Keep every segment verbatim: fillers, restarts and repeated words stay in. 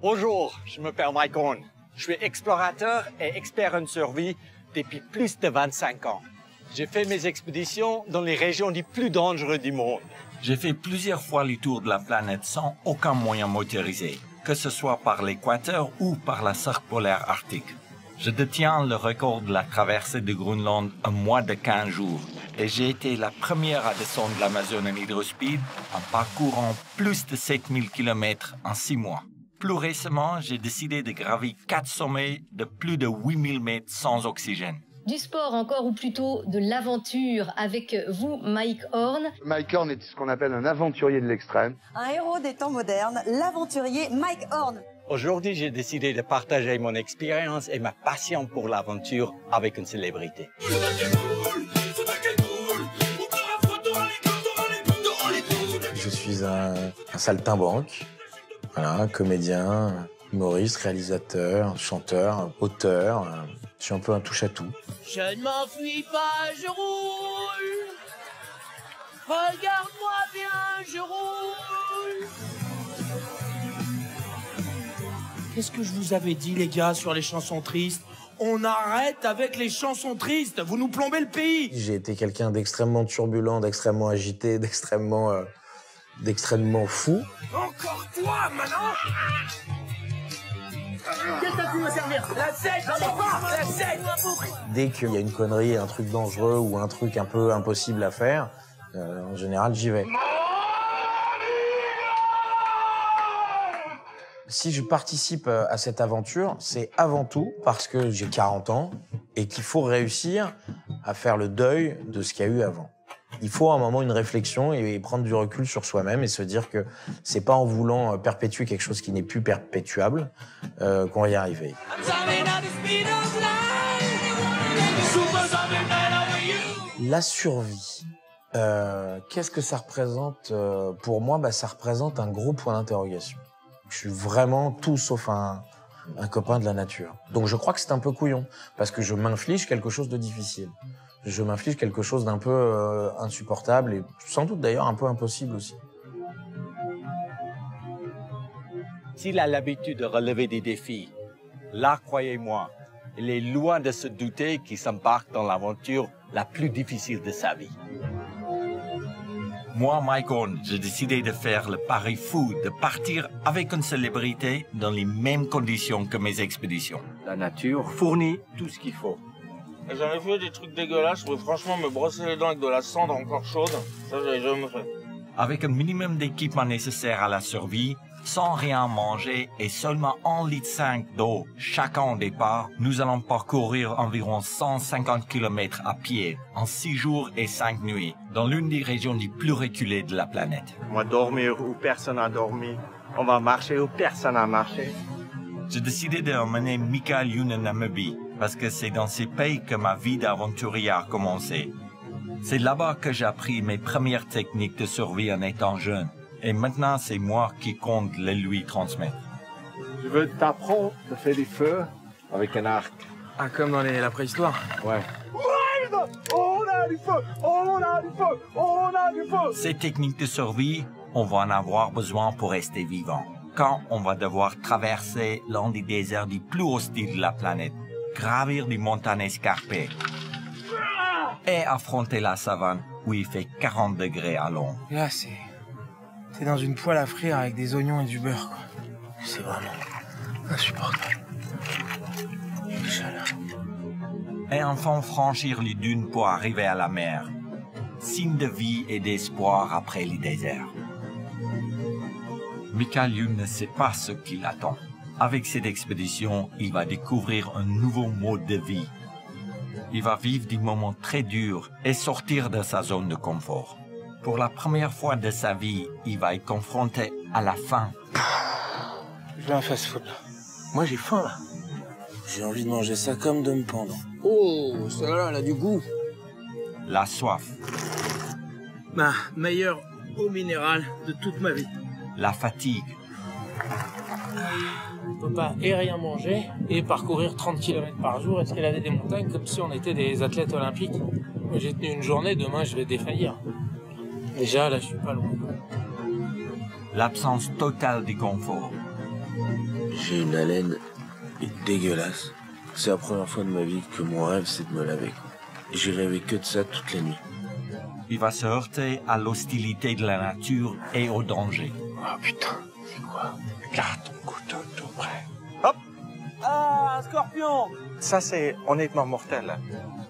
Bonjour, je m'appelle Mike Horn. Je suis explorateur et expert en survie depuis plus de vingt-cinq ans. J'ai fait mes expéditions dans les régions les plus dangereuses du monde. J'ai fait plusieurs fois le tour de la planète sans aucun moyen motorisé, que ce soit par l'équateur ou par la cercle polaire arctique. Je détiens le record de la traversée de Groenland en moins de quinze jours et j'ai été la première à descendre l'Amazone en hydrospeed en parcourant plus de sept mille kilomètres en six mois. Plus récemment, j'ai décidé de gravir quatre sommets de plus de huit mille mètres sans oxygène. Du sport encore, ou plutôt de l'aventure, avec vous, Mike Horn. Mike Horn est ce qu'on appelle un aventurier de l'extrême. Un héros des temps modernes, l'aventurier Mike Horn. Aujourd'hui, j'ai décidé de partager mon expérience et ma passion pour l'aventure avec une célébrité. Je suis un, un saltimbanque, voilà, comédien, humoriste, réalisateur, chanteur, auteur. Je suis un peu un touche-à-tout. Je ne m'enfuis pas, je roule. Regarde-moi bien, je roule. Qu'est-ce que je vous avais dit, les gars, sur les chansons tristes? On arrête avec les chansons tristes, vous nous plombez le pays. J'ai été quelqu'un d'extrêmement turbulent, d'extrêmement agité, d'extrêmement... Euh, d'extrêmement fou. Encore toi, maintenant. Qu'est-ce que tu vas servir? La sec, j'en ai pas. La sec. Dès qu'il y a une connerie, un truc dangereux ou un truc un peu impossible à faire, euh, en général, j'y vais. Si je participe à cette aventure, c'est avant tout parce que j'ai quarante ans et qu'il faut réussir à faire le deuil de ce qu'il y a eu avant. Il faut à un moment une réflexion et prendre du recul sur soi-même et se dire que c'est pas en voulant perpétuer quelque chose qui n'est plus perpétuable euh, qu'on va y arriver. La survie, euh, qu'est-ce que ça représente pour moi? Bah, ça représente un gros point d'interrogation. Je suis vraiment tout sauf un, un copain de la nature. Donc je crois que c'est un peu couillon parce que je m'inflige quelque chose de difficile. Je m'inflige quelque chose d'un peu euh, insupportable et sans doute d'ailleurs un peu impossible aussi. S'il a l'habitude de relever des défis, là, croyez-moi, il est loin de se douter qu'il s'embarque dans l'aventure la plus difficile de sa vie. Moi, Mike Horn, j'ai décidé de faire le pari fou de partir avec une célébrité dans les mêmes conditions que mes expéditions. La nature fournit tout ce qu'il faut. J'avais fait des trucs dégueulasses, je pouvais franchement me brosser les dents avec de la cendre encore chaude, ça j'avais jamais fait. Avec un minimum d'équipement nécessaire à la survie, sans rien manger et seulement un litre cinq d'eau chacun au départ, nous allons parcourir environ cent cinquante kilomètres à pied en six jours et cinq nuits, dans l'une des régions les plus reculées de la planète. On va dormir où personne n'a dormi, on va marcher où personne n'a marché. J'ai décidé d'emmener Michaël Youn en Namibie, parce que c'est dans ces pays que ma vie d'aventurier a commencé. C'est là-bas que j'ai appris mes premières techniques de survie en étant jeune. Et maintenant, c'est moi qui compte les lui transmettre. Je veux t'apprendre de faire des feux avec un arc. Ah, comme dans les, la préhistoire? Ouais. On a du feu! On a du feu! On a du feu! Ces techniques de survie, on va en avoir besoin pour rester vivant, quand on va devoir traverser l'un des déserts les plus hostiles de la planète, gravir des montagnes escarpées et affronter la savane où il fait quarante degrés à l'ombre. Là, c'est... c'est dans une poêle à frire avec des oignons et du beurre, quoi. C'est vraiment insupportable. Et enfin franchir les dunes pour arriver à la mer. Signe de vie et d'espoir après les déserts. Michaël Youn ne sait pas ce qu'il attend. Avec cette expédition, il va découvrir un nouveau mode de vie. Il va vivre des moments très durs et sortir de sa zone de confort. Pour la première fois de sa vie, il va être confronté à la faim. Je veux un fast-food, là. Moi, j'ai faim, là. J'ai envie de manger ça comme de me pendre. Oh, celle-là, elle a du goût. La soif. Ma meilleure eau minérale de toute ma vie. La fatigue. On ne peut pas et rien manger et parcourir trente kilomètres par jour et escalader des montagnes comme si on était des athlètes olympiques. J'ai tenu une journée, demain je vais défaillir. Déjà là je suis pas loin. L'absence totale du confort. J'ai une haleine dégueulasse. C'est la première fois de ma vie que mon rêve, c'est de me laver. J'ai rêvé que de ça toute la nuit. Il va se heurter à l'hostilité de la nature et au danger. Oh putain, c'est quoi? Garde ton couteau tout près. Hop! Ah, un scorpion! Ça, c'est honnêtement mortel.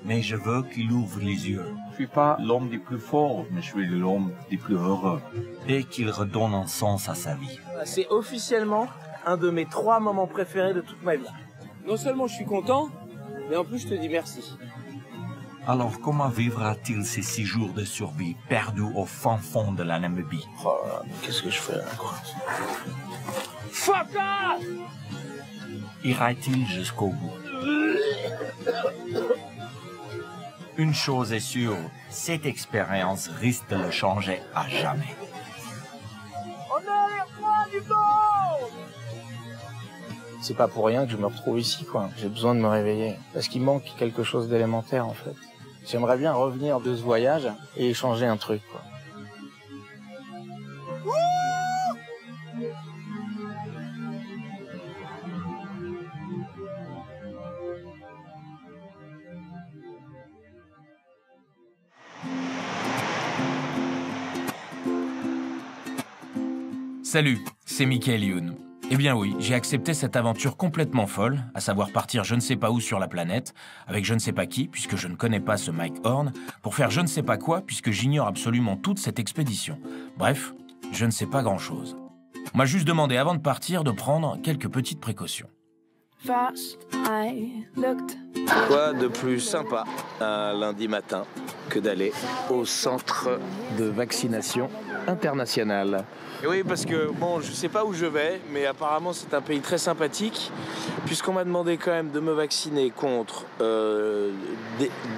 Mais je veux qu'il ouvre les yeux. Je suis pas l'homme le plus fort, mais je suis l'homme le plus heureux. Et qu'il redonne un sens à sa vie. C'est officiellement un de mes trois moments préférés de toute ma vie. Non seulement je suis content, mais en plus je te dis merci. Alors comment vivra-t-il ces six jours de survie perdus au fin fond de la Namibie? Oh, qu'est-ce que je fais là, quoi? Fuck off! Ira-t-il jusqu'au bout? Une chose est sûre, cette expérience risque de le changer à jamais. On est les rois du monde! C'est pas pour rien que je me retrouve ici, quoi. J'ai besoin de me réveiller. Parce qu'il manque quelque chose d'élémentaire, en fait. J'aimerais bien revenir de ce voyage et échanger un truc, quoi. Salut, c'est Michaël Youn. Eh bien oui, j'ai accepté cette aventure complètement folle, à savoir partir je ne sais pas où sur la planète, avec je ne sais pas qui, puisque je ne connais pas ce Mike Horn, pour faire je ne sais pas quoi, puisque j'ignore absolument toute cette expédition. Bref, je ne sais pas grand-chose. On m'a juste demandé avant de partir de prendre quelques petites précautions. Quoi de plus sympa un lundi matin que d'aller au centre de vaccination internationale? Et oui, parce que, bon, je sais pas où je vais, mais apparemment c'est un pays très sympathique, puisqu'on m'a demandé quand même de me vacciner contre euh,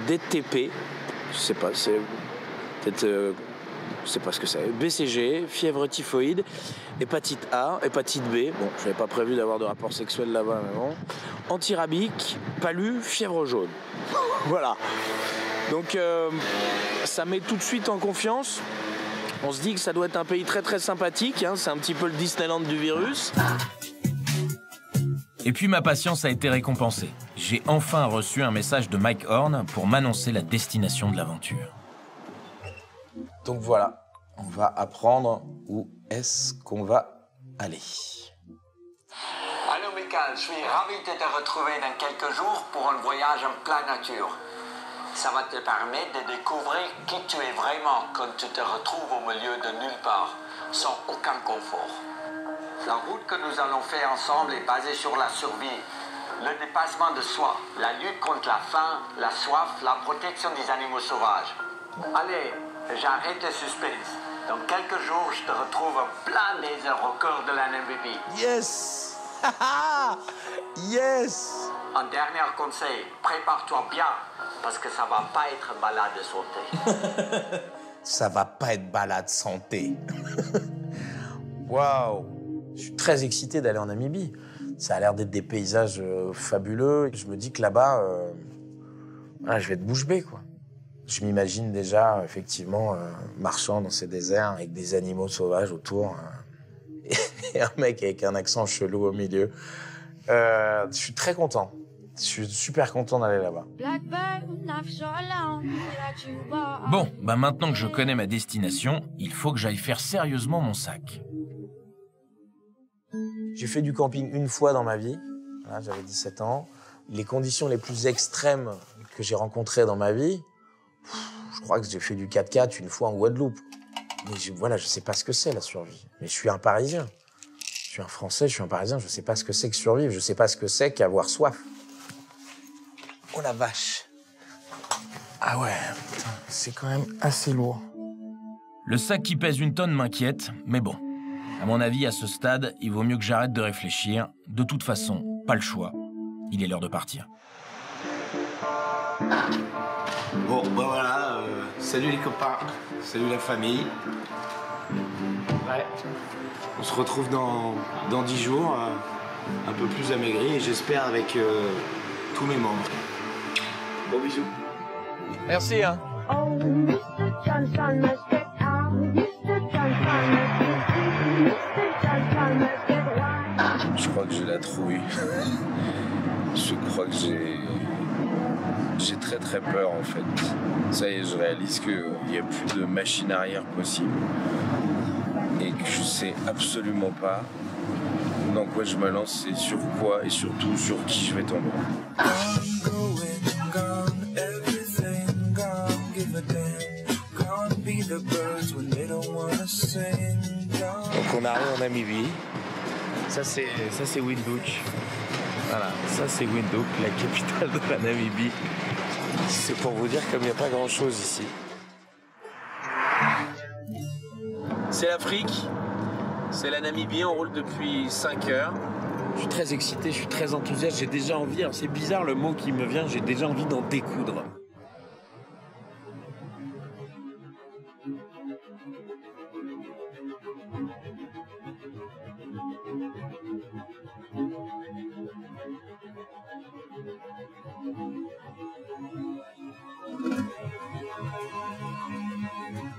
D T P, je sais pas, c'est peut-être, euh, je sais pas ce que c'est, B C G, fièvre typhoïde, hépatite A, hépatite B, bon, je n'avais pas prévu d'avoir de rapport sexuel là-bas, mais bon, antirabique, palu, fièvre jaune, voilà. Donc, euh, ça met tout de suite en confiance. On se dit que ça doit être un pays très très sympathique, hein, c'est un petit peu le Disneyland du virus. Et puis ma patience a été récompensée. J'ai enfin reçu un message de Mike Horn pour m'annoncer la destination de l'aventure. Donc voilà, on va apprendre où est-ce qu'on va aller. Allô Michaël, je suis ravi de te retrouver dans quelques jours pour un voyage en pleine nature. Ça va te permettre de découvrir qui tu es vraiment quand tu te retrouves au milieu de nulle part, sans aucun confort. La route que nous allons faire ensemble est basée sur la survie, le dépassement de soi, la lutte contre la faim, la soif, la protection des animaux sauvages. Allez, j'arrête le suspense. Dans quelques jours, je te retrouve en plein désert au cœur de la Namibie. Yes! Yes! Un dernier conseil, prépare-toi bien. Parce que ça va pas être balade santé. Ça va pas être balade santé. Waouh! Je suis très excité d'aller en Namibie. Ça a l'air d'être des paysages euh, fabuleux. Je me dis que là-bas, euh, voilà, je vais être bouche bée, quoi. Je m'imagine déjà, effectivement, euh, marchant dans ces déserts avec des animaux sauvages autour. Euh, et un mec avec un accent chelou au milieu. Euh, je suis très content. Je suis super content d'aller là-bas. Bon, bah maintenant que je connais ma destination, il faut que j'aille faire sérieusement mon sac. J'ai fait du camping une fois dans ma vie. Voilà, j'avais dix-sept ans. Les conditions les plus extrêmes que j'ai rencontrées dans ma vie, pff, je crois que j'ai fait du quatre quatre une fois en Guadeloupe. Mais je, voilà, je sais pas ce que c'est la survie. Mais je suis un Parisien. Je suis un Français, je suis un Parisien, je sais pas ce que c'est que survivre, je sais pas ce que c'est qu'avoir soif. Oh la vache! Ah ouais, putain, c'est quand même assez lourd. Le sac qui pèse une tonne m'inquiète, mais bon. À mon avis, à ce stade, il vaut mieux que j'arrête de réfléchir. De toute façon, pas le choix. Il est l'heure de partir. Bon, ben voilà. Euh, salut les copains. Salut la famille. Ouais. On se retrouve dans, dans dix jours, euh, un peu plus amaigri, et j'espère avec... Euh, tous mes membres. Bon bisous. Merci, hein. Je crois que j'ai la trouille. Je crois que j'ai... J'ai très très peur en fait. Ça y est, je réalise qu'il n'y a plus de machine arrière possible. Et que je sais absolument pas dans quoi je me lance et sur quoi et surtout sur qui je vais tomber. Donc on arrive en Namibie. Ça c'est ça c'est Windhoek. Voilà, ça c'est Windhoek, la capitale de la Namibie. C'est pour vous dire comme il n'y a pas grand chose ici. C'est l'Afrique, c'est la Namibie, on roule depuis cinq heures. Je suis très excité, je suis très enthousiaste, j'ai déjà envie, c'est bizarre le mot qui me vient, j'ai déjà envie d'en découdre.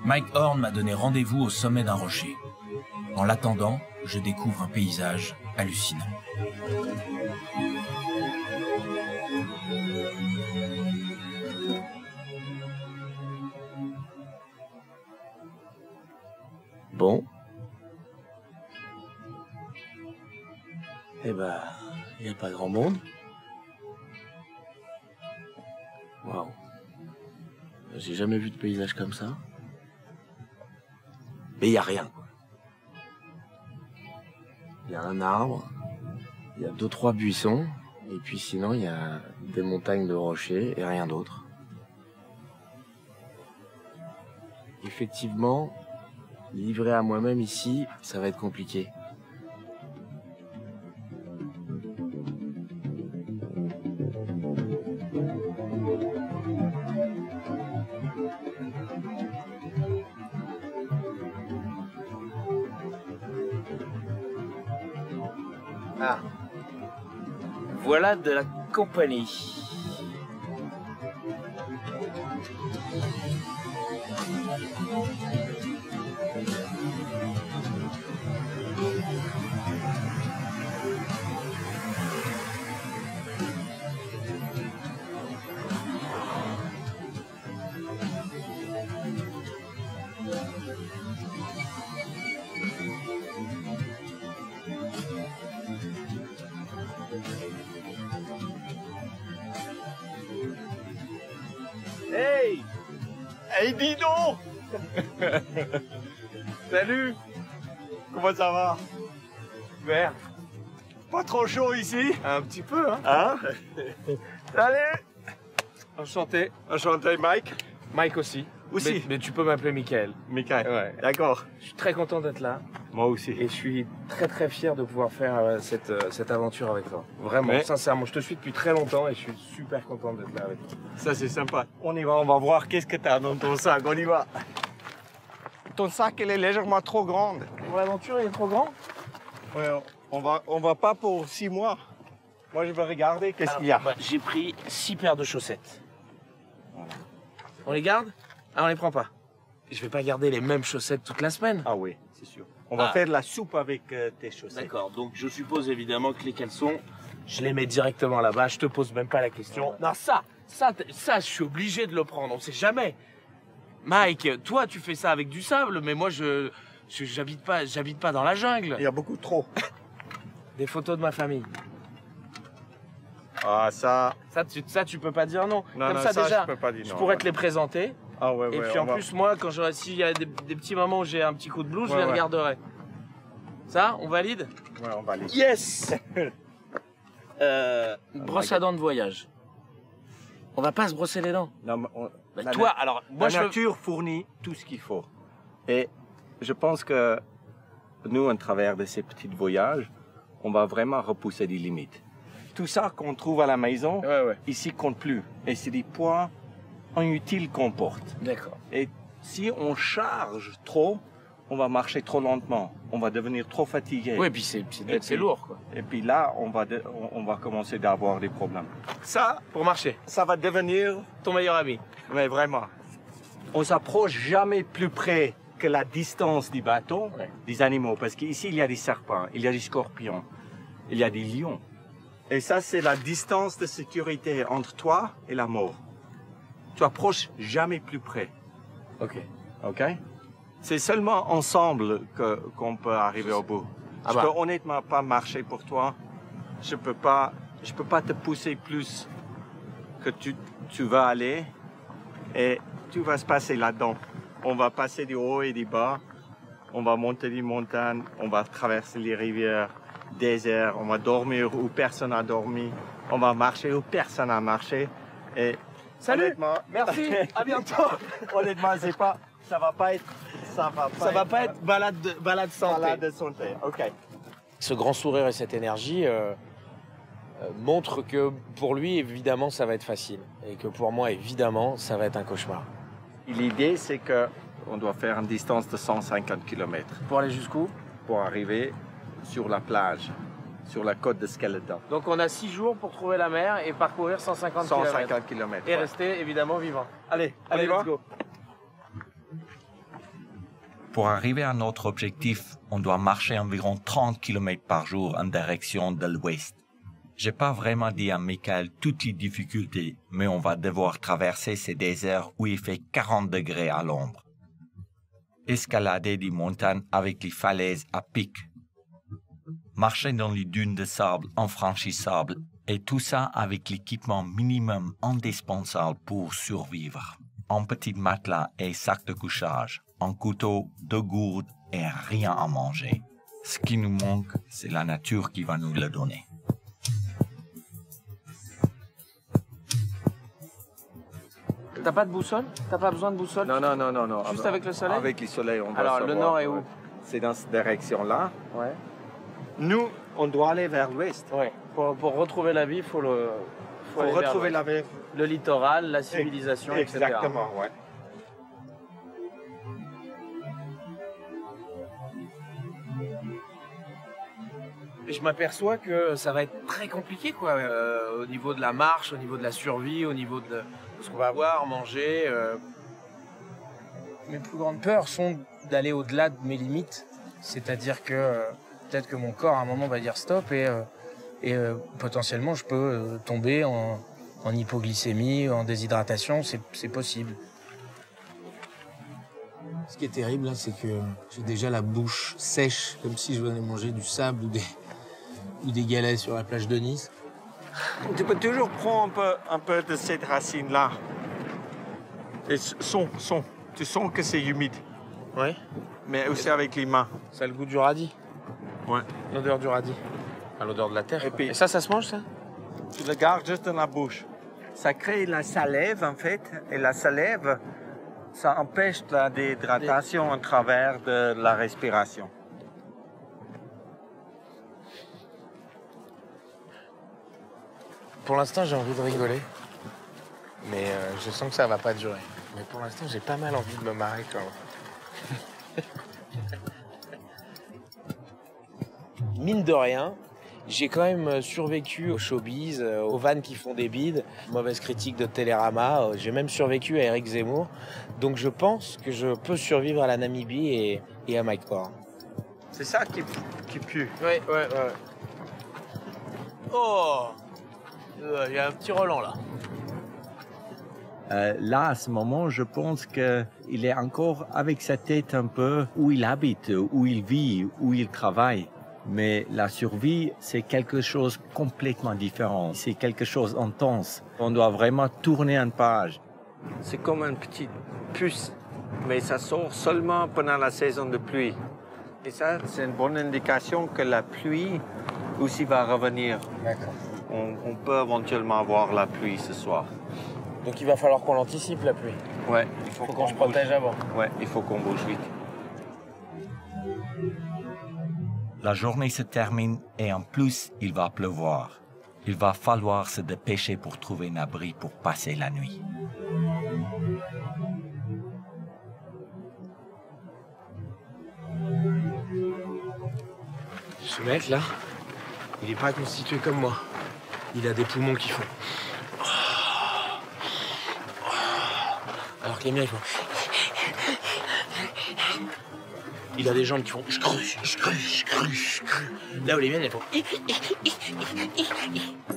Mike Horn m'a donné rendez-vous au sommet d'un rocher. En l'attendant, je découvre un paysage hallucinant. Bon. Eh ben, il n'y a pas grand monde. Waouh. J'ai jamais vu de paysage comme ça. Mais il n'y a rien. Il y a un arbre, il y a deux, trois buissons, et puis sinon il y a des montagnes de rochers et rien d'autre. Effectivement, livré à moi-même ici, ça va être compliqué. Ah, voilà de la compagnie. Hey! Hey, dis donc! Salut! Comment ça va? Merde! Pas trop chaud ici? Un petit peu, hein? Hein? Salut! Enchanté. Enchanté, Mike. Mike aussi. Aussi. Mais, mais tu peux m'appeler Michaël. Michaël. Ouais. D'accord. Je suis très content d'être là. Moi aussi. Et je suis très très fier de pouvoir faire euh, cette, euh, cette aventure avec toi. Vraiment, mais... sincèrement, je te suis depuis très longtemps et je suis super content d'être là avec toi. Ça c'est sympa. On y va, on va voir qu'est-ce que t'as dans ton sac, on y va. Ton sac, elle est légèrement trop grande. Pour l'aventure, il est trop grand? Ouais, on va, on va pas pour six mois. Moi, je vais regarder qu'est-ce qu'il y a. Bah, j'ai pris six paires de chaussettes. Voilà. On les garde? Ah, on les prend pas. Je vais pas garder les mêmes chaussettes toute la semaine. Ah oui, c'est sûr. On va ah. faire de la soupe avec euh, tes chaussettes. D'accord, donc je suppose évidemment que les caleçons, je les mets directement là-bas, je te pose même pas la question. Voilà. Non, ça, ça, ça, je suis obligé de le prendre, on sait jamais. Mike, toi, tu fais ça avec du sable, mais moi, je, je j'habite pas, j'habite pas dans la jungle. Il y a beaucoup trop. Des photos de ma famille. Ah, ça... Ça, tu, ça, tu peux pas dire non. non Comme non, ça, ça, déjà, je, peux pas dire je pourrais non, te ouais. les présenter. Ah ouais, ouais, et puis en plus, va... moi, quand j'aurai, s'il y a des, des petits moments où j'ai un petit coup de blues, ouais, je les ouais. regarderai. Ça, on valide? Ouais, on valide. Yes! euh, brosse à dents de voyage. On va pas se brosser les dents. Non, mais on... bah, la toi, na... alors, moi, la je... nature fournit tout ce qu'il faut. Et je pense que nous, à travers de ces petits voyages, on va vraiment repousser les limites. Tout ça qu'on trouve à la maison, ouais, ouais. ici, compte plus. Et c'est des poids inutile qu'on porte. D'accord. Et si on charge trop, on va marcher trop lentement, on va devenir trop fatigué. Oui, et puis c'est lourd, quoi. Et puis là, on va, de, on va commencer d'avoir des problèmes. Ça, pour marcher, ça va devenir ton meilleur ami. Mais vraiment, on s'approche jamais plus près que la distance du bateau ouais. des animaux, parce qu'ici, il y a des serpents, il y a des scorpions. il y a des lions. Et ça, c'est la distance de sécurité entre toi et la mort. Tu approches jamais plus près. OK. OK? C'est seulement ensemble que, qu'on peut arriver au bout. Ah je bah. peux honnêtement pas marcher pour toi. Je peux pas, je peux pas te pousser plus que tu, tu vas aller. Et tu vas se passer là-dedans. On va passer du haut et du bas. On va monter des montagnes. On va traverser les rivières, déserts. On va dormir où personne n'a dormi. On va marcher où personne n'a marché. Et salut. Honnêtement, merci. À bientôt. Honnêtement, c'est pas, ça va pas être, ça va pas. Ça être, va pas être balade, de, balade santé. Balade de santé. OK. Ce grand sourire et cette énergie euh, euh, montrent que pour lui, évidemment, ça va être facile, et que pour moi, évidemment, ça va être un cauchemar. L'idée, c'est que on doit faire une distance de cent cinquante kilomètres. Pour aller jusqu'où? Pour arriver sur la plage, sur la côte de Skeleton. Donc on a six jours pour trouver la mer et parcourir cent cinquante kilomètres. cent cinquante kilomètres. Et ouais. Rester évidemment vivant. Allez, allez, let's go. Pour arriver à notre objectif, on doit marcher environ trente kilomètres par jour en direction de l'ouest. J'ai pas vraiment dit à Michaël toutes les difficultés, mais on va devoir traverser ces déserts où il fait quarante degrés à l'ombre. Escalader des montagnes avec les falaises à pic. Marcher dans les dunes de sable infranchissables, et tout ça avec l'équipement minimum indispensable pour survivre. Un petit matelas et sac de couchage, un couteau, deux gourdes et rien à manger. Ce qui nous manque, c'est la nature qui va nous le donner. T'as pas de boussole? T'as pas besoin de boussole? Non, non, non, non, non. Juste avec le soleil? Avec le soleil, on doit Alors, savoir, le nord est où? C'est dans cette direction-là. Ouais. Nous, on doit aller vers l'ouest. Ouais. Pour, pour retrouver la vie, il faut le... Faut pour retrouver la vie. Le littoral, la civilisation, et cetera. Exactement, ouais. Je m'aperçois que ça va être très compliqué, quoi, euh, au niveau de la marche, au niveau de la survie, au niveau de ce qu'on va avoir, manger. Euh... Mes plus grandes peurs sont d'aller au-delà de mes limites. C'est-à-dire que euh, peut-être que mon corps, à un moment, va dire stop et, euh, et euh, potentiellement, je peux euh, tomber en, en hypoglycémie, en déshydratation, c'est possible. Ce qui est terrible, là, c'est que j'ai déjà la bouche sèche, comme si je venais manger du sable ou des... ou des galets sur la plage de Nice. Tu peux toujours prendre un peu, un peu de cette racine-là. Et son, son. Tu sens que c'est humide. Oui. Mais aussi avec les mains. Ça a le goût du radis. Ouais. L'odeur du radis. Enfin, l'odeur de la terre. Et, puis, et ça, ça se mange, ça? Tu le gardes juste dans la bouche. Ça crée la salive, en fait. Et la salive, ça empêche la déshydratation à travers de la respiration. Pour l'instant, j'ai envie de rigoler, mais euh, je sens que ça va pas durer. Mais pour l'instant, j'ai pas mal envie de me marrer quand même. Mine de rien, j'ai quand même survécu aux showbiz, aux vannes qui font des bides, mauvaise critique de Télérama, j'ai même survécu à Eric Zemmour. Donc je pense que je peux survivre à la Namibie et, et à Mike Horn. C'est ça qui, qui pue. Oui, oui, oui. Oh! Il y a un petit Roland, là. Euh, là, à ce moment, je pense qu'il est encore avec sa tête un peu où il habite, où il vit, où il travaille. Mais la survie, c'est quelque chose de complètement différent. C'est quelque chose d'intense. On doit vraiment tourner une page. C'est comme une petite puce, mais ça sort seulement pendant la saison de pluie. Et ça, c'est une bonne indication que la pluie aussi va revenir. D'accord. On, on peut éventuellement avoir la pluie ce soir. Donc il va falloir qu'on l'anticipe, la pluie. Ouais, il faut, faut qu'on qu se protège avant. Ouais, il faut qu'on bouge vite. La journée se termine et en plus, il va pleuvoir. Il va falloir se dépêcher pour trouver un abri pour passer la nuit. Ce mec, là, il n'est pas constitué comme moi. Il a des poumons qui font. Alors que les miens, ils font. Il a des jambes qui font je cruche, je cruche, je cruche. Là où les miennes, elles font.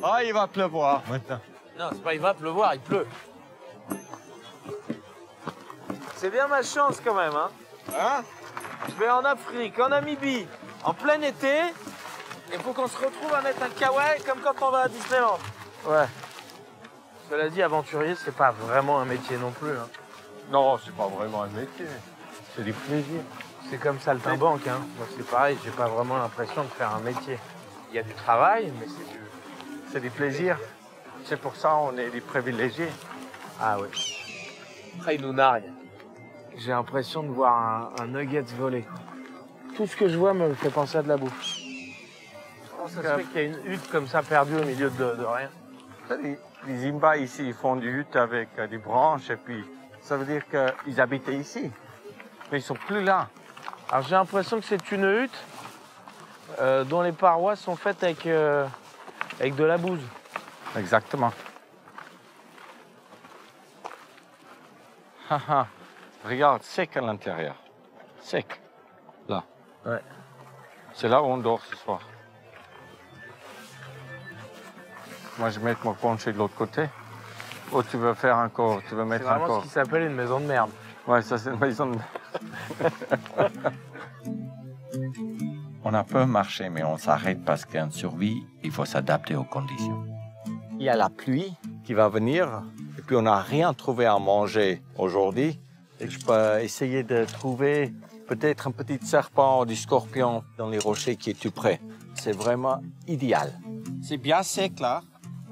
Ah, il va pleuvoir maintenant. Non, c'est pas il va pleuvoir, il pleut. C'est bien ma chance quand même, hein. Hein? Je vais en Afrique, en Namibie, en plein été. Il faut qu'on se retrouve à mettre un kawaii comme quand on va à Disneyland. Ouais. Cela dit, aventurier, c'est pas vraiment un métier non plus. Hein. Non, c'est pas vraiment un métier. C'est du plaisir. C'est comme saltimbanque, hein. Moi, c'est pareil, j'ai pas vraiment l'impression de faire un métier. Il y a du travail, mais c'est du... C'est du plaisir. C'est pour ça qu'on est des privilégiés. Ah oui. Après, il nous nargue. J'ai l'impression de voir un, un nugget voler. Tout ce que je vois me fait penser à de la bouffe. Comment ça se fait qu'il y a une hutte comme ça perdue au milieu de, de rien? Les, les Zimbabwe ici, ils font des huttes avec des branches et puis ça veut dire qu'ils habitaient ici. Mais ils sont plus là. Alors j'ai l'impression que c'est une hutte euh, dont les parois sont faites avec, euh, avec de la bouse. Exactement. Regarde, sec à l'intérieur. Sec. Là. Ouais. C'est là où on dort ce soir. Moi, je vais mettre mon plancher de l'autre côté. Oh, tu veux faire un corps, tu veux mettre un corps. C'est vraiment ce qui s'appelle une maison de merde. Ouais, ça, c'est une maison de merde. On a peu marché, mais on s'arrête parce qu'en survie, il faut s'adapter aux conditions. Il y a la pluie qui va venir, et puis on n'a rien trouvé à manger aujourd'hui. Et je peux essayer de trouver peut-être un petit serpent ou du scorpion dans les rochers qui est tout près. C'est vraiment idéal. C'est bien sec, là.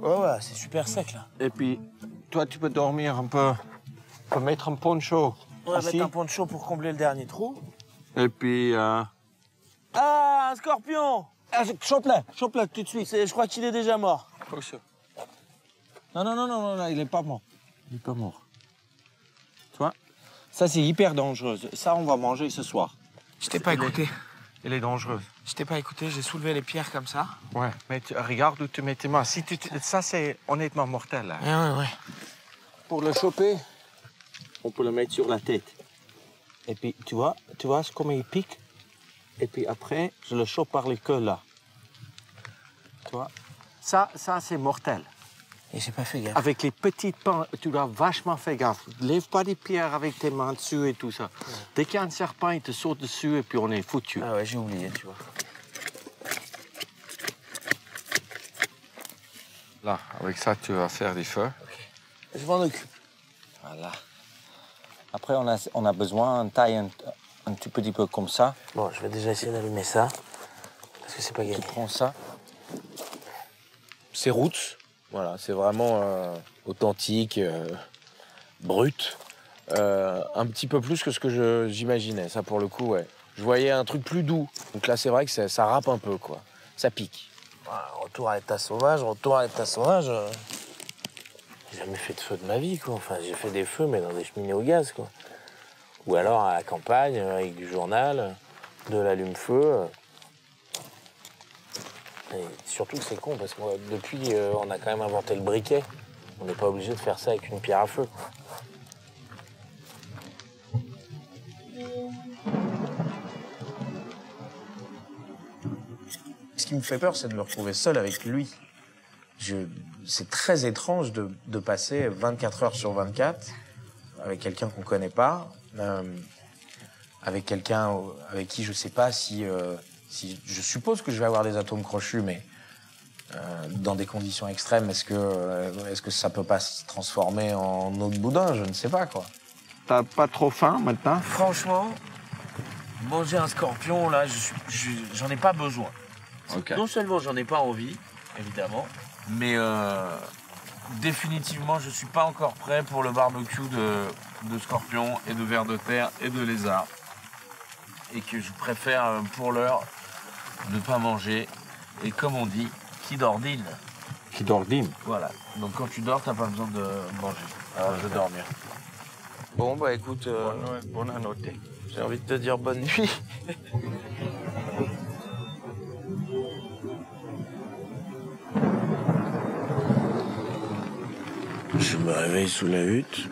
Oh ouais, c'est super sec, là. Et puis, toi, tu peux dormir un peu. Tu peux mettre un poncho. On va assis. Mettre un poncho pour combler le dernier trou. Et puis... Euh... Ah, un scorpion! Ah, chope-le, chope-le tout de suite. Je crois qu'il est déjà mort. Non, non, non, non, non, il n'est pas mort. Il n'est pas mort. Tu vois? Ça, c'est hyper dangereux. Ça, on va manger ce soir. Je t'ai pas écouté. Elle est dangereuse. Je t'ai pas écouté, j'ai soulevé les pierres comme ça. Ouais, mais tu, regarde où tu mets tes mains. Si tu, tu, ça, c'est honnêtement mortel. Là. Ouais, ouais, ouais. Pour le choper, on peut le mettre sur la tête. Et puis, tu vois, tu vois comment il pique. Et puis après, je le chope par les queues, là. Tu vois, ça, ça c'est mortel. Et j'ai pas fait gaffe. Avec les petites pinces, tu dois vachement faire gaffe. Lève pas des pierres avec tes mains dessus et tout ça. Ouais. Dès qu'il y a un serpent, il te saute dessus et puis on est foutu. Ah ouais, j'ai oublié, tu vois. Là, avec ça, tu vas faire des feux. Okay. Je m'en occupe. Voilà. Après, on a, on a besoin, on taille un, un tout petit peu comme ça. Bon, je vais déjà essayer d'allumer ça, parce que c'est pas gagné. Tu prends ça. C'est roots. Voilà, c'est vraiment euh, authentique, euh, brut, euh, un petit peu plus que ce que j'imaginais, ça pour le coup, ouais. Je voyais un truc plus doux, donc là c'est vrai que ça, ça râpe un peu, quoi, ça pique. Voilà, retour à l'état sauvage, retour à l'état sauvage, euh... j'ai jamais fait de feu de ma vie, quoi, enfin j'ai fait des feux mais dans des cheminées au gaz, quoi. Ou alors à la campagne, avec du journal, de l'allume-feu... Euh... Et surtout c'est con parce que moi, depuis euh, on a quand même inventé le briquet. On n'est pas obligé de faire ça avec une pierre à feu. Ce qui me fait peur, c'est de me retrouver seul avec lui. Je... C'est très étrange de, de passer vingt-quatre heures sur vingt-quatre avec quelqu'un qu'on ne connaît pas, euh, avec quelqu'un avec qui je ne sais pas si... Euh, Si, je suppose que je vais avoir des atomes crochus, mais euh, dans des conditions extrêmes, est-ce que, euh, est-ce que ça peut pas se transformer en eau de boudin? Je ne sais pas, quoi. T'as pas trop faim, maintenant? Franchement, manger un scorpion, là, j'en ai pas besoin. Okay. Non seulement j'en ai pas envie, évidemment, mais euh, définitivement, je suis pas encore prêt pour le barbecue de, de scorpion et de vers de terre et de lézard. Et que je préfère, pour l'heure... ne pas manger, et comme on dit, qui d'ordine. Qui d'ordine. Voilà, donc quand tu dors, t'as pas besoin de manger. Alors je vais dormir. Bon, bah écoute, euh, bonne nuit. J'ai envie de te dire bonne nuit. Je me réveille sous la hutte.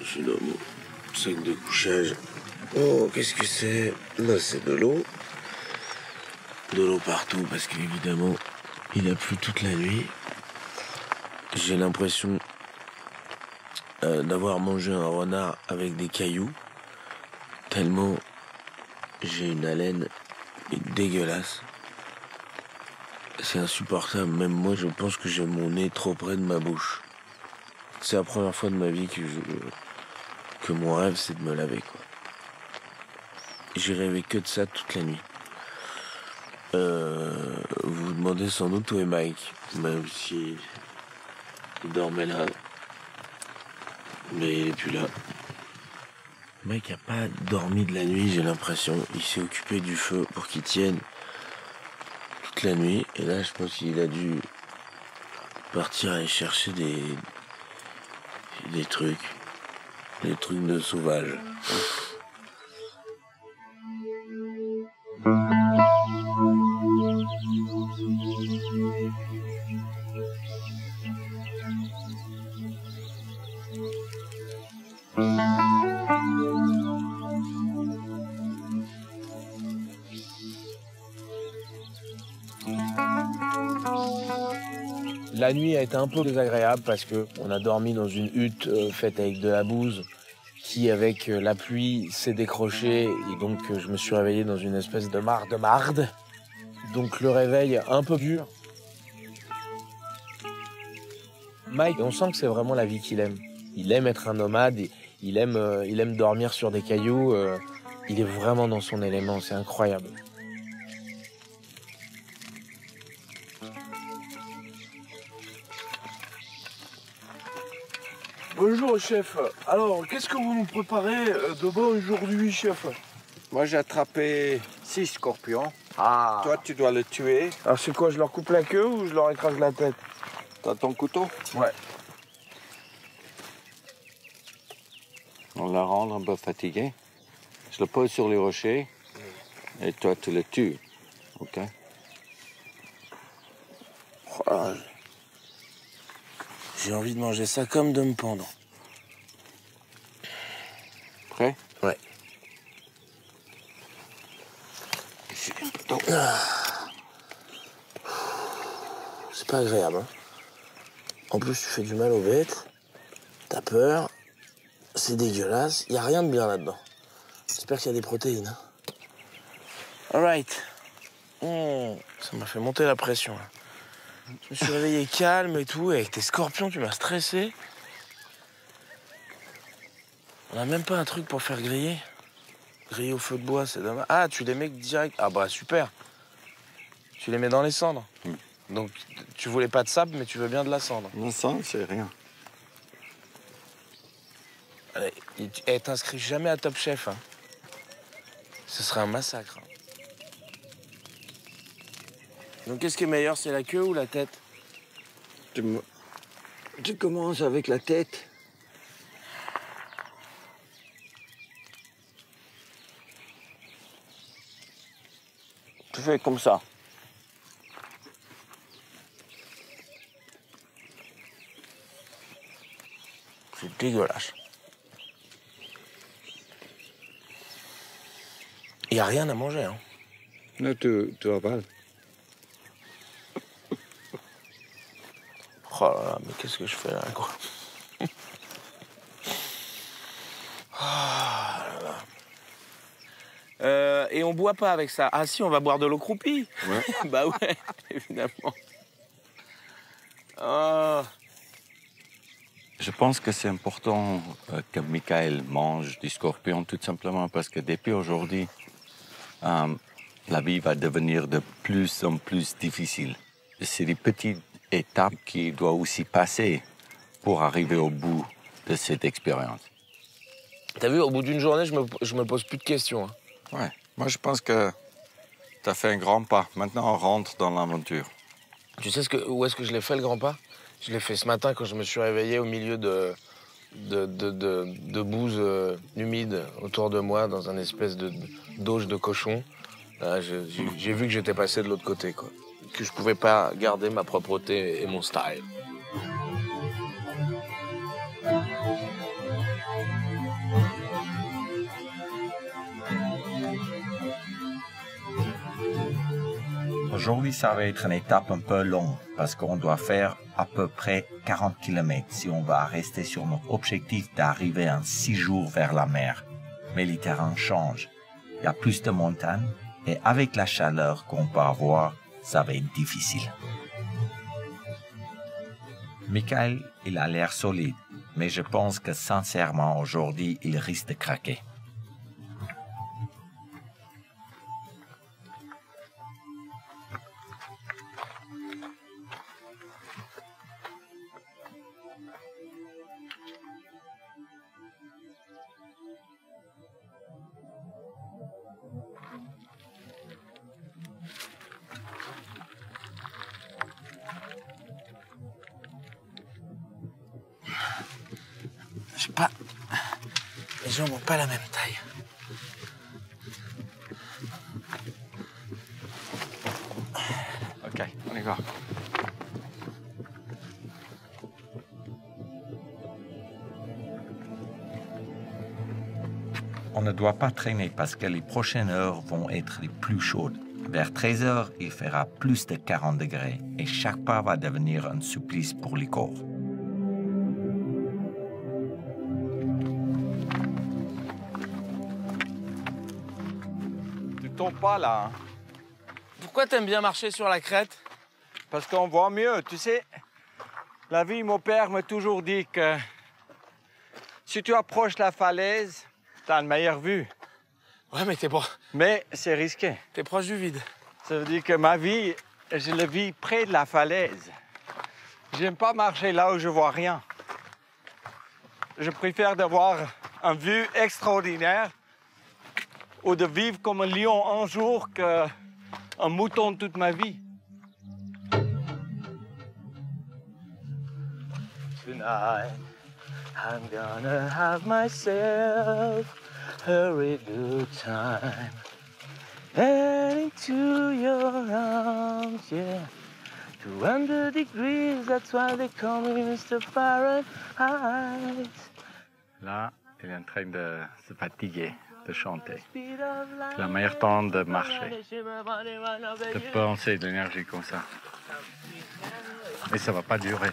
Je suis dans mon sac de couchage. Oh, qu'est-ce que c'est? Là, c'est de l'eau. De l'eau partout, parce qu'évidemment, il a plu toute la nuit. J'ai l'impression euh, d'avoir mangé un renard avec des cailloux. Tellement j'ai une haleine dégueulasse. C'est insupportable. Même moi, je pense que j'ai mon nez trop près de ma bouche. C'est la première fois de ma vie que, je, que mon rêve, c'est de me laver, quoi. J'ai rêvé que de ça toute la nuit. Euh, vous vous demandez sans doute où est Mike, même si il dormait là, mais il est plus là. Mike a pas dormi de la nuit, j'ai l'impression. Il s'est occupé du feu pour qu'il tienne toute la nuit, et là je pense qu'il a dû partir aller chercher des des trucs, des trucs de sauvage. La nuit a été un peu désagréable parce qu'on a dormi dans une hutte euh, faite avec de la bouse qui, avec euh, la pluie, s'est décrochée. Et donc, euh, je me suis réveillé dans une espèce de mare de marde. Donc, le réveil un peu dur. Mike, on sent que c'est vraiment la vie qu'il aime. Il aime être un nomade, il aime, euh, il aime dormir sur des cailloux. Euh, il est vraiment dans son élément, c'est incroyable. Bonjour chef, alors qu'est-ce que vous nous préparez de bon aujourd'hui chef? Moi j'ai attrapé six scorpions, ah. Toi tu dois les tuer. Alors c'est quoi, je leur coupe la queue ou je leur écrase la tête? T'as ton couteau? Ouais. On la rend un peu fatiguée, je le pose sur les rochers et toi tu le tues, ok? Oh. J'ai envie de manger ça comme de me pendre. Prêt? Ouais. C'est pas agréable, hein. En plus, tu fais du mal aux bêtes. T'as peur. C'est dégueulasse. Y a rien de bien là-dedans. J'espère qu'il y a des protéines. Hein. All right. Mmh. Ça m'a fait monter la pression, là. Je me suis réveillé calme et tout, et avec tes scorpions, tu m'as stressé. On a même pas un truc pour faire griller. Griller au feu de bois, c'est dommage. Ah, tu les mets direct. Ah bah super. Tu les mets dans les cendres. Mm. Donc tu voulais pas de sable, mais tu veux bien de la cendre. Non, cendre, c'est rien. Allez, et t'inscris jamais à Top Chef. Hein. Ce serait un massacre. Hein. Donc, qu'est-ce qui est meilleur, c'est la queue ou la tête? Tu, me... tu commences avec la tête. Tu fais comme ça. C'est dégueulasse. Il n'y a rien à manger, hein. Non, tu, tu avales. Oh là là, mais qu'est-ce que je fais là, quoi? Oh là là. Euh, et on boit pas avec ça. Ah si, on va boire de l'eau croupie. Ouais. Bah ouais, évidemment. Oh. Je pense que c'est important que Michaël mange du scorpion, tout simplement, parce que depuis aujourd'hui, euh, la vie va devenir de plus en plus difficile. C'est des petites étape qui doit aussi passer pour arriver au bout de cette expérience. T'as vu, au bout d'une journée, je me, je me pose plus de questions. Hein. Ouais, moi je pense que t'as fait un grand pas. Maintenant, on rentre dans l'aventure. Tu sais ce que, où est-ce que je l'ai fait, le grand pas? Je l'ai fait ce matin quand je me suis réveillé au milieu de, de, de, de, de bouse euh, humide autour de moi, dans un espèce de d'auge de cochon. J'ai vu que j'étais passé de l'autre côté, quoi. Que je pouvais pas garder ma propreté et mon style. Aujourd'hui, ça va être une étape un peu longue parce qu'on doit faire à peu près quarante kilomètres si on va rester sur notre objectif d'arriver en six jours vers la mer. Mais les terrains changent. Il y a plus de montagnes et avec la chaleur qu'on peut avoir, ça va être difficile. Michaël, il a l'air solide, mais je pense que sincèrement aujourd'hui, il risque de craquer. Je sais pas, les gens n'ont pas la même taille. Ok, on y va. On ne doit pas traîner parce que les prochaines heures vont être les plus chaudes. Vers treize heures, il fera plus de quarante degrés et chaque pas va devenir un supplice pour les corps. Pas là. Hein. Pourquoi t'aimes bien marcher sur la crête? Parce qu'on voit mieux, tu sais. La vie, mon père m'a toujours dit que si tu approches la falaise, t'as une meilleure vue. Ouais, mais t'es bon. Mais c'est risqué. T'es proche du vide. Ça veut dire que ma vie, je la vis près de la falaise. J'aime pas marcher là où je vois rien. Je préfère d'avoir une vue extraordinaire ou de vivre comme un lion un jour qu'un mouton toute ma vie. Tonight, I'm gonna have myself a real good time. And into your arms, yeah. two hundred degrees, that's why they call me Mister Fahrenheit. Là, il est en train de se fatiguer. De chanter. C'est la meilleure temps de marcher, de penser de l'énergie comme ça. Et ça va pas durer.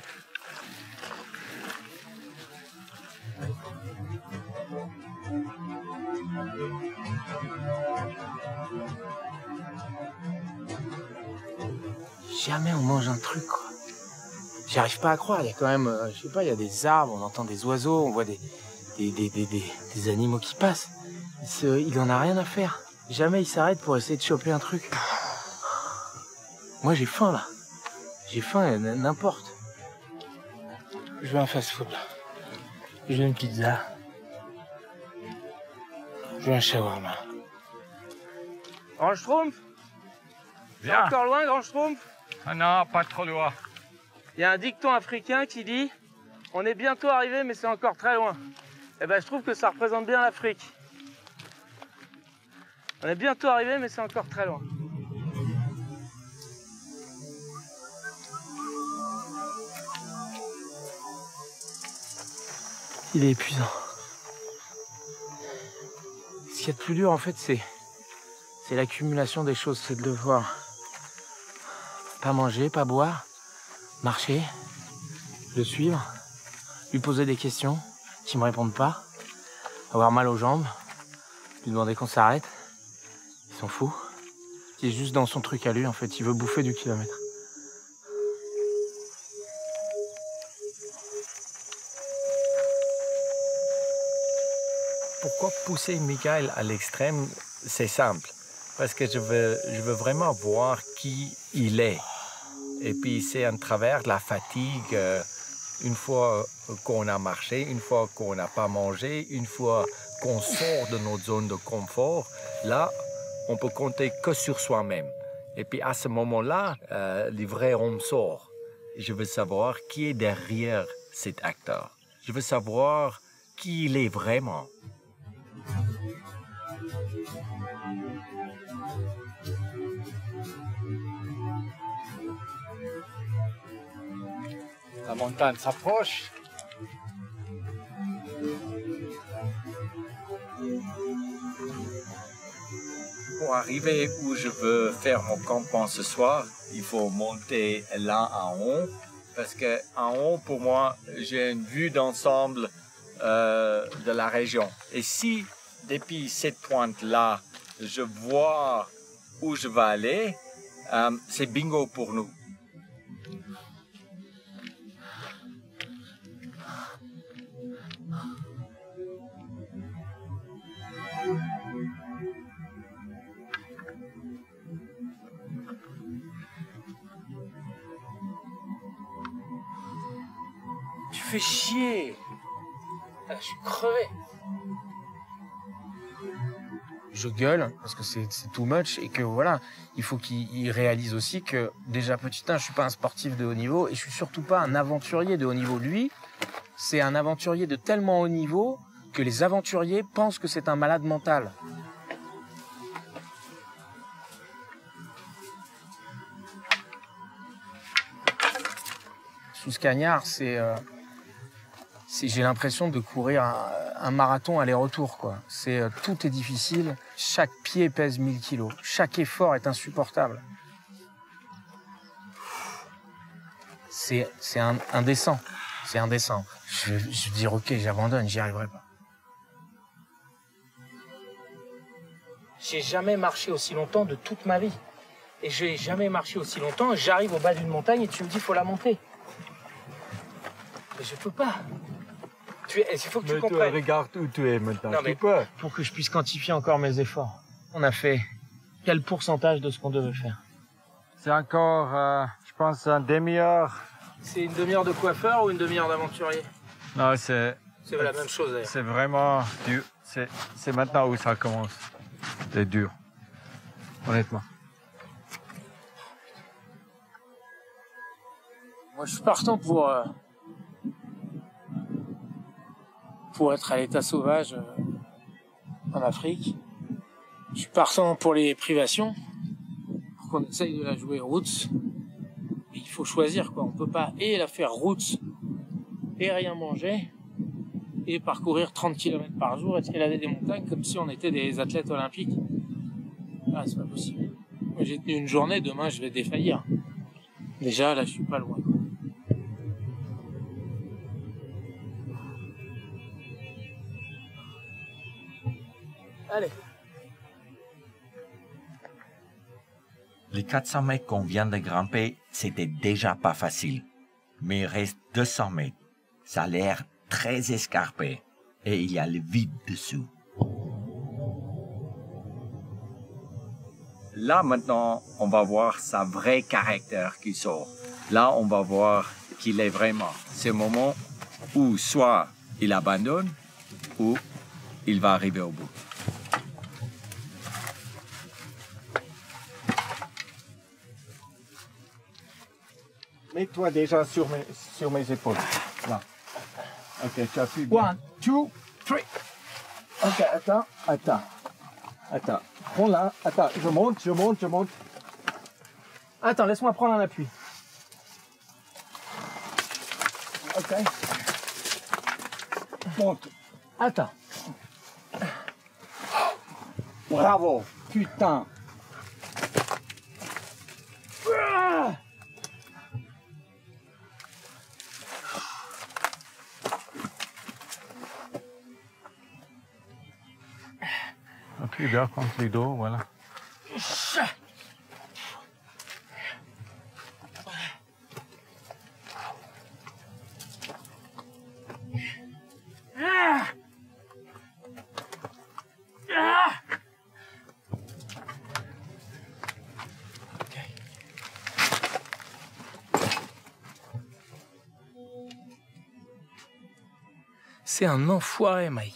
Jamais on mange un truc, quoi. J'arrive pas à croire, il y a quand même, je sais pas, il y a des arbres, on entend des oiseaux, on voit des, des, des, des, des, des animaux qui passent. Il en a rien à faire. Jamais il s'arrête pour essayer de choper un truc. Moi j'ai faim là. J'ai faim n'importe. Je veux un fast-food là. Je veux une pizza. Je veux un shawarma. Grand Schtroumpf? Viens. Encore loin, Grand Schtroumpf? Ah non, pas trop loin. Il y a un dicton africain qui dit « On est bientôt arrivé, mais c'est encore très loin ». Eh ben je trouve que ça représente bien l'Afrique. On est bientôt arrivé, mais c'est encore très loin. Il est épuisant. Ce qu'il y a de plus dur, en fait, c'est c'est l'accumulation des choses. C'est de devoir pas manger, pas boire, marcher, le suivre, lui poser des questions qui ne me répondent pas, avoir mal aux jambes, lui demander qu'on s'arrête. Il s'en fout. Il est juste dans son truc à lui, en fait. Il veut bouffer du kilomètre. Pourquoi pousser Michaël à l'extrême? C'est simple. Parce que je veux, je veux vraiment voir qui il est. Et puis, c'est à travers la fatigue. Une fois qu'on a marché, une fois qu'on n'a pas mangé, une fois qu'on sort de notre zone de confort, là, on peut compter que sur soi-même. Et puis à ce moment-là, euh, le vrai homme sort. Je veux savoir qui est derrière cet acteur. Je veux savoir qui il est vraiment. La montagne s'approche. pour arriver où je veux faire mon campement ce soir, il faut monter là en haut, parce que en haut, pour moi, j'ai une vue d'ensemble euh, de la région. Et si, depuis cette pointe-là, je vois où je vais aller, euh, c'est bingo pour nous. Je fais chier. Ah, je suis crevé. Je gueule parce que c'est too much et que voilà, il faut qu'il réalise aussi que déjà petit un, je suis pas un sportif de haut niveau et je suis surtout pas un aventurier de haut niveau. Lui, c'est un aventurier de tellement haut niveau que les aventuriers pensent que c'est un malade mental. Sous ce cagnard, c'est euh... j'ai l'impression de courir un, un marathon aller-retour, quoi. C'est euh, tout est difficile, chaque pied pèse mille kilos, chaque effort est insupportable. C'est un, indécent, c'est indécent. Je veux dire, ok, j'abandonne, j'y arriverai pas. J'ai jamais marché aussi longtemps de toute ma vie. Et j'ai jamais marché aussi longtemps, j'arrive au bas d'une montagne et tu me dis, faut la monter. Mais je peux pas. Tu es, il faut que tu mais comprennes. Regarde où tu es maintenant. Non, mais peux. Pour que je puisse quantifier encore mes efforts, on a fait quel pourcentage de ce qu'on devait faire? C'est encore, euh, je pense, une demi-heure. C'est une demi-heure de coiffeur ou une demi-heure d'aventurier? Non, c'est... C'est la même chose, d'ailleurs. C'est vraiment dur. C'est maintenant où ça commence. C'est dur, honnêtement. Moi, je suis partant pour... Euh... pour être à l'état sauvage euh, en Afrique. Je suis partant pour les privations, pour qu'on essaye de la jouer roots. Mais il faut choisir, quoi. On peut pas et la faire roots et rien manger et parcourir trente kilomètres par jour et escalader des montagnes comme si on était des athlètes olympiques. Ah, c'est pas possible. Moi, j'ai tenu une journée, demain je vais défaillir. Déjà, là, je suis pas loin. Allez. Les quatre cents mètres qu'on vient de grimper, c'était déjà pas facile. Mais il reste deux cents mètres. Ça a l'air très escarpé. Et il y a le vide dessous. Là, maintenant, on va voir sa vraie caractère qui sort. Là, on va voir qu'il est vraiment. C'est le moment où soit il abandonne, ou il va arriver au bout. Mets-toi déjà sur mes, sur mes épaules. Là. Ok, tu appuies bien. One, two, three. Ok, attends, attends. Attends. Prends là, attends. Je monte, je monte, je monte. Attends, laisse-moi prendre un appui. Ok. Monte. Attends. Bravo, putain. Puis bien contre les dos, voilà. C'est un enfoiré, Mike.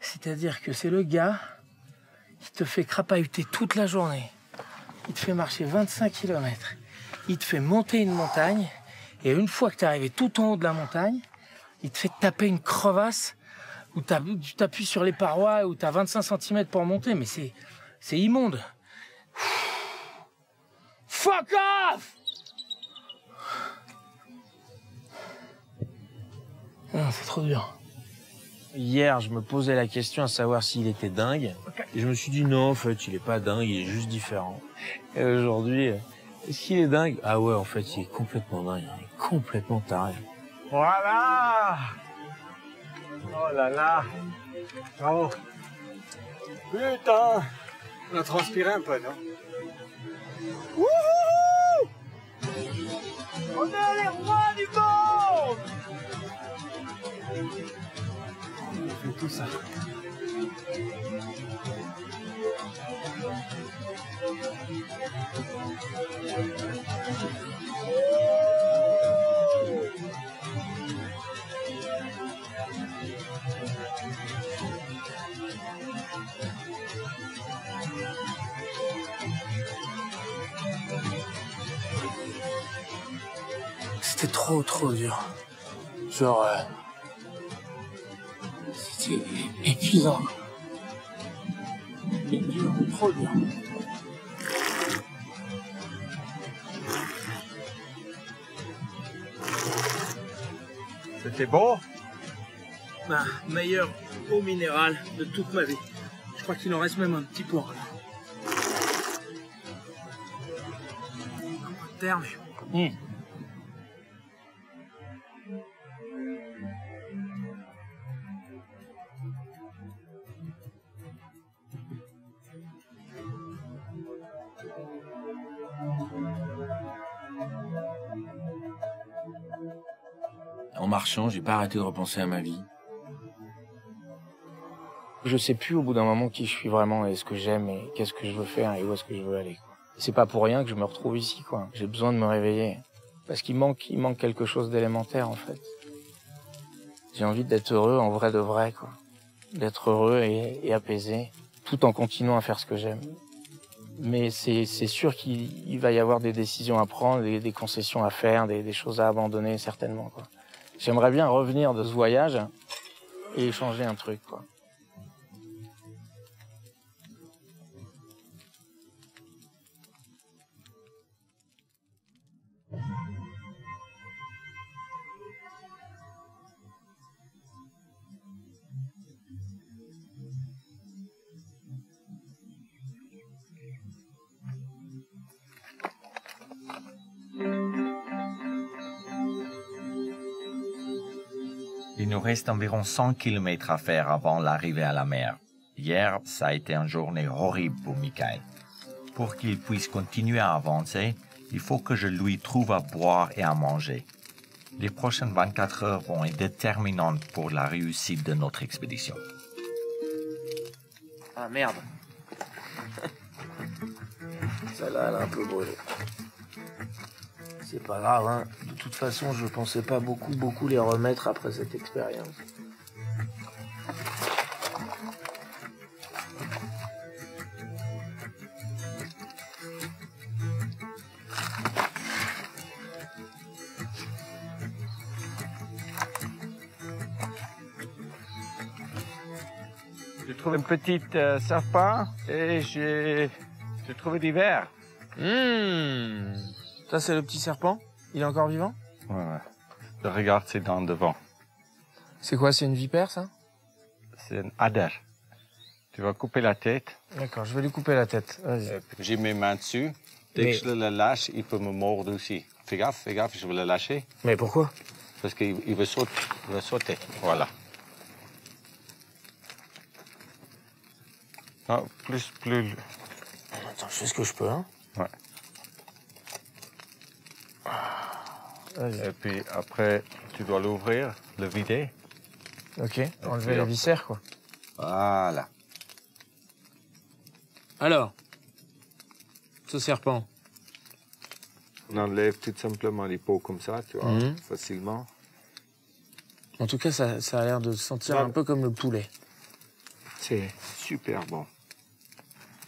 C'est-à-dire que c'est le gars... Il te fait crapahuter toute la journée, il te fait marcher vingt-cinq kilomètres, il te fait monter une montagne, et une fois que tu es arrivé tout en haut de la montagne, il te fait taper une crevasse où tu t'appuies sur les parois, où tu as vingt-cinq centimètres pour monter, mais c'est c'est immonde. Fuck off! Non, c'est trop dur. hier, je me posais la question à savoir s'il était dingue. Et je me suis dit, non, en fait, il est pas dingue, il est juste différent. Et aujourd'hui, est-ce qu'il est dingue? Ah ouais, en fait, il est complètement dingue, il est complètement taré. Voilà! Oh là là! Bravo! Putain! On a transpiré un peu, non? Wouhou! On est les rois du monde! On fait tout ça. C'était trop trop dur. Genre... Euh, c'était épuisant. Et dur, trop dur. C'était beau. Ma meilleure eau minérale de toute ma vie. Je crois qu'il en reste même un petit peu. Terme. Mmh. En marchant, j'ai pas arrêté de repenser à ma vie. Je sais plus au bout d'un moment qui je suis vraiment et ce que j'aime et qu'est-ce que je veux faire et où est-ce que je veux aller. C'est pas pour rien que je me retrouve ici, quoi. J'ai besoin de me réveiller. Parce qu'il manque, il manque quelque chose d'élémentaire, en fait. J'ai envie d'être heureux en vrai de vrai, quoi. D'être heureux et, et apaisé, tout en continuant à faire ce que j'aime. Mais c'est sûr qu'il va y avoir des décisions à prendre, des, des concessions à faire, des, des choses à abandonner, certainement, quoi. J'aimerais bien revenir de ce voyage et échanger un truc, quoi. Il nous reste environ cent kilomètres à faire avant l'arrivée à la mer. Hier, ça a été une journée horrible pour Michaël. Pour qu'il puisse continuer à avancer, il faut que je lui trouve à boire et à manger. Les prochaines vingt-quatre heures vont être déterminantes pour la réussite de notre expédition. Ah merde. Celle-là, elle a un peu brûlé. C'est pas grave, hein. De toute façon, je pensais pas beaucoup, beaucoup les remettre après cette expérience. J'ai trouvé une petite euh, sapin et j'ai trouvé des vers. Mmh. Ça, c'est le petit serpent? Il est encore vivant? Ouais, ouais. Je regarde ses dents devant. C'est quoi? C'est une vipère, ça? C'est un adder. Tu vas couper la tête. D'accord, je vais lui couper la tête. Vas-y. J'ai mes mains dessus. Dès Mais... que je le lâche, il peut me mordre aussi. Fais gaffe, fais gaffe, je vais le lâcher. Mais pourquoi? Parce qu'il veut sauter. Il veut sauter. Voilà. Non, plus, plus... Attends, je fais ce que je peux, hein? Ouais. Et puis après, tu dois l'ouvrir, le vider. Ok, enlever la viscère, quoi. Voilà. Alors, ce serpent. On enlève tout simplement les peaux comme ça, tu vois, mmh. facilement. En tout cas, ça, ça a l'air de sentir voilà. un peu comme le poulet. C'est super bon.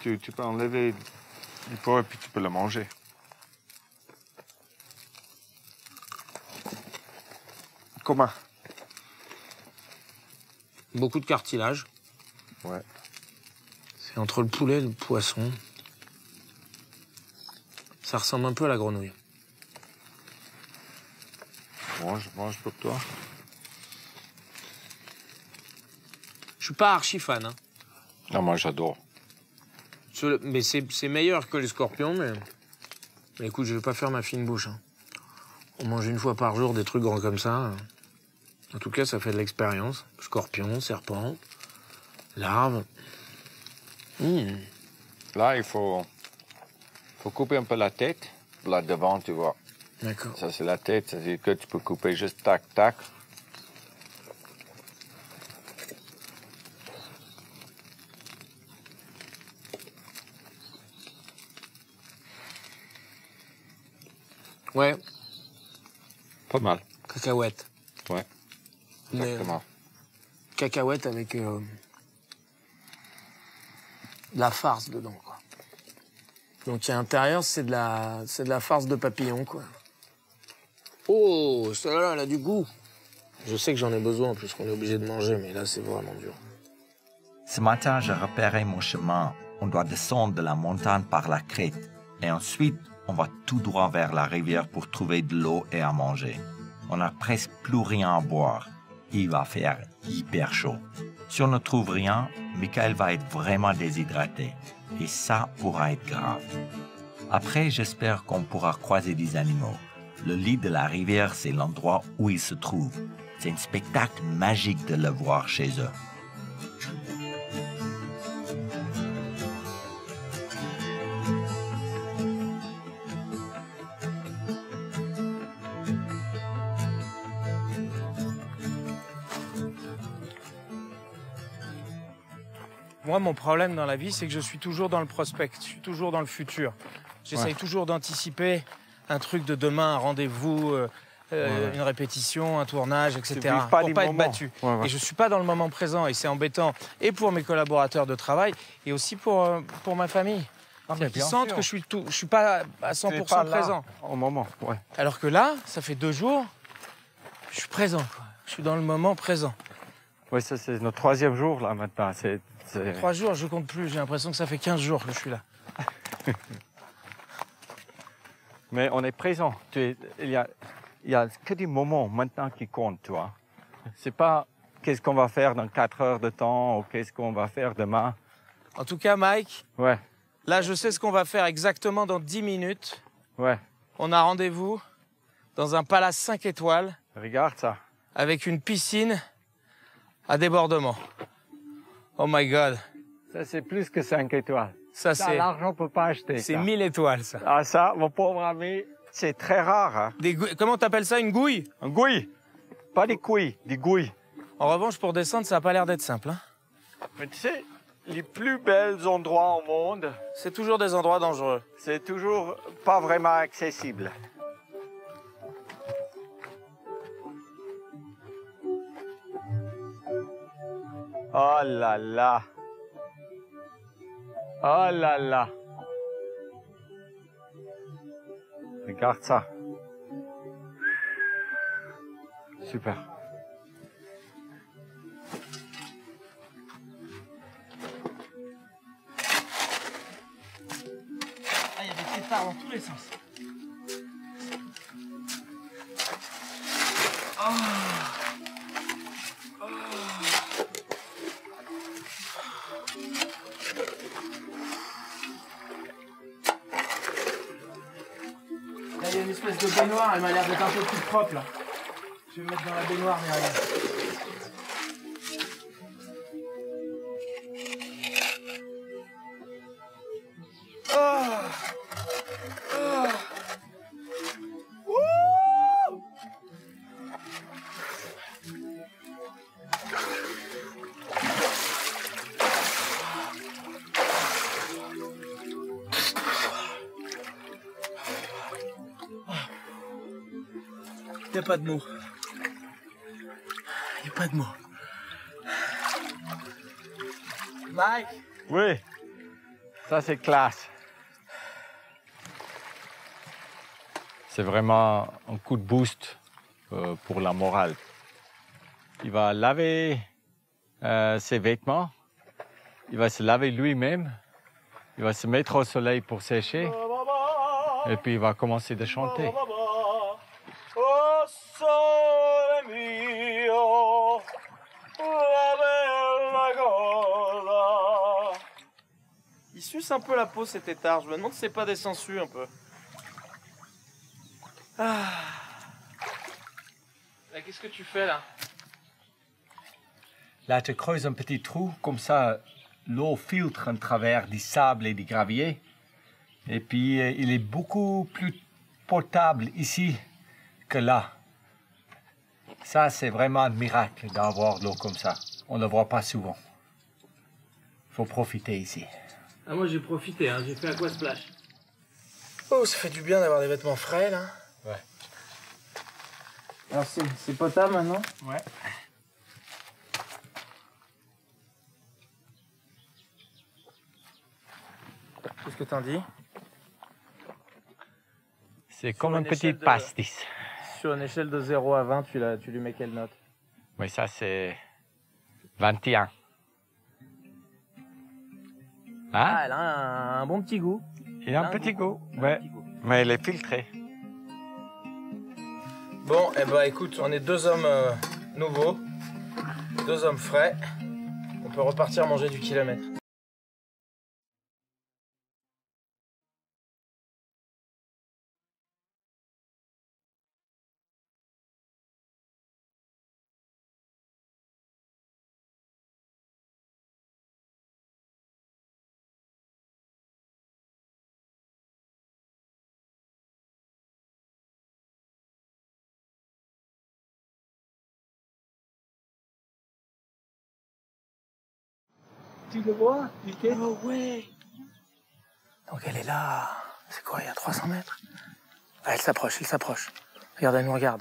Tu, tu peux enlever les peaux et puis tu peux le manger. Comment? Beaucoup de cartilage. Ouais. C'est entre le poulet et le poisson. Ça ressemble un peu à la grenouille. Mange, mange pour toi. suis pas archi fan. Hein. Ah, moi j'adore. Mais c'est meilleur que les scorpions, mais... mais écoute, je vais pas faire ma fine bouche. Hein. On mange une fois par jour des trucs grands comme ça. En tout cas, ça fait de l'expérience. Scorpion, serpent, larve. Mmh. Là, il faut, faut couper un peu la tête. Là devant, tu vois. D'accord. Ça, c'est la tête. Ça veut dire que tu peux couper juste tac, tac. Ouais. Pas mal. Cacahuète. Ouais. Exactement. Mais, cacahuète avec euh, de la farce dedans, quoi. Donc à l'intérieur, c'est de la, c'est de la farce de papillon, quoi. Oh, celle-là, elle a du goût. Je sais que j'en ai besoin, puisqu'on est obligé de manger, mais là, c'est vraiment dur. Ce matin, j'ai repéré mon chemin. On doit descendre de la montagne par la crête, et ensuite, on va tout droit vers la rivière pour trouver de l'eau et à manger. On n'a presque plus rien à boire. Il va faire hyper chaud. Si on ne trouve rien, Michaël va être vraiment déshydraté. Et ça pourra être grave. Après, j'espère qu'on pourra croiser des animaux. Le lit de la rivière, c'est l'endroit où ils se trouvent. C'est un spectacle magique de le voir chez eux. Moi, mon problème dans la vie, c'est que je suis toujours dans le prospect, je suis toujours dans le futur. J'essaye ouais. toujours d'anticiper un truc de demain, un rendez-vous, euh, ouais. une répétition, un tournage, et cetera. Pas pour ne pas moments. être battu. Ouais, ouais. Et je ne suis pas dans le moment présent. Et c'est embêtant et pour mes collaborateurs de travail et aussi pour, euh, pour ma famille. Ah, qui sentent sûr. que je ne suis, suis pas à cent pour cent pas présent. Au moment, ouais. Alors que là, ça fait deux jours, je suis présent. Quoi. Je suis dans le moment présent. Oui, ça, c'est notre troisième jour, là, maintenant. C'est... Trois jours, je compte plus. J'ai l'impression que ça fait quinze jours que je suis là. Mais on est présent. Tu es, il y a, il y a que des moments maintenant qui comptent, tu vois. C'est pas qu'est-ce qu'on va faire dans quatre heures de temps ou qu'est-ce qu'on va faire demain. En tout cas, Mike. Ouais. Là, je sais ce qu'on va faire exactement dans dix minutes. Ouais. On a rendez-vous dans un palace cinq étoiles. Regarde ça. Avec une piscine à débordement. Oh my God. Ça, c'est plus que cinq étoiles. Ça, ça l'argent ne peut pas acheter. C'est mille étoiles, ça. Ah, ça, mon pauvre ami, c'est très rare. Hein. Des gou... Comment t'appelles ça, une gouille? Une gouille. Pas des couilles, des gouilles. En revanche, pour descendre, ça n'a pas l'air d'être simple. Hein. Mais tu sais, les plus belles endroits au monde... C'est toujours des endroits dangereux. C'est toujours pas vraiment accessible. Oh là là. Oh là là. Regarde ça. Super. Ah, il y a des pétards dans tous les sens. Oh. De baignoire, elle m'a l'air d'être un peu plus propre là. Je vais me mettre dans la baignoire derrière. Oh. Oh. Wouh. Il n'y a pas de mots. Il n'y a pas de mots. Mike? Oui. Ça, c'est classe. C'est vraiment un coup de boost euh, pour la morale. Il va laver euh, ses vêtements. Il va se laver lui-même. Il va se mettre au soleil pour sécher. Et puis, il va commencer de chanter. suce un peu la peau, cet étard. Je me demande si c'est pas des sangsues un peu. Ah. Qu'est-ce que tu fais là? Là, tu creuses un petit trou, comme ça, l'eau filtre en travers du sable et du gravier. Et puis, il est beaucoup plus potable ici que là. Ça, c'est vraiment un miracle d'avoir de l'eau comme ça. On ne le voit pas souvent. Il faut profiter ici. Ah, moi, j'ai profité, hein. J'ai fait aquasplash. Oh, ça fait du bien d'avoir des vêtements frais, là. Ouais. Alors, c'est potable, maintenant? Ouais. Qu'est-ce que t'en dis? C'est comme un petit pastis. Sur une échelle de zéro à vingt, tu, tu lui mets quelle note? Oui, ça c'est vingt et un. Hein? Ah, elle a un, un bon petit goût. Il a un, un petit goût, goût. Ouais. Un petit goût. Mais elle est filtrée. Bon, eh ben écoute, on est deux hommes euh, nouveaux, deux hommes frais. On peut repartir manger du kilomètre. Tu le vois? Oh ouais! Donc elle est là. C'est quoi, il y a trois cents mètres? Elle s'approche, elle s'approche. Regarde, elle nous regarde.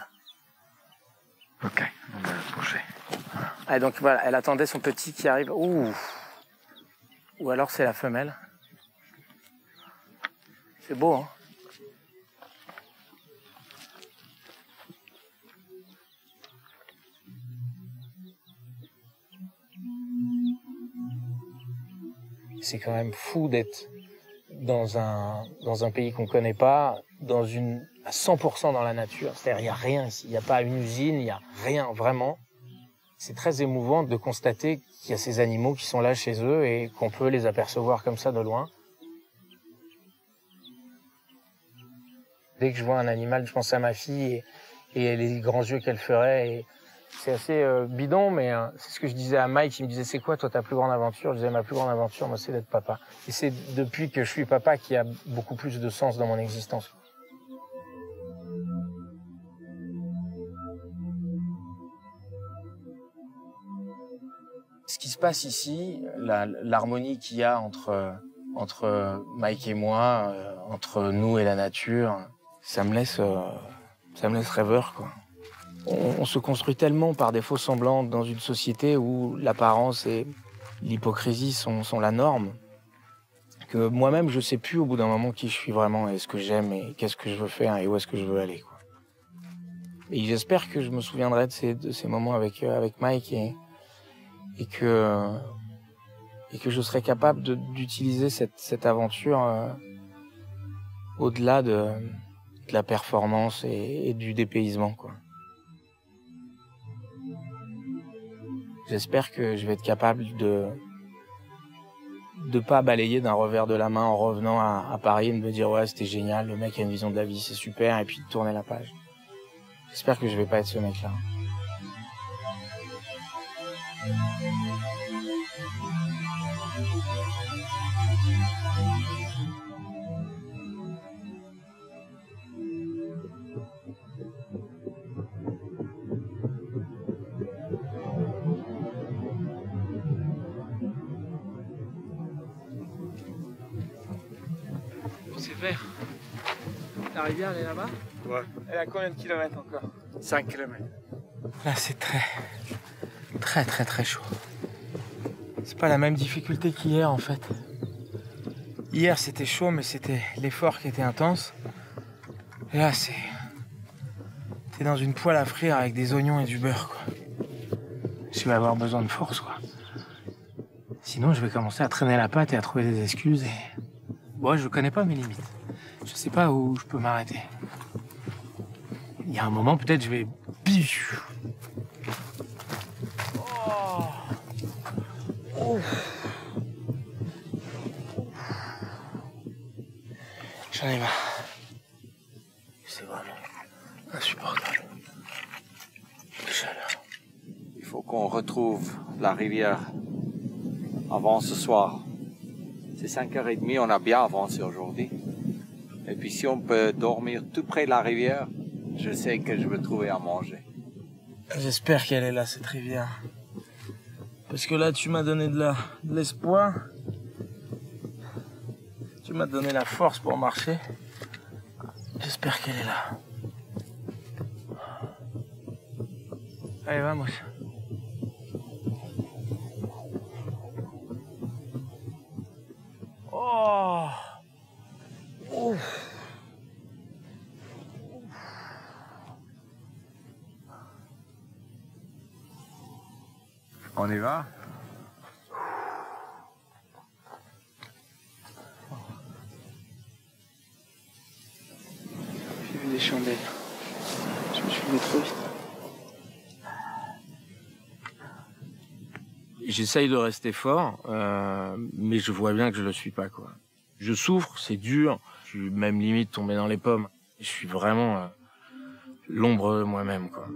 Ok, on va l'approcher. Ah, donc voilà, elle attendait son petit qui arrive. Ouh! Ou alors c'est la femelle. C'est beau, hein? C'est quand même fou d'être dans un, dans un pays qu'on ne connaît pas, dans une, à cent pour cent dans la nature. C'est-à-dire, il n'y a rien ici. Il n'y a pas une usine, il n'y a rien, vraiment. C'est très émouvant de constater qu'il y a ces animaux qui sont là chez eux et qu'on peut les apercevoir comme ça de loin. Dès que je vois un animal, je pense à ma fille et, et les grands yeux qu'elle ferait. Et... C'est assez euh, bidon, mais euh, c'est ce que je disais à Mike, il me disait, c'est quoi toi ta plus grande aventure? Je disais, ma plus grande aventure, moi, c'est d'être papa. Et c'est depuis que je suis papa qu'il y a beaucoup plus de sens dans mon existence. Ce qui se passe ici, l'harmonie qu'il y a entre, entre Mike et moi, euh, entre nous et la nature, ça me laisse, euh, ça me laisse rêveur, quoi. On se construit tellement par des faux semblants dans une société où l'apparence et l'hypocrisie sont, sont la norme que moi-même, je ne sais plus au bout d'un moment qui je suis vraiment et ce que j'aime et qu'est-ce que je veux faire et où est-ce que je veux aller, quoi. Et j'espère que je me souviendrai de ces, de ces moments avec, euh, avec Mike et, et, que, euh, et que je serai capable d'utiliser cette, cette aventure euh, au-delà de, de la performance et, et du dépaysement, quoi. J'espère que je vais être capable de ne pas balayer d'un revers de la main en revenant à, à Paris et de me dire « Ouais, c'était génial, le mec a une vision de la vie, c'est super », et puis de tourner la page. J'espère que je vais pas être ce mec-là. La rivière, elle est là-bas? Ouais. Elle a combien de kilomètres encore? cinq kilomètres. Là, c'est très, très, très, très chaud. C'est pas la même difficulté qu'hier, en fait. Hier, c'était chaud, mais c'était l'effort qui était intense. Et là, c'est... T'es dans une poêle à frire avec des oignons et du beurre, quoi. Je vais avoir besoin de force, quoi. Sinon, je vais commencer à traîner la patte et à trouver des excuses et... Bon, je connais pas mes limites. Je sais pas où je peux m'arrêter. Il y a un moment, peut-être, je vais... Oh. Oh. J'en ai marre. C'est vraiment insupportable. Quelle chaleur. Il faut qu'on retrouve la rivière avant ce soir. C'est cinq heures trente, on a bien avancé aujourd'hui. Et puis si on peut dormir tout près de la rivière, je sais que je vais trouver à manger. J'espère qu'elle est là, cette rivière. Parce que là, tu m'as donné de l'espoir. Tu m'as donné la force pour marcher. J'espère qu'elle est là. Allez, vamos. Oh! Ouf. On y va? J'ai vu des chandelles. Je me suis mis trop vite. J'essaye de rester fort, euh, mais je vois bien que je le suis pas, quoi. Je souffre, c'est dur. Je suis même limite tombé dans les pommes. Je suis vraiment euh, l'ombre de moi-même, quoi.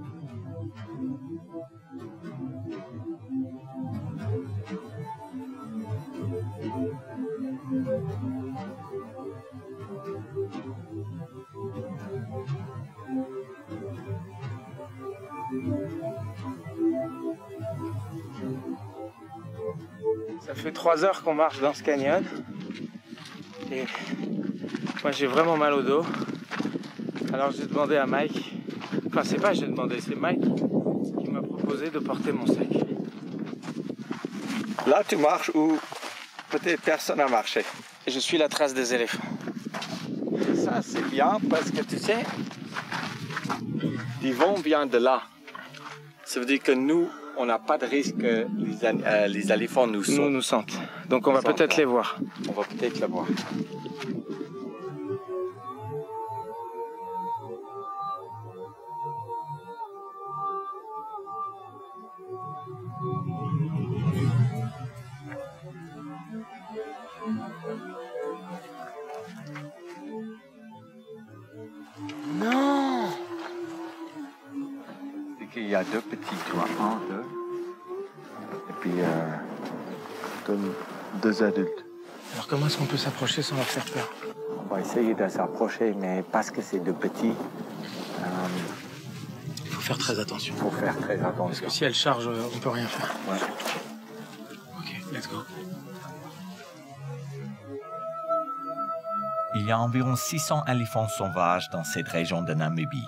Ça fait trois heures qu'on marche dans ce canyon et moi j'ai vraiment mal au dos. Alors j'ai demandé à Mike, enfin c'est pas j'ai demandé, c'est Mike qui m'a proposé de porter mon sac. Là tu marches où peut-être personne n'a marché. Et je suis la trace des éléphants. Et ça c'est bien parce que tu sais, Yvon vient de là. Ça veut dire que nous, on n'a pas de risque que les, euh, les éléphants nous sentent. Nous, nous sentent. Donc on va peut-être les voir. On va peut-être les voir. Il y a deux petits, tu vois, un, deux, et puis euh, deux, deux adultes. Alors comment est-ce qu'on peut s'approcher sans leur faire peur? On va essayer de s'approcher, mais parce que c'est deux petits... Euh, il faut faire très attention. Il faut faire très attention. Parce que si elles chargent, on peut rien faire. Ouais. Ok, let's go. Il y a environ six cents éléphants sauvages dans cette région de Namibie.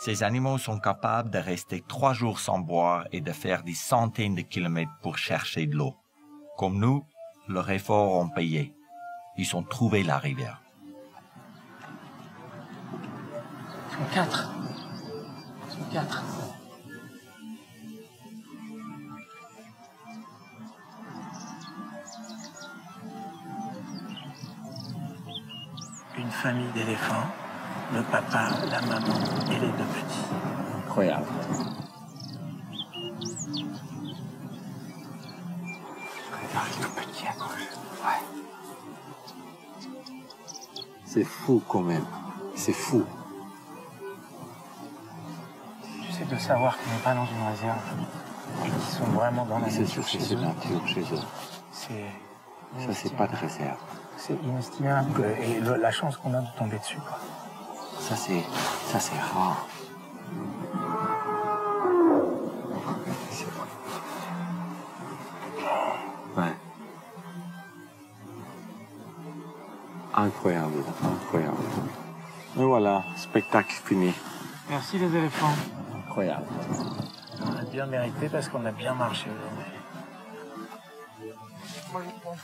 Ces animaux sont capables de rester trois jours sans boire et de faire des centaines de kilomètres pour chercher de l'eau. Comme nous, leurs efforts ont payé. Ils ont trouvé la rivière. Ils sont quatre. Ils sont quatre. Une famille d'éléphants. Le papa, la maman et les deux petits. Incroyable. Regarde les deux petits à gauche. Ouais. C'est fou quand même. C'est fou. Tu sais de savoir qu'on n'est pas dans une réserve et qu'ils sont vraiment dans la nature chez eux. C'est... Ça, c'est pas de réserve. C'est inestimable et le, la chance qu'on a de tomber dessus, quoi. Ça c'est, ça c'est rare. C'est bon. Ouais. Incroyable, incroyable. Et voilà, spectacle fini. Merci les éléphants. Incroyable. On a bien mérité parce qu'on a bien marché aujourd'hui. Moi je prends.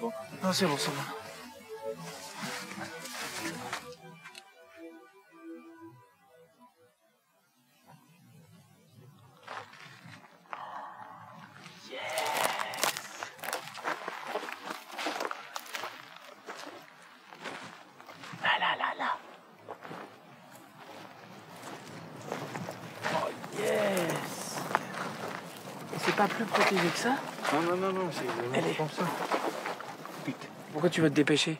Bon. Non c'est bon, c'est bon. Plus protégé que ça? Non, non, non, non, c'est comme ça. Putain. Pourquoi tu vas te dépêcher?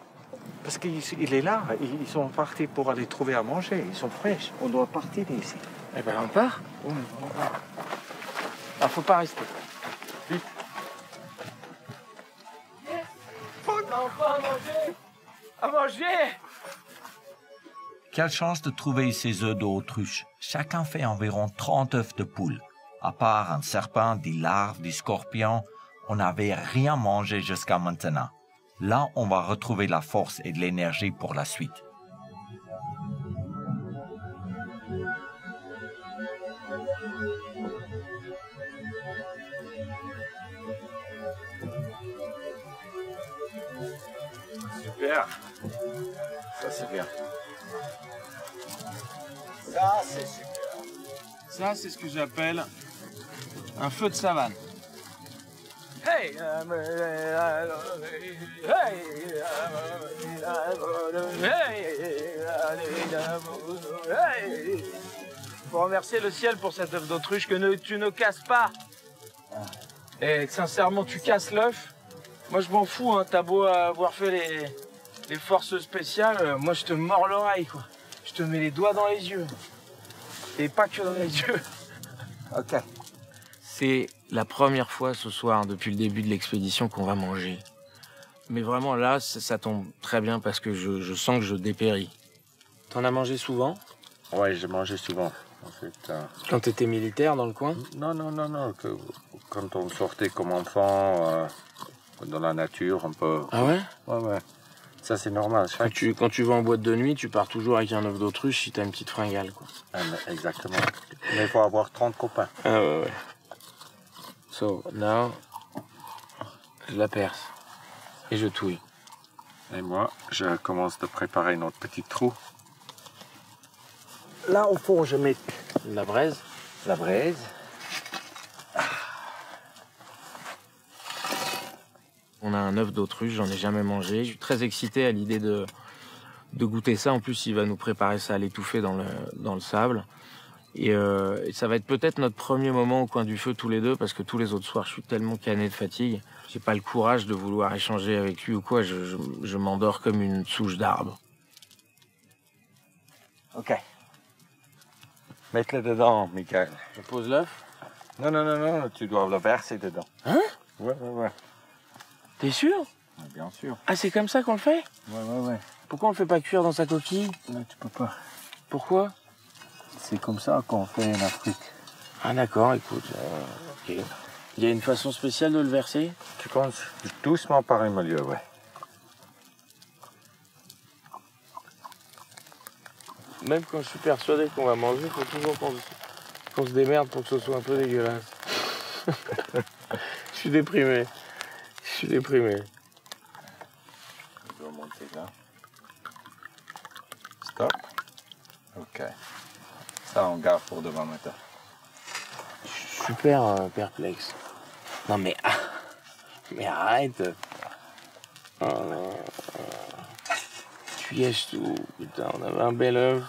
Parce qu'il est là, ils sont partis pour aller trouver à manger, ils sont fraîches. On doit partir d'ici. Eh bien, on part. Oui, on part. Il ne faut pas rester. Vite. Yes. On a encore à manger. À manger. Quelle chance de trouver ces œufs d'autruche. Chacun fait environ trente œufs de poule. À part un serpent, des larves, des scorpions, on n'avait rien mangé jusqu'à maintenant. Là, on va retrouver la force et de l'énergie pour la suite. Super. Ça, c'est bien. Ça, c'est super. Ça, c'est ce que j'appelle un feu de savane. Hey, faut remercier le ciel pour cet œuf d'autruche que ne, tu ne casses pas. Et sincèrement, tu casses l'œuf. Moi, je m'en fous, hein, t'as beau avoir fait les, les forces spéciales, moi, je te mords l'oreille, quoi. Je te mets les doigts dans les yeux. Et pas que dans les yeux. Ok. C'est la première fois ce soir, depuis le début de l'expédition, qu'on va manger. Mais vraiment, là, ça, ça tombe très bien parce que je, je sens que je dépéris. T'en as mangé souvent? Ouais, j'ai mangé souvent, en fait. Euh... Quand t'étais militaire dans le coin? Non, non, non, non. Que, quand on sortait comme enfant, euh, dans la nature, un peu. Ah ouais? Ouais, ouais. Ça, c'est normal. Chaque... Quand, tu, quand tu vas en boîte de nuit, tu pars toujours avec un œuf d'autruche si t'as une petite fringale, quoi. Ah, mais exactement. Mais il faut avoir trente copains. Ah ouais, ouais. So, now, je la perce. Et je touille. Et moi, je commence de préparer notre petit trou. Là, au fond, je mets... La braise. La braise. On a un œuf d'autruche, j'en ai jamais mangé. Je suis très excité à l'idée de, de goûter ça. En plus, il va nous préparer ça à l'étouffer dans le, dans le sable. Et, euh, et ça va être peut-être notre premier moment au coin du feu tous les deux, parce que tous les autres soirs, je suis tellement cané de fatigue. J'ai pas le courage de vouloir échanger avec lui ou quoi. Je, je, je m'endors comme une souche d'arbre. Ok. Mets-le dedans, Michaël. Je pose l'œuf? Non, non, non, non, tu dois le verser dedans. Hein? Ouais, ouais, ouais. T'es sûr? Bien sûr. Ah, c'est comme ça qu'on le fait? Ouais, ouais, ouais. Pourquoi on le fait pas cuire dans sa coquille? Non, tu peux pas. Pourquoi? C'est comme ça qu'on fait en Afrique. Ah d'accord, écoute. Euh, okay. Il y a une façon spéciale de le verser? Tu commences doucement par un milieu, ouais. Même quand je suis persuadé qu'on va manger, il faut toujours qu'on se... qu'on se démerde pour que ce soit un peu dégueulasse. Je suis déprimé. Je suis déprimé. Je vais remonter là. Stop. Ok. Ça, on garde pour demain matin. Je suis super euh, perplexe. Non mais... Ah, mais arrête. Oh, euh, tu gâches tout. Putain, on avait un bel œuf.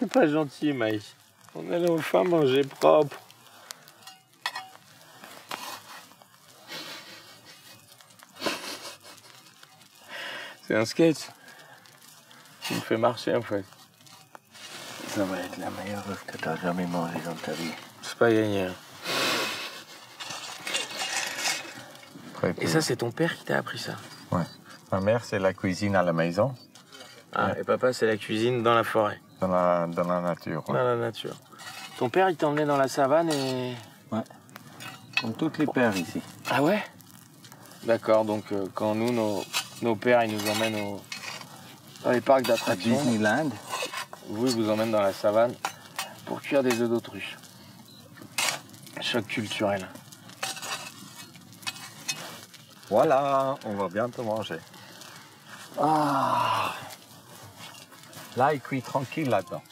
C'est pas gentil, Mike. On allait enfin manger propre. C'est un sketch. Tu me fais marcher en fait. Ça va être la meilleure œuf que tu as jamais mangé dans ta vie. C'est pas gagné. Hein. Et ça, c'est ton père qui t'a appris ça? Ouais. Ma mère, c'est la cuisine à la maison. Ah, ouais. Et papa, c'est la cuisine dans la forêt. Dans la, dans la nature. Ouais. Dans la nature. Ton père, il t'emmenait dans la savane et... Ouais. Comme toutes les pères ici. Ah ouais? D'accord, donc euh, quand nous, nos... Nos pères, ils nous emmènent au... dans les parcs d'attractions. Disneyland. Vous, ils vous emmènent dans la savane pour cuire des œufs d'autruche. Choc culturel. Voilà, on va bientôt manger. Ah. Là, il cuit tranquille là-dedans.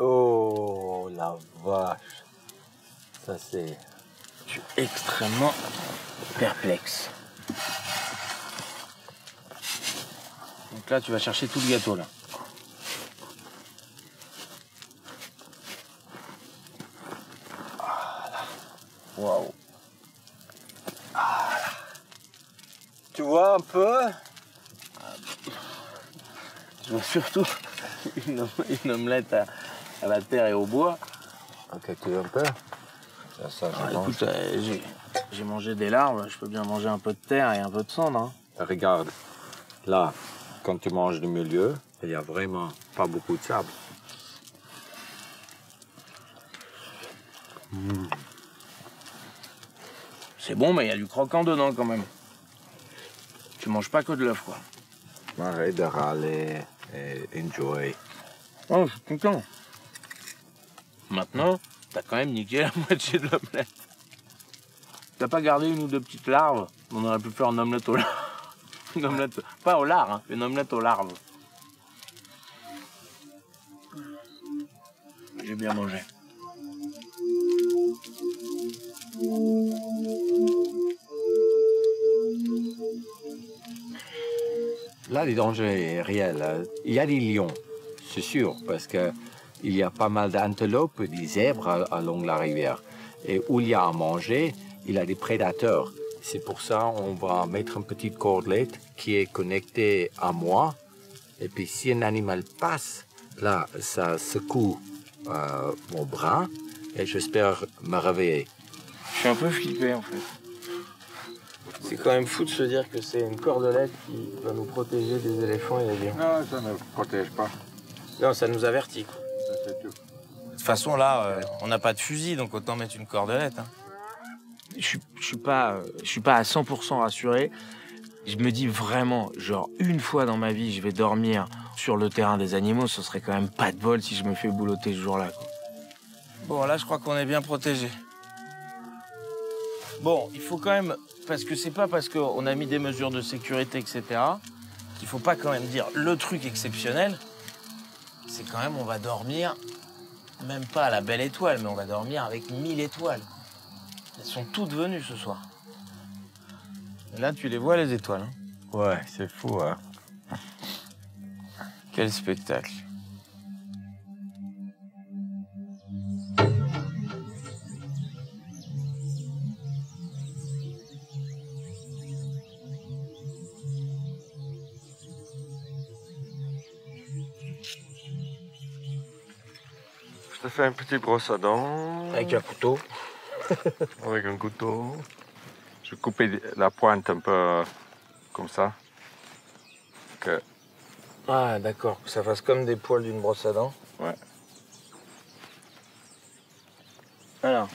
Oh la vache, ça c'est... Je suis extrêmement perplexe. Donc là tu vas chercher tout le gâteau là. Waouh. Ah, tu vois un peu? Je vois surtout une, une omelette à, à la terre et au bois. Ok, tu veux un peu? Ça, ça, ah, écoute, euh, j'ai mangé des larves, je peux bien manger un peu de terre et un peu de cendre. Hein. Regarde, là, quand tu manges du milieu, il n'y a vraiment pas beaucoup de sable. Mmh. C'est bon, mais il y a du croquant dedans quand même. Tu manges pas que de l'œuf, quoi. Arrête de râler et enjoy. Oh, je suis content. Maintenant, t'as quand même niqué la moitié de l'omelette. T'as pas gardé une ou deux petites larves? On aurait pu faire une omelette aux larves. Une omelette, pas aux larves, hein, une omelette aux larves. J'ai bien mangé. Là, les dangers sont réels. Il y a des lions, c'est sûr, parce qu'il y a pas mal d'antelopes, des zèbres along la rivière. Et où il y a à manger, il y a des prédateurs. C'est pour ça qu'on va mettre une petite cordelette qui est connectée à moi. Et puis, si un animal passe, là, ça secoue euh, mon bras et j'espère me réveiller. Je suis un peu flippé, en fait. C'est quand même fou de se dire que c'est une cordelette qui va nous protéger des éléphants et des lions. Non, ça ne protège pas. Non, ça nous avertit, quoi. Ça, c'est tout. De toute façon, là, euh, on n'a pas de fusil, donc autant mettre une cordelette. Hein. Je ne suis pas, pas à cent pour cent rassuré. Je me dis vraiment, genre, une fois dans ma vie, je vais dormir sur le terrain des animaux. Ce serait quand même pas de bol si je me fais boulotter ce jour-là. Bon, là, je crois qu'on est bien protégé. Bon, il faut quand même... Parce que c'est pas parce qu'on a mis des mesures de sécurité, et cetera, qu'il faut pas quand même dire le truc exceptionnel, c'est quand même on va dormir, même pas à la belle étoile, mais on va dormir avec mille étoiles. Elles sont toutes venues ce soir. Et là, tu les vois, les étoiles. Hein? Ouais, c'est fou, hein? Quel spectacle. Je fais un petit brosse à dents. Avec un couteau. Avec un couteau. Je coupe la pointe un peu comme ça. Que... Ah d'accord, que ça fasse comme des poils d'une brosse à dents. Ouais. Alors.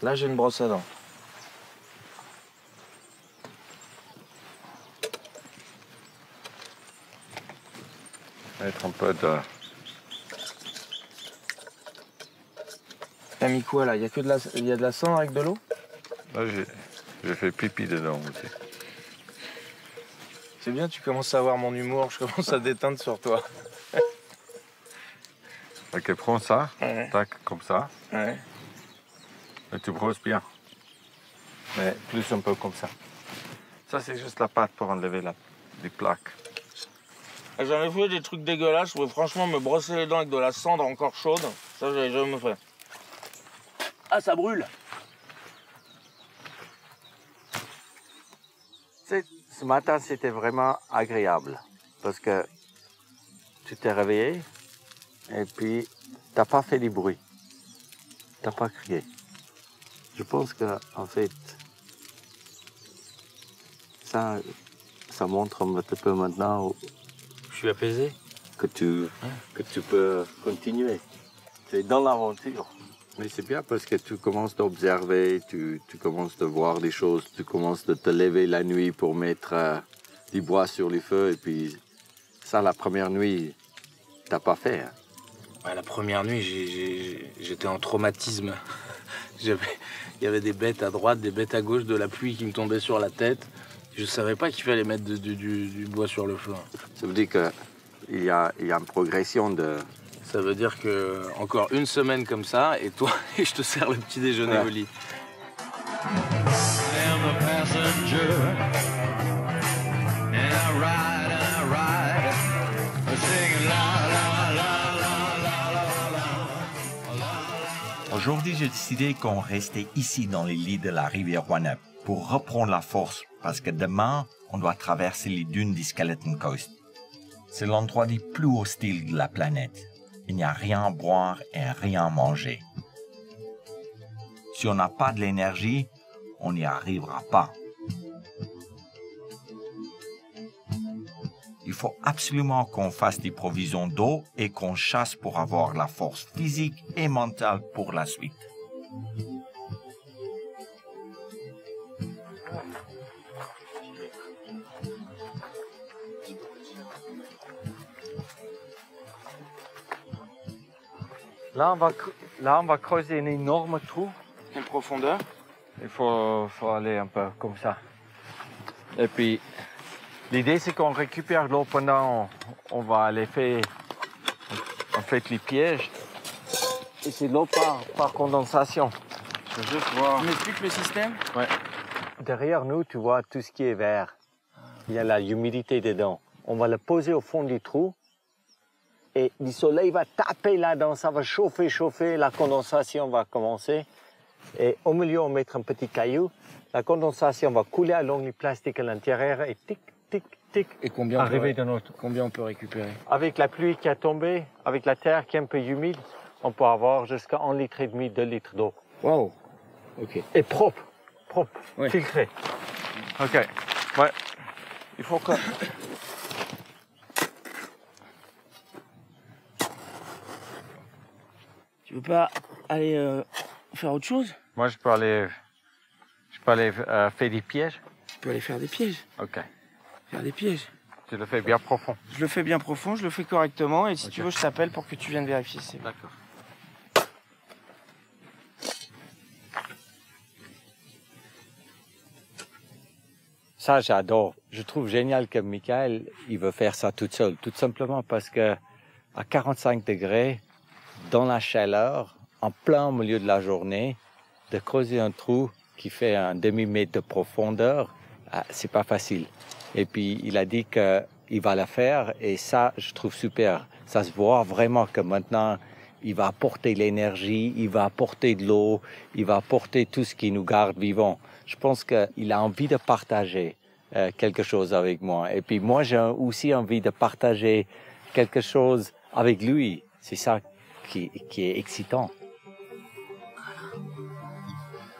Là j'ai une brosse à dents. Mettre un peu de... T'as mis quoi là? Il y a que de la, il y a de la cendre avec de l'eau? Là, j'ai fait pipi dedans aussi. C'est bien, tu commences à avoir mon humour, je commence à déteindre sur toi. Ok, prends ça, ouais. Tac, comme ça. Ouais. Et tu brosses bien. Mais plus un peu comme ça. Ça, c'est juste la pâte pour enlever la, les plaques. J'en ai fait des trucs dégueulasses, je pouvais franchement me brosser les dents avec de la cendre encore chaude. Ça, j'avais jamais fait. Ah, ça brûle! Ce matin, c'était vraiment agréable parce que tu t'es réveillé et puis t'as pas fait du bruit. T'as pas crié. Je pense que, en fait, ça, ça montre un petit peu maintenant où je suis apaisé. Que tu, hein? Que tu peux continuer. C'est dans l'aventure. Mais c'est bien parce que tu commences d'observer, tu, tu commences de voir des choses, tu commences de te lever la nuit pour mettre euh, du bois sur les feux. Et puis ça, la première nuit, t'as pas fait. Hein. Ouais, la première nuit, j'étais en traumatisme. Il y avait des bêtes à droite, des bêtes à gauche, de la pluie qui me tombait sur la tête. Je savais pas qu'il fallait mettre de, du, du, du bois sur le feu. Hein. Ça veut dire qu'il y a, y a une progression de... Ça veut dire que encore une semaine comme ça, et toi, et je te sers le petit déjeuner ouais. Au lit. Aujourd'hui, j'ai décidé qu'on restait ici dans les lits de la rivière Wanna pour reprendre la force parce que demain, on doit traverser les dunes du Skeleton Coast. C'est l'endroit le plus hostile de la planète. Il n'y a rien à boire et rien à manger. Si on n'a pas de l'énergie, on n'y arrivera pas. Il faut absolument qu'on fasse des provisions d'eau et qu'on chasse pour avoir la force physique et mentale pour la suite. Là, on va, là, on va creuser un énorme trou. Une profondeur. Il faut, faut aller un peu comme ça. Et puis, l'idée, c'est qu'on récupère l'eau pendant on, on va aller faire en fait les pièges. Et c'est l'eau par, par condensation. Je veux juste voir. Tu m'expliques le système? Ouais. Derrière nous, tu vois tout ce qui est vert. Il y a la humidité dedans. On va le poser au fond du trou. Et le soleil va taper là-dedans, ça va chauffer, chauffer, la condensation va commencer. Et au milieu, on va mettre un petit caillou. La condensation va couler along les plastiques à l'intérieur et tic, tic, tic, et combien arriver dans notre... Combien on peut récupérer? Avec la pluie qui a tombé, avec la terre qui est un peu humide, on peut avoir jusqu'à un litre et demi, deux litres d'eau. Wow, ok. Et propre, propre, oui. Filtré. Ok, ouais. Il faut que... Tu veux pas aller euh, faire autre chose? Moi, je peux aller, je peux aller euh, faire des pièges. Tu peux aller faire des pièges. Ok. Faire des pièges. Tu le fais bien profond. Je le fais bien profond, je le fais correctement. Et si okay. tu veux, je t'appelle pour que tu viennes vérifier. D'accord. Ça, j'adore. Je trouve génial que Michaël, il veut faire ça tout seul. Tout simplement parce que à quarante-cinq degrés, dans la chaleur, en plein milieu de la journée, de creuser un trou qui fait un demi-mètre de profondeur, c'est pas facile. Et puis, il a dit qu'il va la faire et ça, je trouve super. Ça se voit vraiment que maintenant, il va apporter l'énergie, il va apporter de l'eau, il va apporter tout ce qui nous garde vivants. Je pense qu'il a envie de partager euh, quelque chose avec moi. Et puis, moi, j'ai aussi envie de partager quelque chose avec lui. C'est ça Qui, qui est excitant.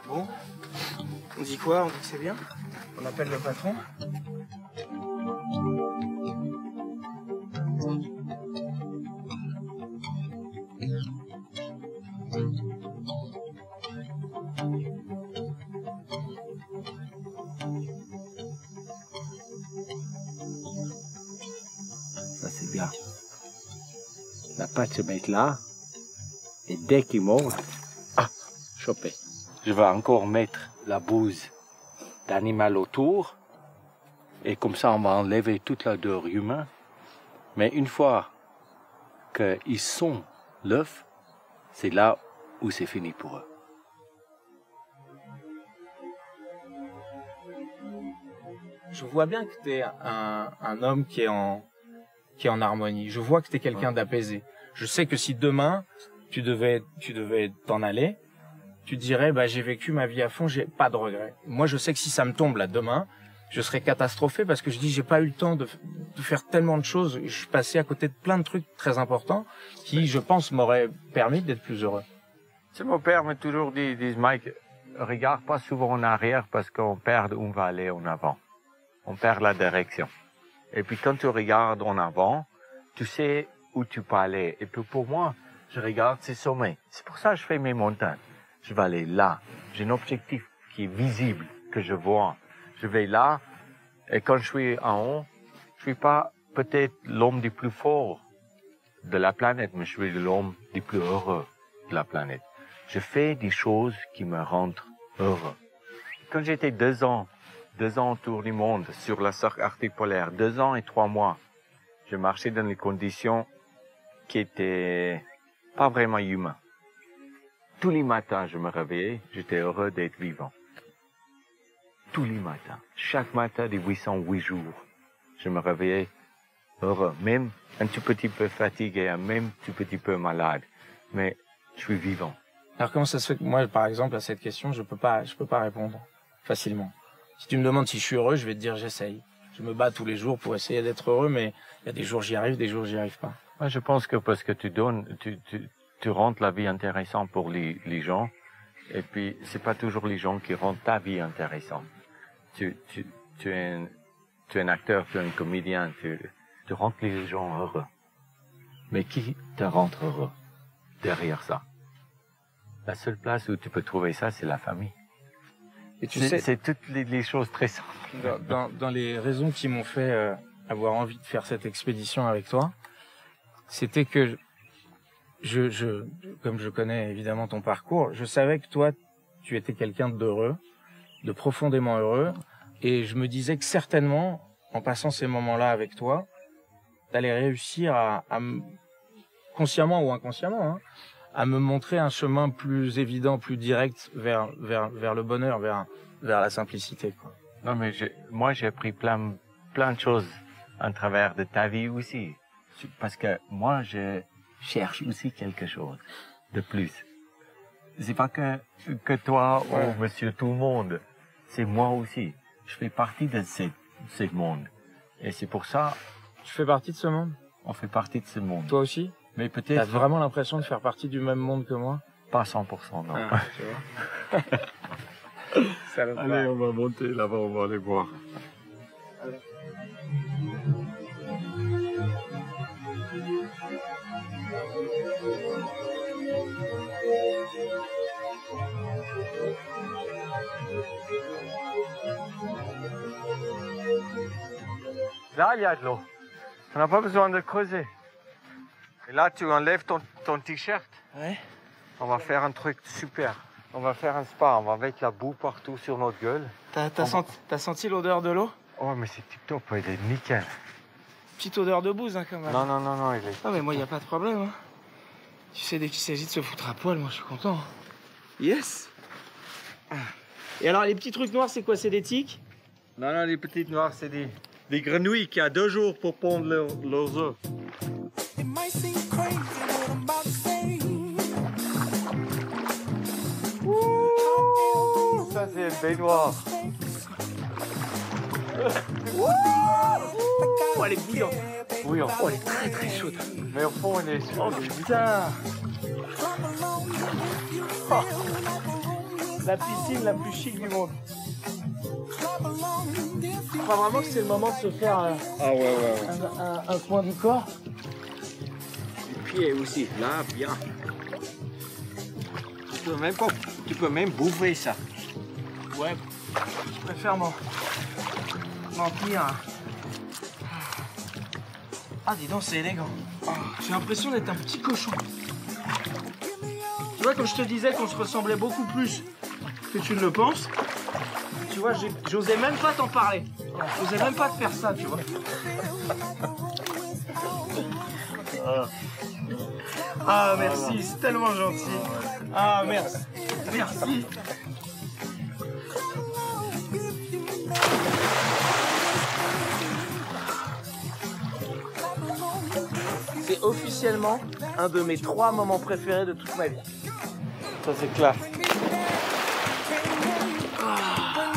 Bon, on dit quoi? On dit que c'est bien? On appelle le patron? Ça c'est bien. La pâte se met là. Et dès qu'il monte, ah, chopé. Je vais encore mettre la bouse d'animal autour. Et comme ça, on va enlever toute l'odeur humaine. Mais une fois qu'ils sont l'œuf, c'est là où c'est fini pour eux. Je vois bien que tu es un, un homme qui est, en, qui est en harmonie. Je vois que tu es quelqu'un d'apaisé. Je sais que si demain... Tu devais, tu devais t'en aller. Tu dirais, bah, j'ai vécu ma vie à fond, j'ai pas de regrets. Moi, je sais que si ça me tombe là demain, je serais catastrophé parce que je dis, j'ai pas eu le temps de, de faire tellement de choses. Je suis passé à côté de plein de trucs très importants qui, je pense, m'auraient permis d'être plus heureux. C'est mon père m'a toujours dit, il dit, Mike, regarde pas souvent en arrière parce qu'on perd où on va aller en avant. On perd la direction. Et puis quand tu regardes en avant, tu sais où tu peux aller. Et puis pour moi, je regarde ces sommets. C'est pour ça que je fais mes montagnes. Je vais aller là. J'ai un objectif qui est visible, que je vois. Je vais là, et quand je suis en haut, je suis pas peut-être l'homme du plus fort de la planète, mais je suis l'homme du plus heureux de la planète. Je fais des choses qui me rendent heureux. Quand j'étais deux ans, deux ans autour du monde, sur la cercle arctique polaire, deux ans et trois mois, je marchais dans des conditions qui étaient pas vraiment humain. Tous les matins, je me réveillais, j'étais heureux d'être vivant. Tous les matins, chaque matin des huit cent huit jours, je me réveillais heureux, même un tout petit peu fatigué, même un tout petit peu malade, mais je suis vivant. Alors comment ça se fait que moi, par exemple, à cette question, je peux pas, je peux pas répondre facilement. Si tu me demandes si je suis heureux, je vais te dire j'essaye. Je me bats tous les jours pour essayer d'être heureux, mais il y a des jours j'y arrive, des jours j'y arrive pas. Moi, je pense que parce que tu donnes, tu, tu, tu rends la vie intéressante pour les, les gens, et puis c'est pas toujours les gens qui rendent ta vie intéressante. Tu, tu, tu es un, tu es un acteur, tu es un comédien, tu, tu rends les gens heureux. Mais qui te rend heureux derrière ça? La seule place où tu peux trouver ça, c'est la famille. Et tu sais, c'est toutes les, les choses très simples. Dans, dans, dans les raisons qui m'ont fait euh, avoir envie de faire cette expédition avec toi, c'était que je, je, comme je connais évidemment ton parcours, je savais que toi, tu étais quelqu'un d'heureux, de profondément heureux, et je me disais que certainement, en passant ces moments-là avec toi, t'allais réussir à, à consciemment ou inconsciemment, hein, à me montrer un chemin plus évident, plus direct vers vers vers le bonheur, vers vers la simplicité, quoi. Non mais je, moi j'ai appris plein plein de choses à travers de ta vie aussi, parce que moi je cherche aussi quelque chose de plus. C'est pas que que toi ou ouais. Monsieur tout le monde, c'est moi aussi. Je fais partie de ce ce monde et c'est pour ça. Tu fais partie de ce monde. On fait partie de ce monde. Toi aussi. Mais peut-être. T'as vraiment l'impression de faire partie du même monde que moi? Pas cent pour cent, non. Ah, tu vois. Allez, on va monter là-bas, on va aller voir. Allez. Là, il y a de l'eau. On n'a pas besoin de creuser. Et là, tu enlèves ton, ton t-shirt. Ouais. On va faire un truc super. On va faire un spa. On va mettre la boue partout sur notre gueule. T'as t'as senti, t'as senti l'odeur de l'eau? Oh, mais c'est tip-top. Il est nickel. Petite odeur de bouse, hein, quand même. Non, non, non, non. Il est... Ah, mais moi, il n'y a pas de problème. Hein. Tu sais, dès qu'il s'agit de se foutre à poil, moi, je suis content. Yes. Ah. Et alors, les petits trucs noirs, c'est quoi? C'est des tiques? Non, non, les petites noires, c'est des, des grenouilles qui ont deux jours pour pondre leur, leurs œufs. Ça, c'est une baignoire. Oh, elle est bouillante. Bouillante. Oh, elle est très, très chaude. Mais au fond, elle est chaude. Oh, putain. Oh. La piscine la plus chic du monde. Je crois vraiment que c'est le moment de se faire un, ah ouais, ouais, ouais. un, un, un coin du corps. Et aussi, là, bien. Tu peux même, tu peux même bouffer ça. Ouais, je préfère m'en tenir. Ah, dis donc, c'est élégant. Oh, j'ai l'impression d'être un petit cochon. Tu vois, quand je te disais qu'on se ressemblait beaucoup plus que tu ne le penses, tu vois, j'osais même pas t'en parler. J'osais même pas te faire ça, tu vois. Ah. Ah merci, c'est tellement gentil. Ah merci, merci. C'est officiellement un de mes trois moments préférés de toute ma vie. Ça c'est clair. Ah.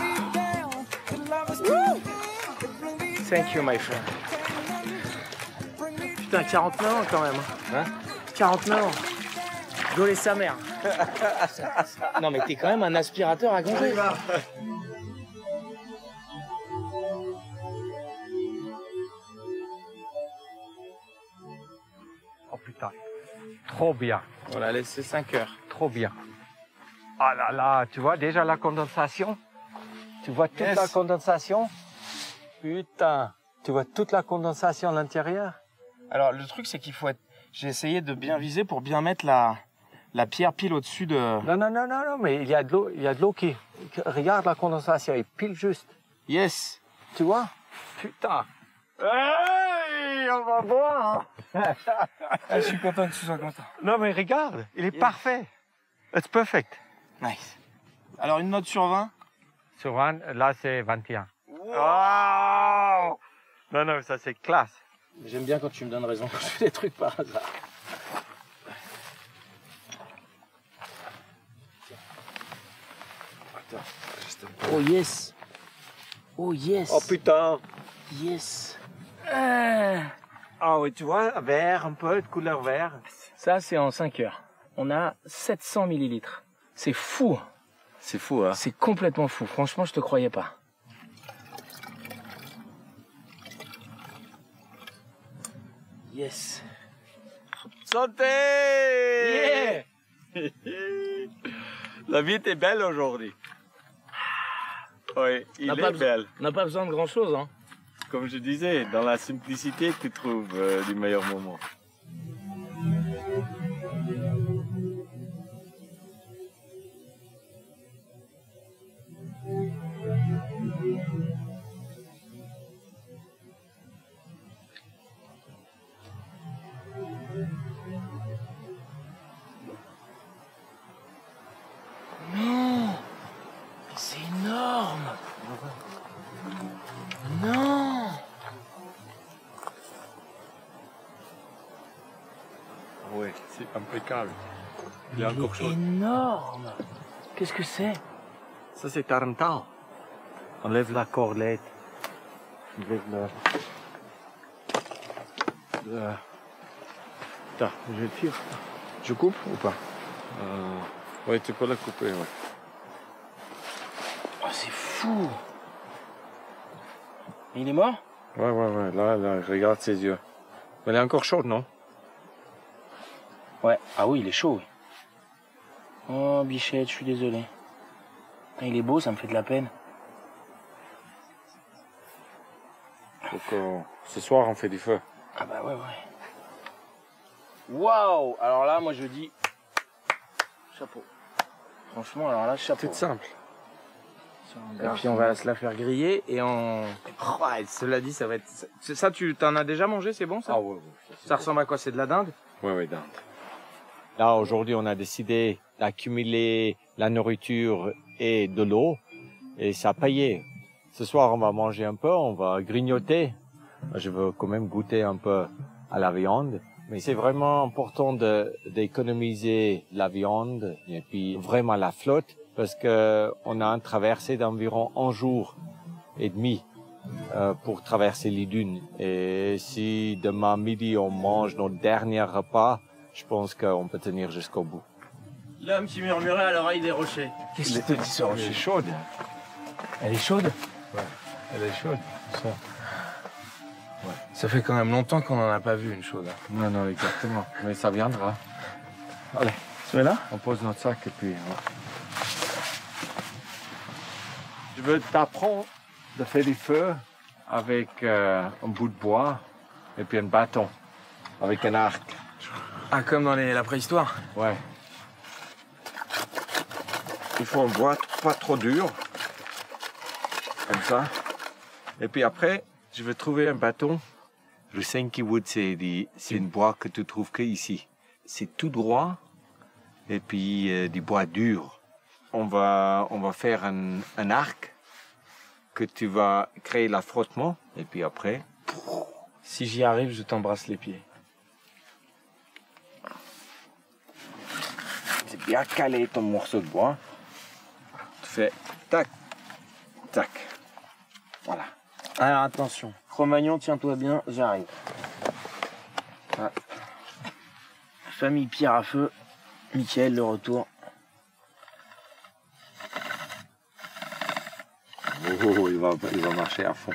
Thank you my friend. Putain, quarante-neuf ans quand même. Hein? quarante-neuf ans. Golé sa mère. Non, mais t'es quand même un aspirateur à gonger. Oh putain. Trop bien. On l'a laissé cinq heures. Trop bien. Ah là là, tu vois déjà la condensation? Tu vois toute yes. la condensation? Putain. Tu vois toute la condensation à l'intérieur? Alors, le truc, c'est qu'il faut être... J'ai essayé de bien viser pour bien mettre la, la pierre pile au-dessus de... Non, non, non, non, non, mais il y a de l'eau, il y a de l'eau qui... Regarde la condensation, elle est pile juste. Yes. Tu vois? Putain. Hey, on va boire, hein. Je suis content que tu sois content. Non, mais regarde, il est yes. parfait. It's perfect. Nice. Alors, une note sur vingt? Sur vingt, là, c'est vingt et un. Wow. Wow. Non, non, ça, c'est classe. J'aime bien quand tu me donnes raison quand je fais des trucs par hasard. putain. Oh yes. Oh yes. Oh putain. Yes. Ah oh, oui, tu vois, vert, un peu de couleur vert. Ça, c'est en cinq heures. On a sept cents millilitres. C'est fou. C'est fou, hein. C'est complètement fou. Franchement, je te croyais pas. Yes. Santé! Yeah! La vie est belle aujourd'hui. Oui, il est belle. On n'a pas besoin de grand chose, hein. Comme je disais, dans la simplicité, tu trouves euh, du meilleur moment. Impeccable. Il est encore chaud. Énorme. Qu'est-ce que c'est? Ça c'est tarantale. Enlève la cordelette. Enlève le... le... Attends, je tire. Je coupe ou pas? euh... Oui, tu peux la couper. Ouais. Oh, c'est fou. Il est mort? Ouais, ouais, ouais. Là, là, regarde ses yeux. Mais elle est encore chaude, non? Ouais, ah oui, il est chaud, oui. Oh, bichette, je suis désolé. Il est beau, ça me fait de la peine. Donc, euh, ce soir, on fait du feu. Ah bah ouais, ouais. Waouh! Alors là, moi, je dis... chapeau. Franchement, alors là, chapeau. C'est simple. Et puis, on va se la faire griller et on... Oh, cela dit, ça va être... Ça, tu t'en as déjà mangé, c'est bon, ça? Ah ouais, ouais. Ça, ça ressemble à quoi? C'est de la dinde? Ouais, ouais, dinde. Là, aujourd'hui, on a décidé d'accumuler la nourriture et de l'eau, et ça a payé. Ce soir, on va manger un peu, on va grignoter. Je veux quand même goûter un peu à la viande, mais c'est vraiment important d'économiser la viande et puis vraiment la flotte, parce que on a une traversée d'environ un jour et demi euh, pour traverser les dunes. Et si demain midi, on mange notre dernier repas, je pense qu'on peut tenir jusqu'au bout. L'homme qui murmurait à l'oreille des rochers. Qu'est-ce que tu dis sur les rochers? Elle est chaude. Elle est chaude? Ouais, elle est chaude. Ça, ouais. Ça fait quand même longtemps qu'on n'en a pas vu une chaude. Hein. Non, non, exactement. Mais ça viendra. Allez, celui-là? On pose notre sac et puis... Je veux t'apprendre de faire du feu avec euh, un bout de bois et puis un bâton, avec un arc. Ah, comme dans les, la préhistoire? Ouais. Il faut un bois pas trop dur, comme ça. Et puis après, je vais trouver un bâton. Le Senki Wood, c'est une bois que tu trouves qu'ici. C'est tout droit, et puis euh, du bois dur. On va, on va faire un, un arc, que tu vas créer l'affrontement, et puis après... Si j'y arrive, je t'embrasse les pieds. Bien calé ton morceau de bois. Tu fais tac, tac. Voilà. Alors attention. Cro-Magnon, tiens-toi bien, j'arrive. Ah. Famille Pierre à Feu, Michaël, le retour. Oh, il va, il va marcher à fond.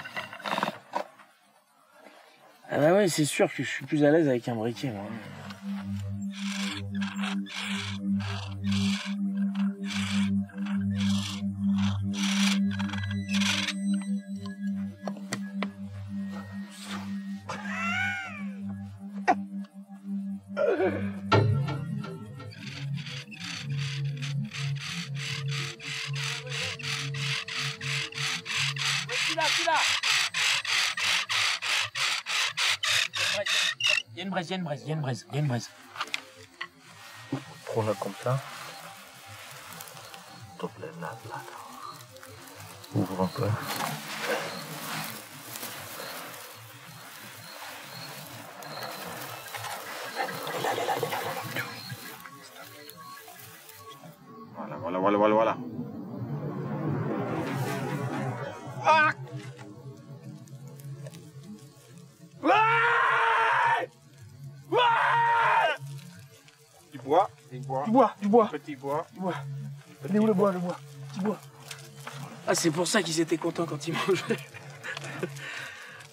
Ah bah ouais, c'est sûr que je suis plus à l'aise avec un briquet, moi. Il y a une braise, il y a une braise, il y a une braise. Prends-la comme ça. Ouvre un peu. Voilà, voilà, voilà, voilà, voilà. du bois, du bois. Petit bois. Du bois. Il est où le bois, le bois? Petit bois. Ah, c'est pour ça qu'ils étaient contents quand ils mangeaient.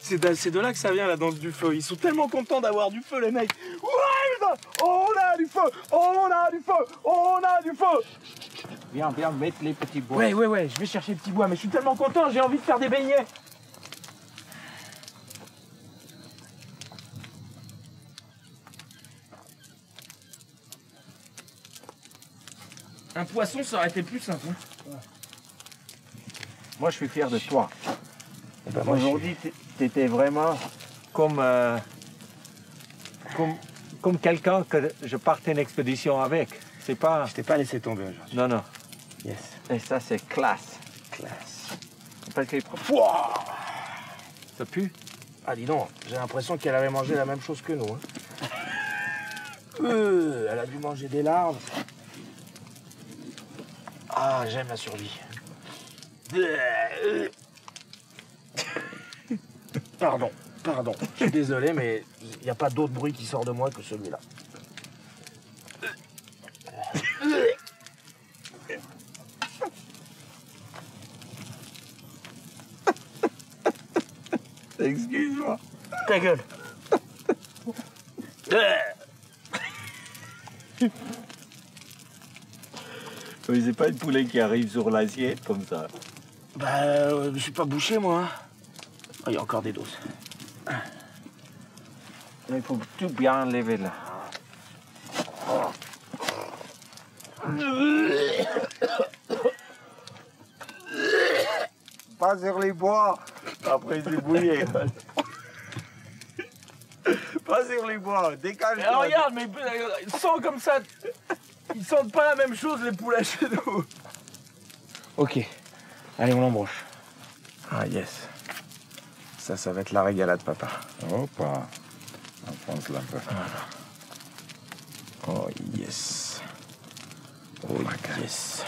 C'est de, de là que ça vient, la danse du feu. Ils sont tellement contents d'avoir du feu, les mecs. Ouais, on a du feu, on a du feu, on a du feu. Viens, viens, mettre les petits bois. Ouais, ouais, ouais, je vais chercher les petits bois, mais je suis tellement content, j'ai envie de faire des beignets. Un poisson, ça aurait été plus simple. Hein. Ouais. Moi, je suis fier de toi. Eh ben, aujourd'hui, suis... tu étais vraiment comme, euh, comme, comme quelqu'un que je partais en expédition avec. C'est pas... Je t'ai pas laissé tomber aujourd'hui. Non, non. Yes. Et ça, c'est classe. Classe. Parce que... Wow, ça pue. Ah, dis donc, j'ai l'impression qu'elle avait mangé la même chose que nous. Hein. euh, elle a dû manger des larves. Ah, j'aime la survie. Pardon, pardon. Je suis désolé, mais il n'y a pas d'autre bruit qui sort de moi que celui-là. Excuse-moi. Ta gueule. Mais c'est pas une poulet qui arrive sur l'assiette comme ça. Bah, euh, je suis pas bouché, moi. Il y a encore des doses. Il faut tout bien enlever, là. Pas sur les bois. Après, c'est bouillé. Pas sur les bois. Dégage. Alors, regarde, mais sans comme ça... Ils sentent pas la même chose, les poulets chez nous. Ok. Allez, on l'embroche. Ah, yes. Ça, ça va être la régalade, papa. Hop. On pense là un peu. Voilà. Oh, yes. Oh, oh yes.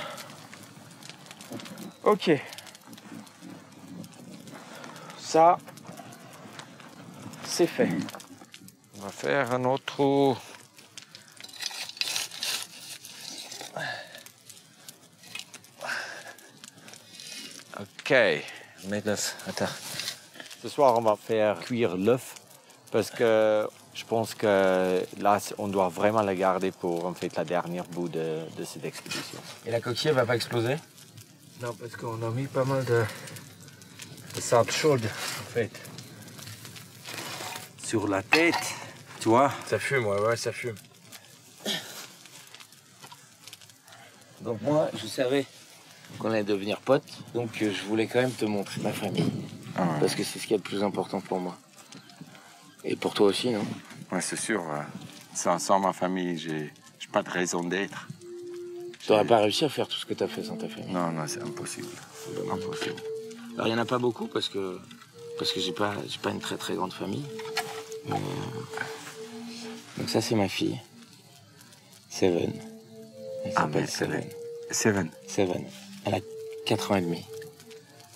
Ok. Ça, c'est fait. On va faire un autre... Ok, maintenant, attends. Ce soir, on va faire cuire l'œuf parce que je pense que là, on doit vraiment la garder pour en fait la dernière bout de, de cette expédition. Et la coquille, elle va pas exploser? Non, parce qu'on a mis pas mal de, de sable chaude, en fait. Sur la tête, tu vois? Ça fume, ouais, ouais, ça fume. Donc moi, je savais qu'on allait devenir potes, donc je voulais quand même te montrer ma famille. Ah ouais. Parce que c'est ce qui est le plus important pour moi. Et pour toi aussi, non? Ouais, c'est sûr. Ouais. Sans, sans ma famille, j'ai pas de raison d'être. Tu n'aurais pas réussi à faire tout ce que tu as fait sans ta famille? Non, non, c'est impossible. Impossible. Alors, il n'y en a pas beaucoup parce que, parce que j'ai pas, j'ai pas une très très grande famille. Mais... Donc ça, c'est ma fille. Seven. Elle ah ben, Seven. Seven. Seven. Elle a quatre ans et demi.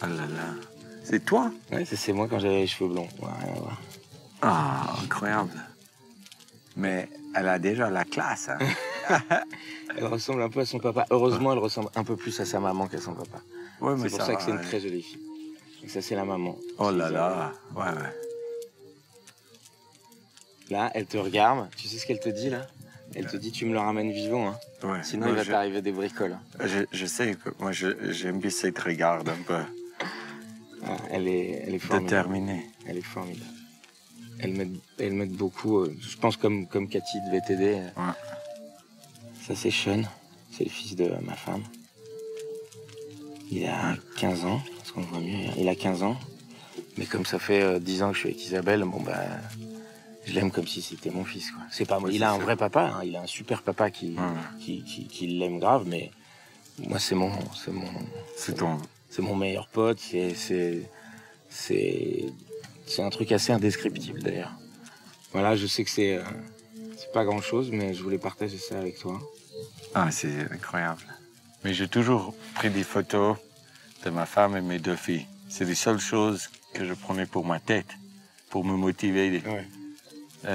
Ah là là. C'est toi? Oui, c'est moi quand j'avais les cheveux blonds. Ouais, ouais, ouais. Ah, incroyable. Mais elle a déjà la classe. Hein. Elle ressemble un peu à son papa. Heureusement, elle ressemble un peu plus à sa maman qu'à son papa. Ouais, c'est pour ça, ça que c'est une très jolie fille. Et ça, c'est la maman. Oh là là. Ouais, ouais. Là, elle te regarde. Tu sais ce qu'elle te dit, là? Elle te dit, tu me le ramènes vivant, hein. Ouais, sinon il va je... t'arriver des bricoles. Je, je sais, que moi j'aime bien cette regarde un peu. Ah, elle, est, elle est formidable. Déterminée. Elle est formidable. Elle m'aide elle m'aide beaucoup, euh, je pense comme, comme Cathy devait t'aider. Euh. Ouais. Ça c'est Sean, c'est le fils de euh, ma femme. Il a quinze ans, parce qu'on voit mieux, il a quinze ans. Mais comme ça fait euh, dix ans que je suis avec Isabelle, bon bah... Je l'aime comme si c'était mon fils, quoi. C'est pas moi. Il a un vrai papa, hein. Il a un super papa qui, ouais. qui, qui, qui l'aime grave, mais moi, c'est mon, c'est mon, c'est ton, c'est mon meilleur pote. C'est, c'est, c'est, c'est un truc assez indescriptible d'ailleurs. Voilà, je sais que c'est, euh, c'est pas grand chose, mais je voulais partager ça avec toi. Ah, c'est incroyable. Mais j'ai toujours pris des photos de ma femme et mes deux filles. C'est les seules choses que je prenais pour ma tête, pour me motiver. Ouais.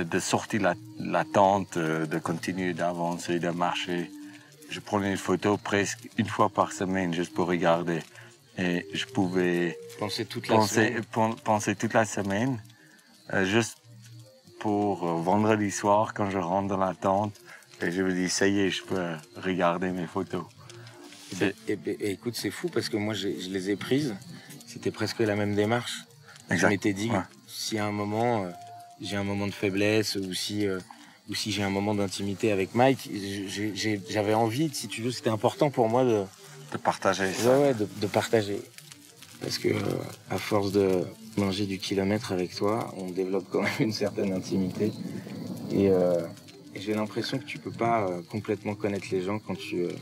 De sortir la, la tente, de continuer d'avancer, de marcher. je prenais une photo presque une fois par semaine juste pour regarder. Et je pouvais penser toute la penser, semaine, penser toute la semaine euh, juste pour euh, vendredi soir quand je rentre dans la tente et je me dis ça y est, je peux regarder mes photos. Et, et, et écoute, c'est fou parce que moi je les ai prises, c'était presque la même démarche. Exact. Je m'étais dit, ouais. Si à un moment euh, j'ai un moment de faiblesse ou si euh, ou si j'ai un moment d'intimité avec Mike, j'avais envie, si tu veux, c'était important pour moi de de partager ça. Ouais, ouais, de, de partager. Parce que, euh, à force de manger du kilomètre avec toi, on développe quand même une certaine intimité. Et, euh, et j'ai l'impression que tu peux pas euh, complètement connaître les gens quand tu... Euh...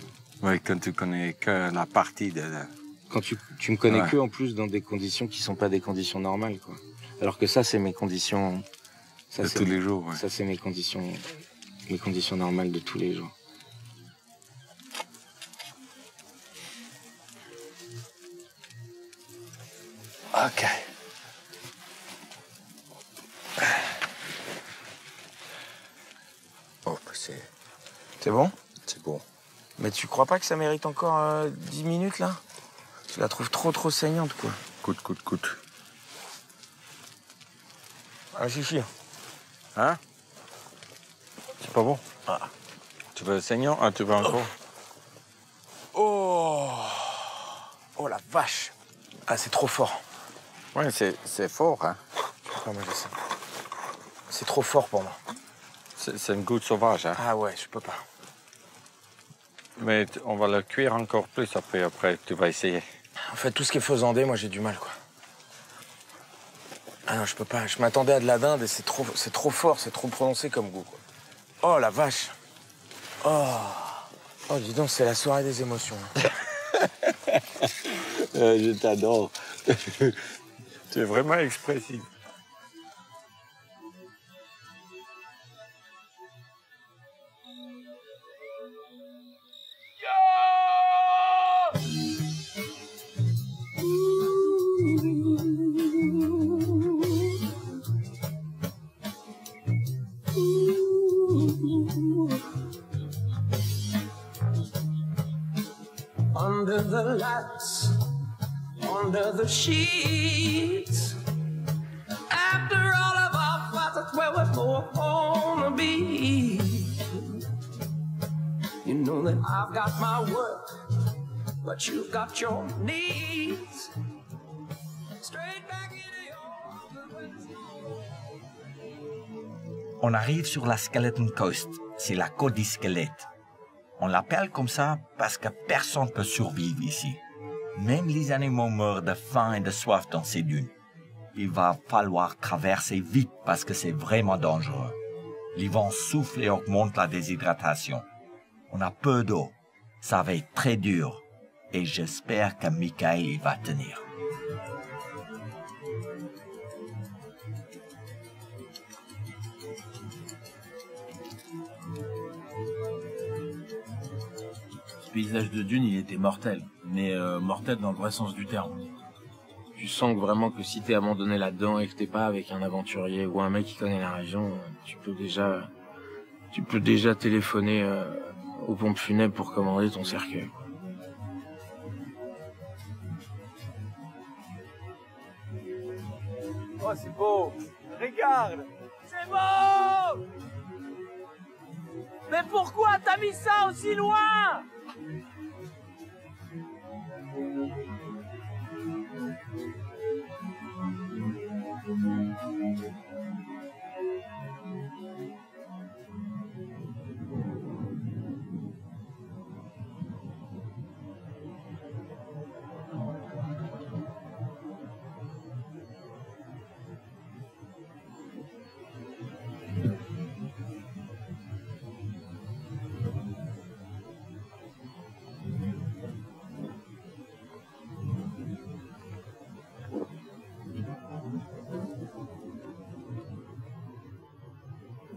Ouais, quand tu connais que la partie de... Quand tu, tu me connais ouais. que, en plus, dans des conditions qui sont pas des conditions normales, quoi. Alors que ça, c'est mes conditions... Ça, de tous les jours, ouais. Ça, c'est mes conditions, mes conditions normales de tous les jours. Ok. Oh, c'est... C'est bon? C'est bon. Mais tu crois pas que ça mérite encore euh, dix minutes, là? Tu la trouves trop, trop saignante, quoi. Coute, coute, coute. Ah, chichi. Hein? C'est pas bon. Ah. Tu veux saignant? Ah, tu veux encore? Oh! Oh, la vache! Ah, c'est trop fort. Ouais, c'est fort, hein. Non, mais je sais. C'est trop fort pour moi. C'est une goutte sauvage, hein. Ah ouais, je peux pas. Mais on va le cuire encore plus après, après tu vas essayer. En fait, tout ce qui est faisandé, moi j'ai du mal, quoi. Ah non, je peux pas. Je m'attendais à de la dinde et c'est trop, c'est trop fort, c'est trop prononcé comme goût, quoi. Oh la vache. Oh, oh dis donc, c'est la soirée des émotions. Hein. euh, je t'adore. C'est vraiment expressif. Under the lights, under the sheets. After all of our fights, that's where we're gonna be. You know that I've got my work, but you've got your needs. Straight back into your... On arrive sur la Skeleton Coast, c'est la côte des squelettes. On l'appelle comme ça parce que personne ne peut survivre ici. Même les animaux meurent de faim et de soif dans ces dunes. Il va falloir traverser vite parce que c'est vraiment dangereux. Les vents soufflent et augmentent la déshydratation. On a peu d'eau. Ça va être très dur. Et j'espère que Michaël va tenir. Le paysage de dune, il était mortel, mais euh, mortel dans le vrai sens du terme. Tu sens que vraiment que si t'es abandonné là-dedans et que t'es pas avec un aventurier ou un mec qui connaît la région, tu peux déjà, tu peux déjà téléphoner euh, aux pompes funèbres pour commander ton cercueil. Oh, c'est beau! Regarde! C'est beau! Mais pourquoi t'as mis ça aussi loin?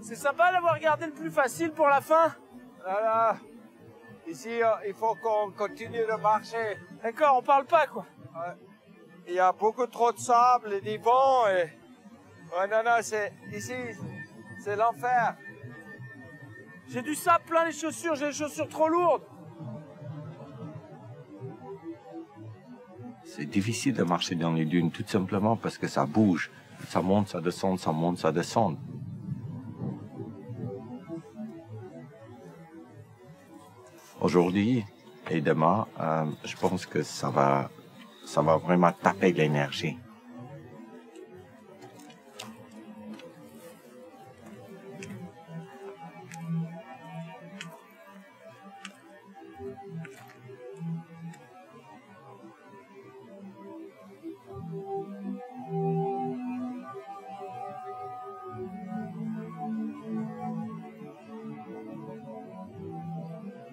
C'est sympa d'avoir gardé le plus facile pour la fin. Voilà. Ici, il faut qu'on continue de marcher. D'accord, on parle pas, quoi. Ouais. Il y a beaucoup trop de sable et des vents et... Ouais, non, non, c'est... Ici, c'est l'enfer. J'ai du sable plein les chaussures, j'ai les chaussures trop lourdes. C'est difficile de marcher dans les dunes, tout simplement parce que ça bouge. Ça monte, ça descend, ça monte, ça descend. Aujourd'hui et demain, euh, je pense que ça va, ça va vraiment taper l'énergie.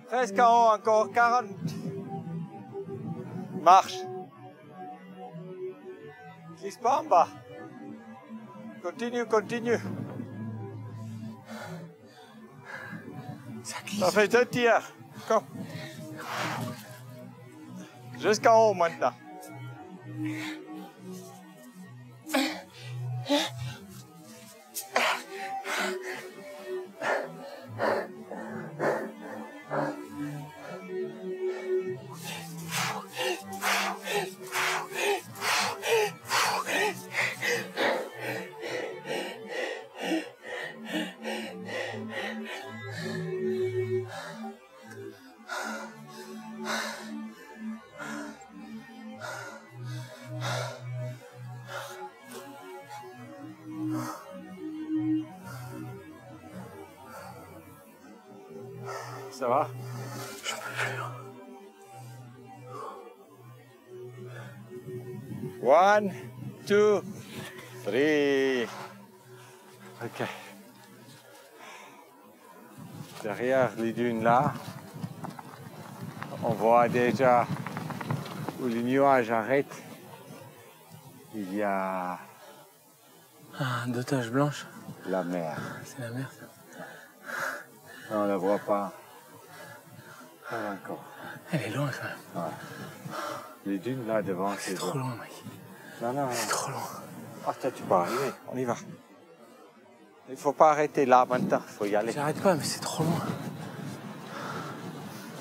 treize kilomètres encore, quarante. Marche. Glisse pas en bas. Continue, continue. Ça glisse. Ça fait deux tiers. Comme. Jusqu'en haut maintenant. Ça va? Je peux plus. One, two, three. Ok. Derrière les dunes là, on voit déjà où les nuages arrêtent. Il y a... Ah, deux taches blanches. La mer. C'est la mer, ça. Non, on ne la voit pas. Ah, encore. Elle est loin, quand même. Ouais. Les dunes, là, devant... C'est trop loin, mec. Non, non, non. C'est trop loin. Ah, toi, tu peux arriver. On y va. Il faut pas arrêter là, maintenant. Il faut y aller. J'arrête pas, mais c'est trop loin.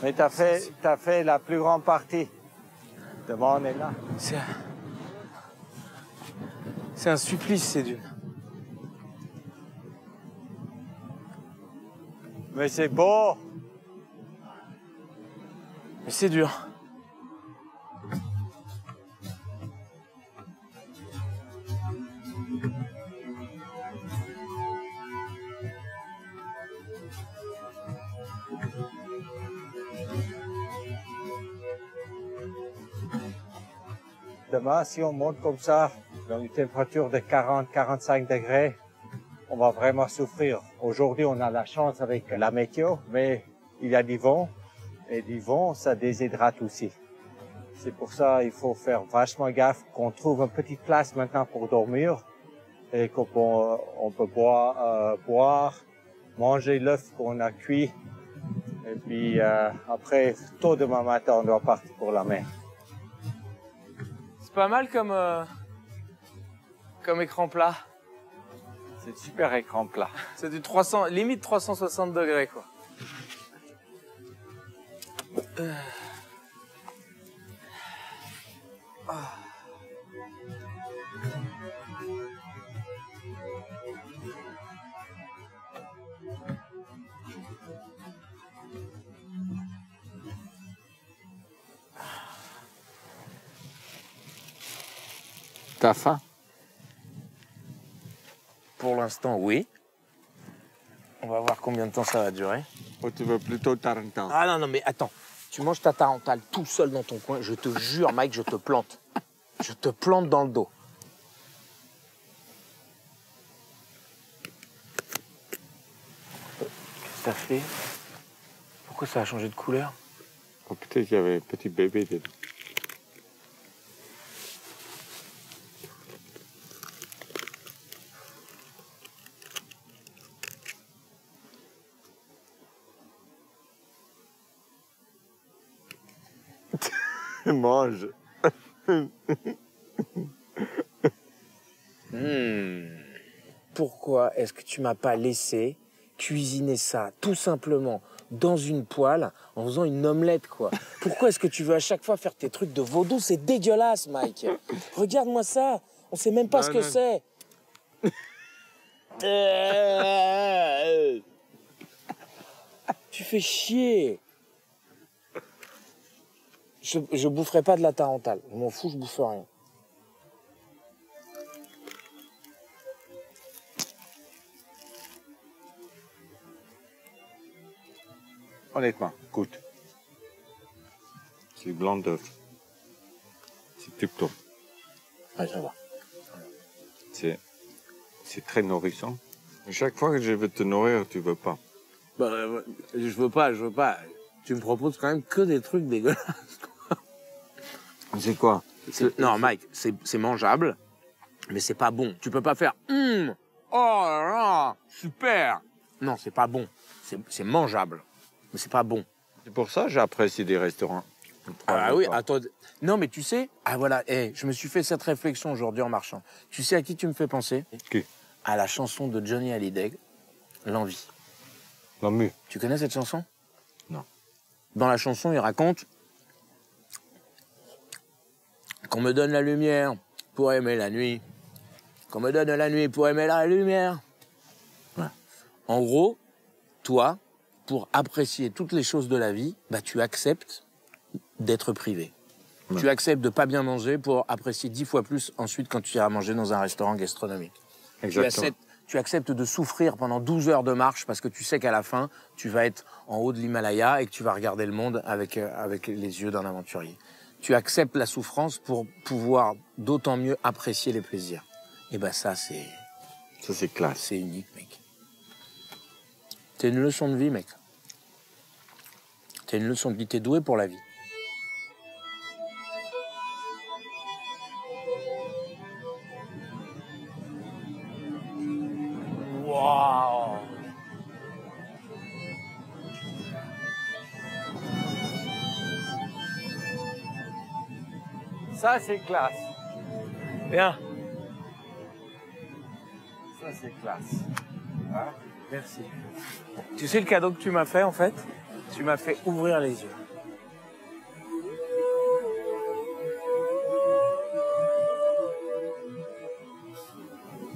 Mais t'as fait, t'as fait la plus grande partie. Devant, on est là. C'est... C'est un supplice, ces dunes. Mais c'est beau! Mais c'est dur. Demain, si on monte comme ça, dans une température de quarante à quarante-cinq degrés, on va vraiment souffrir. Aujourd'hui, on a la chance avec la météo, mais il y a du vent. Et du vent, ça déshydrate aussi. C'est pour ça qu'il faut faire vachement gaffe qu'on trouve une petite place maintenant pour dormir et qu'on peut, on peut boire, euh, boire, manger l'œuf qu'on a cuit. Et puis euh, après, tôt demain matin, on doit partir pour la mer. C'est pas mal comme, euh, comme écran plat. C'est super écran plat. C'est du trois cents, limite trois cent soixante degrés, quoi. Euh... Oh. T'as faim? Pour l'instant, oui. On va voir combien de temps ça va durer. Oh, tu veux plutôt tarantale? Ah non, non, mais attends. Tu manges ta tarentale tout seul dans ton coin, je te jure, Mike, je te plante. Je te plante dans le dos. Qu'est-ce que ça fait? Pourquoi ça a changé de couleur? Oh, peut-être qu'il y avait un petit bébé dedans. Mange. Mmh. Pourquoi est-ce que tu m'as pas laissé cuisiner ça tout simplement dans une poêle en faisant une omelette, quoi. Pourquoi est-ce que tu veux à chaque fois faire tes trucs de vaudou? C'est dégueulasse, Mike. Regarde-moi ça. On sait même pas non, ce que c'est. euh... Tu fais chier. Je, je boufferai pas de la tarentale. Je m'en fous, je bouffe rien. Honnêtement, écoute, c'est blanc d'œuf, c'est plutôt. Ouais, ça va. C'est très nourrissant. Chaque fois que je veux te nourrir, tu veux pas. Bah, je veux pas, je veux pas. Tu me proposes quand même que des trucs dégueulasses. C'est quoi? Non, Mike, c'est mangeable, mais c'est pas bon. Tu peux pas faire mmh, « Oh là là, super !» Non, c'est pas bon. C'est mangeable. Mais c'est pas bon. C'est pour ça que j'apprécie des restaurants. Ah oui, attends. Non, mais tu sais, ah voilà, hey, je me suis fait cette réflexion aujourd'hui en marchant. Tu sais à qui tu me fais penser? Qui? À la chanson de Johnny Hallyday, L'envie. L'envie. Tu connais cette chanson? Non. Dans la chanson, il raconte qu'on me donne la lumière pour aimer la nuit, qu'on me donne la nuit pour aimer la lumière. Voilà. En gros, toi, pour apprécier toutes les choses de la vie, bah, tu acceptes d'être privé. Ouais. Tu acceptes de pas bien manger pour apprécier dix fois plus ensuite quand tu iras manger dans un restaurant gastronomique. Tu acceptes, tu acceptes de souffrir pendant douze heures de marche parce que tu sais qu'à la fin, tu vas être en haut de l'Himalaya et que tu vas regarder le monde avec, euh, avec les yeux d'un aventurier. Tu acceptes la souffrance pour pouvoir d'autant mieux apprécier les plaisirs. Et bah ça, c'est... Ça, c'est classe. C'est unique, mec. T'es une leçon de vie, mec. T'es une leçon de vie, t'es doué pour la vie. Waouh! Ça, c'est classe. Bien. Ça, c'est classe. Hein? Merci. Tu sais le cadeau que tu m'as fait, en fait? Tu m'as fait ouvrir les yeux.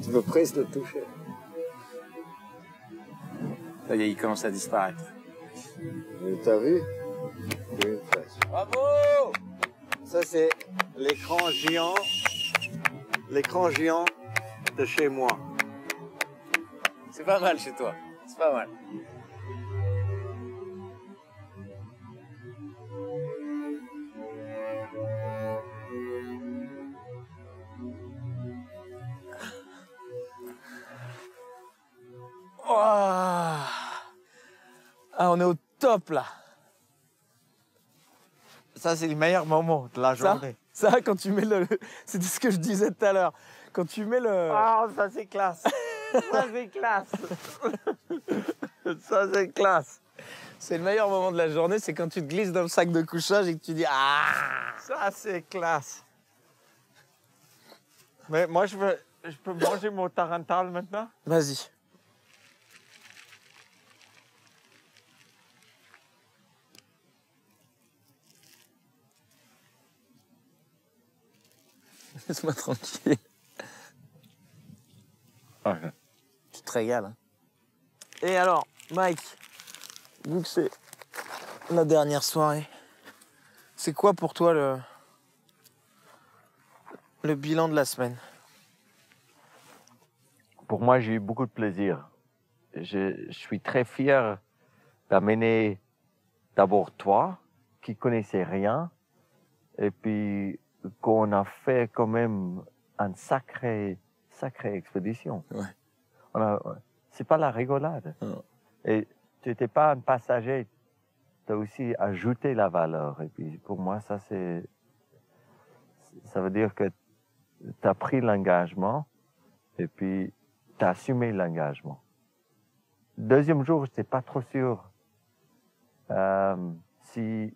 Tu me presses de toucher. Ça y est, il commence à disparaître. T'as vu? Bravo! Ça, c'est l'écran géant. L'écran géant de chez moi. C'est pas mal chez toi. C'est pas mal. Oh. Ah, on est au top là. Ça, c'est le meilleur moment de la journée. Ça, ça quand tu mets le... C'est ce que je disais tout à l'heure. Quand tu mets le... Ah, oh, ça c'est classe. Ça, c'est classe. Ça, c'est classe. C'est le meilleur moment de la journée, c'est quand tu te glisses dans le sac de couchage et que tu dis « Ah !» Ça, c'est classe. Mais moi, je, veux, je peux manger mon tarentale maintenant? Vas-y. Laisse-moi tranquille. Okay. Tu te régales. Hein. Et alors, Mike, vu que c'est la dernière soirée, c'est quoi pour toi le... le bilan de la semaine? Pour moi, j'ai eu beaucoup de plaisir. Je, je suis très fier d'amener d'abord toi, qui connaissais rien, et puis qu'on a fait quand même un sacré... sacrée expédition. Ouais. C'est pas la rigolade. Non. Et tu n'étais pas un passager. Tu as aussi ajouté la valeur. Et puis pour moi, ça c'est... Ça veut dire que tu as pris l'engagement et puis tu as assumé l'engagement. Deuxième jour, je n'étais pas trop sûr euh, si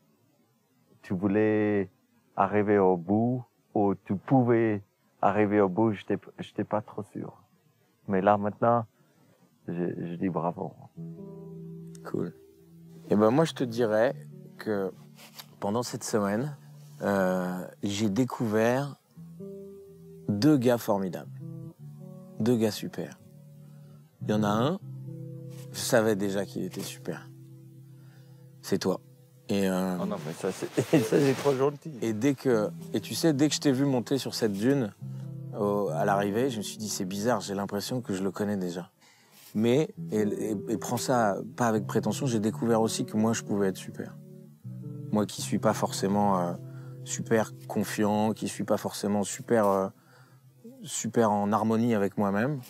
tu voulais arriver au bout ou tu pouvais... Arrivé au bout, je n'étais pas trop sûr. Mais là, maintenant, je, je dis bravo. Cool. Eh ben moi, je te dirais que pendant cette semaine, euh, j'ai découvert deux gars formidables. Deux gars super. Il y en a un, je savais déjà qu'il était super. C'est toi. Et euh, oh non, mais ça, c'est trop gentil. Et, dès que, et tu sais, dès que je t'ai vu monter sur cette dune, au, à l'arrivée, je me suis dit, c'est bizarre, j'ai l'impression que je le connais déjà. Mais, et, et, et prends ça pas avec prétention, j'ai découvert aussi que moi, je pouvais être super. Moi qui suis pas forcément euh, super confiant, qui suis pas forcément super, euh, super en harmonie avec moi-même,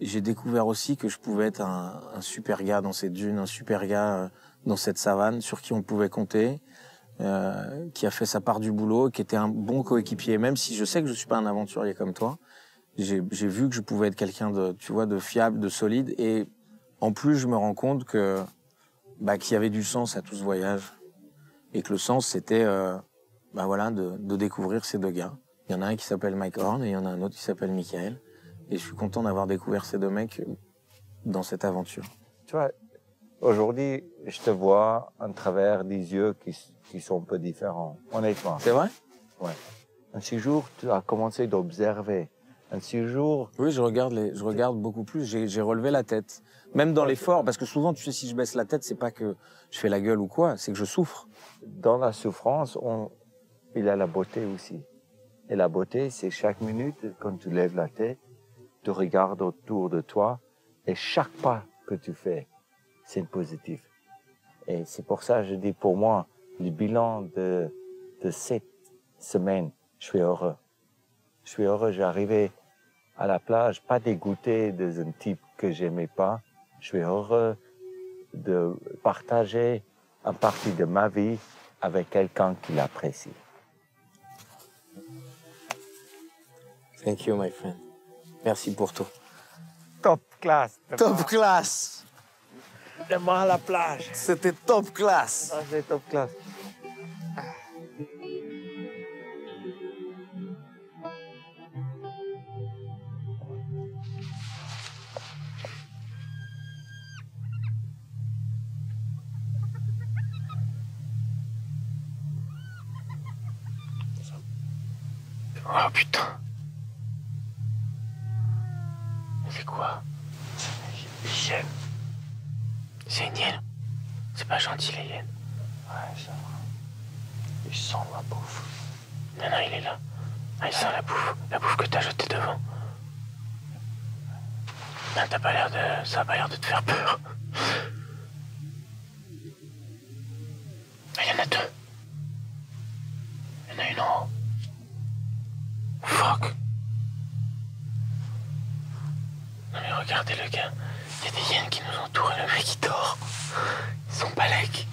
j'ai découvert aussi que je pouvais être un, un super gars dans cette dune, un super gars euh, dans cette savane, sur qui on pouvait compter, euh, qui a fait sa part du boulot, qui était un bon coéquipier. Même si je sais que je suis pas un aventurier comme toi, j'ai vu que je pouvais être quelqu'un de, tu vois, de fiable, de solide. Et en plus, je me rends compte que bah, qu'il y avait du sens à tout ce voyage. Et que le sens, c'était euh, bah, voilà, de, de découvrir ces deux gars. Il y en a un qui s'appelle Mike Horn et il y en a un autre qui s'appelle Michaël. Et je suis content d'avoir découvert ces deux mecs dans cette aventure. Tu vois, aujourd'hui, je te vois en travers des yeux qui, qui sont un peu différents, honnêtement. C'est vrai? Ouais. Un six jours, tu as commencé d'observer. Un six jours... Oui, je regarde, les, je regarde beaucoup plus. J'ai relevé la tête. Même dans l'effort, parce que souvent, tu sais, si je baisse la tête, c'est pas que je fais la gueule ou quoi, c'est que je souffre. Dans la souffrance, on... il y a la beauté aussi. Et la beauté, c'est chaque minute, quand tu lèves la tête, tu regardes autour de toi, et chaque pas que tu fais, c'est positif. Et c'est pour ça que je dis, pour moi, le bilan de, de cette semaine, je suis heureux. Je suis heureux, j'arrivais à la plage, pas dégoûté d'un type que j'aimais pas. Je suis heureux de partager une partie de ma vie avec quelqu'un qui l'apprécie. Thank you, my friend. Merci pour tout. Top classe. Top classe. Demain à la plage. C'était top classe. Ah, c'est top classe. Oh putain. C'est quoi? Les hyènes. C'est une hyène. C'est pas gentil, les hyènes. Ouais, ça va. Il sent la bouffe. Non, non, il est là. Ah, il sent la bouffe. La bouffe que t'as jetée devant. Non, t'as pas l'air de... Ça a pas l'air de te faire peur. Il y en a deux. Il y en a une en haut. Fuck. Non mais regardez le gars, il y a des hyènes qui nous entourent et le mec il dort. Ils sont balèques.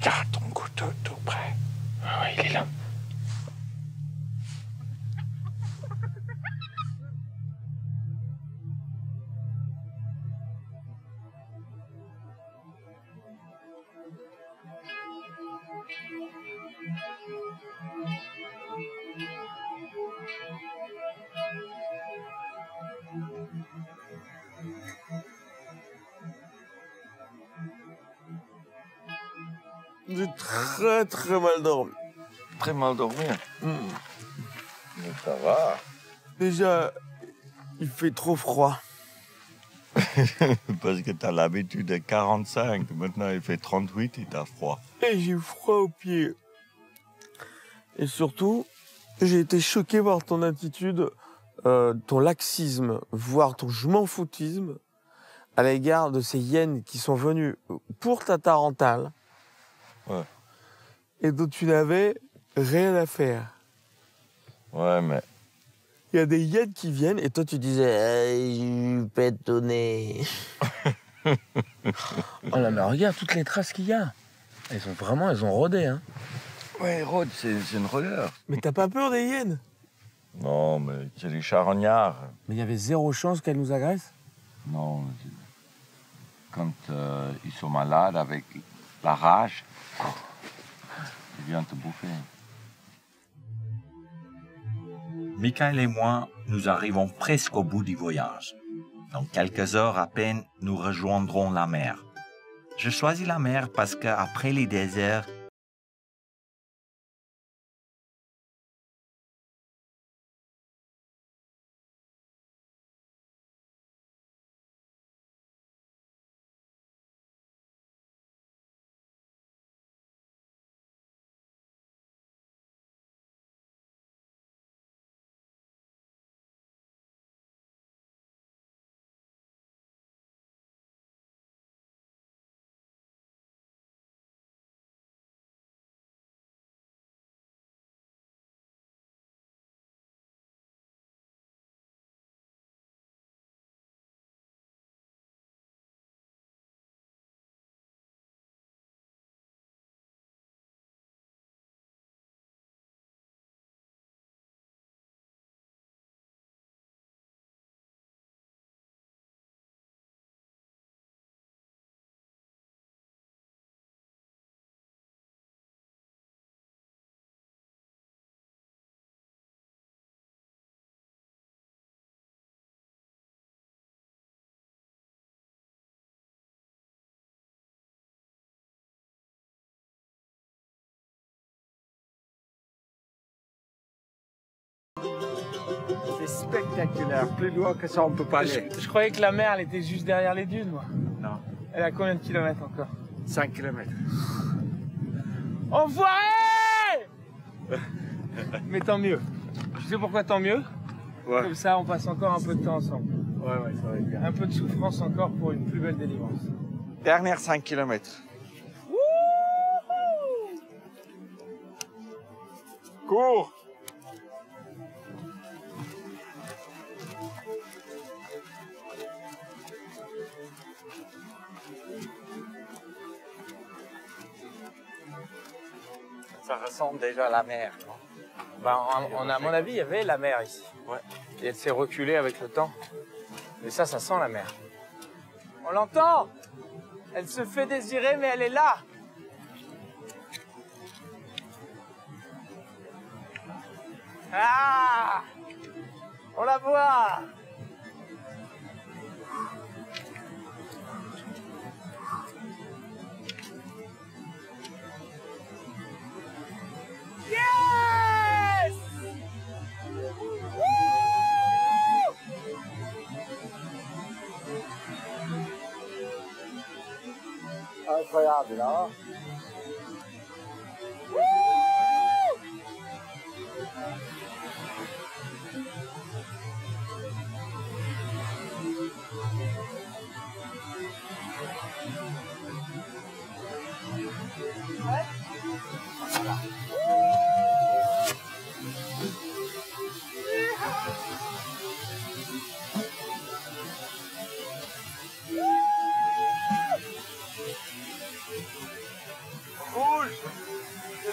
Garde ton couteau tout près. Ah ouais, il est là. J'ai très très mal dormi. Très mal dormi. Mmh. Mais ça va. Déjà, il fait trop froid. Parce que t'as l'habitude de quarante-cinq, maintenant il fait trente-huit et t'as froid. Et j'ai froid aux pieds. Et surtout, j'ai été choqué par ton attitude, euh, ton laxisme, voire ton je m'en foutisme à l'égard de ces hyènes qui sont venues pour ta tarentale. Ouais. Et dont tu n'avais rien à faire. Ouais, mais... Il y a des hyènes qui viennent et toi tu disais hey, « pète ton nez ». Oh là là, regarde toutes les traces qu'il y a. Elles ont vraiment, elles ont rodé, hein. Ouais, rôde, c'est une rodeur. Mais t'as pas peur des hyènes? Non, mais c'est des charognards. Mais il y avait zéro chance qu'elles nous agressent? Non, quand euh, ils sont malades avec la rage, ils viennent te bouffer. Michaël et moi, nous arrivons presque au bout du voyage. Dans quelques heures à peine, nous rejoindrons la mer. Je choisis la mer parce qu'après les déserts, c'est spectaculaire, plus loin que ça on peut pas aller. Je, je croyais que la mer elle était juste derrière les dunes, moi. Non. Elle est à combien de kilomètres encore? cinq kilomètres. Enfoiré! Mais tant mieux. Tu sais pourquoi tant mieux? Ouais. Comme ça on passe encore un peu de temps ensemble. Ouais, ouais, ça va être bien. Un peu de souffrance encore pour une plus belle délivrance. Dernière cinq kilomètres. Wouhou! Cours! Ça ressemble déjà à la mer. Bah, on, on, à mon avis, il y avait la mer ici. Ouais. Et elle s'est reculée avec le temps. Mais ça, ça sent la mer. On l'entend! Elle se fait désirer, mais elle est là! Ah! On la voit! Yes! Woo! Incroyable, là. Woo! Ouais. Voilà.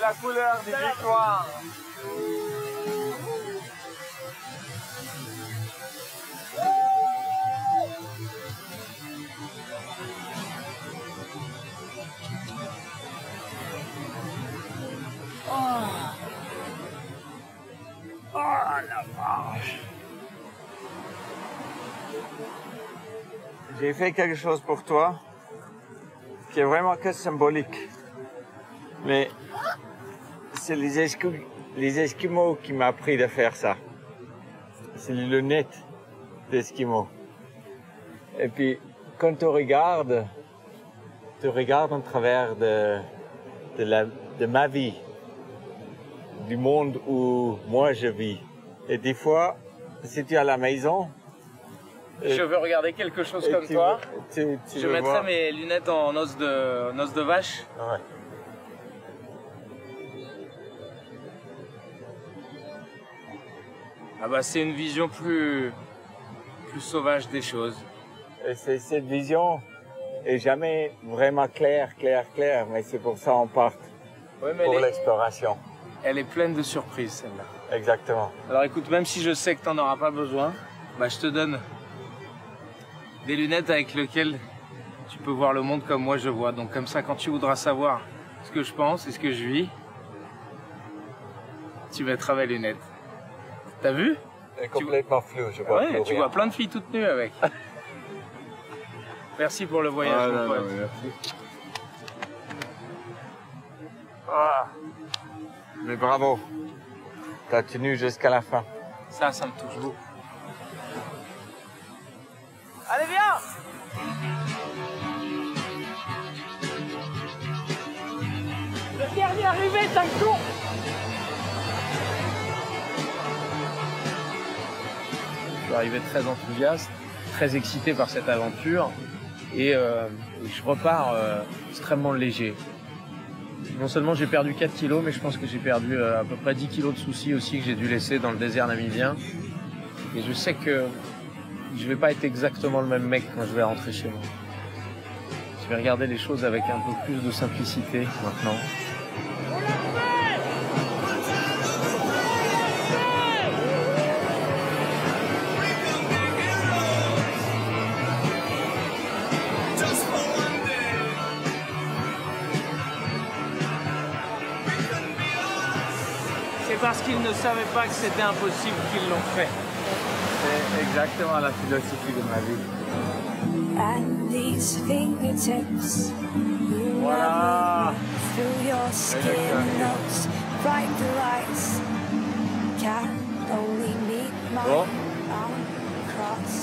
La couleur des victoires. Oh, oh la vache. J'ai fait quelque chose pour toi qui est vraiment que symbolique. Mais c'est les, Esqu les Esquimaux qui m'ont appris de faire ça. C'est les lunettes d'Esquimaux. Et puis, quand tu regardes, tu regardes en travers de, de, la, de ma vie, du monde où moi je vis. Et des fois, si tu es à la maison... Je veux regarder quelque chose comme tu, toi. Tu, tu je mettrai voir mes lunettes en os de, en os de vache. Ouais. Ah bah c'est une vision plus, plus sauvage des choses. Et cette vision est jamais vraiment claire, claire, claire, mais c'est pour ça qu'on part ouais, pour l'exploration. Elle est pleine de surprises celle-là. Exactement. Alors écoute, même si je sais que tu n'en auras pas besoin, bah je te donne des lunettes avec lesquelles tu peux voir le monde comme moi je vois. Donc comme ça, quand tu voudras savoir ce que je pense et ce que je vis, tu mettras mes lunettes. T'as vu? Elle est complètement tu... floue, je vois. Ouais, tu vois plein de filles toutes nues avec. Merci pour le voyage, ah, mon pote. Ah. Mais bravo, t'as tenu jusqu'à la fin. Ça, ça me touche beaucoup. Allez, viens! Le dernier arrivé, ça me tourne! Je suis arrivé très enthousiaste, très excité par cette aventure et euh, je repars euh, extrêmement léger. Non seulement j'ai perdu quatre kilos, mais je pense que j'ai perdu à peu près dix kilos de soucis aussi que j'ai dû laisser dans le désert namibien. Et je sais que je ne vais pas être exactement le même mec quand je vais rentrer chez moi. Je vais regarder les choses avec un peu plus de simplicité maintenant. Parce qu'ils ne savaient pas que c'était impossible qu'ils l'ont fait. C'est exactement la philosophie de ma vie. Voilà. Bon.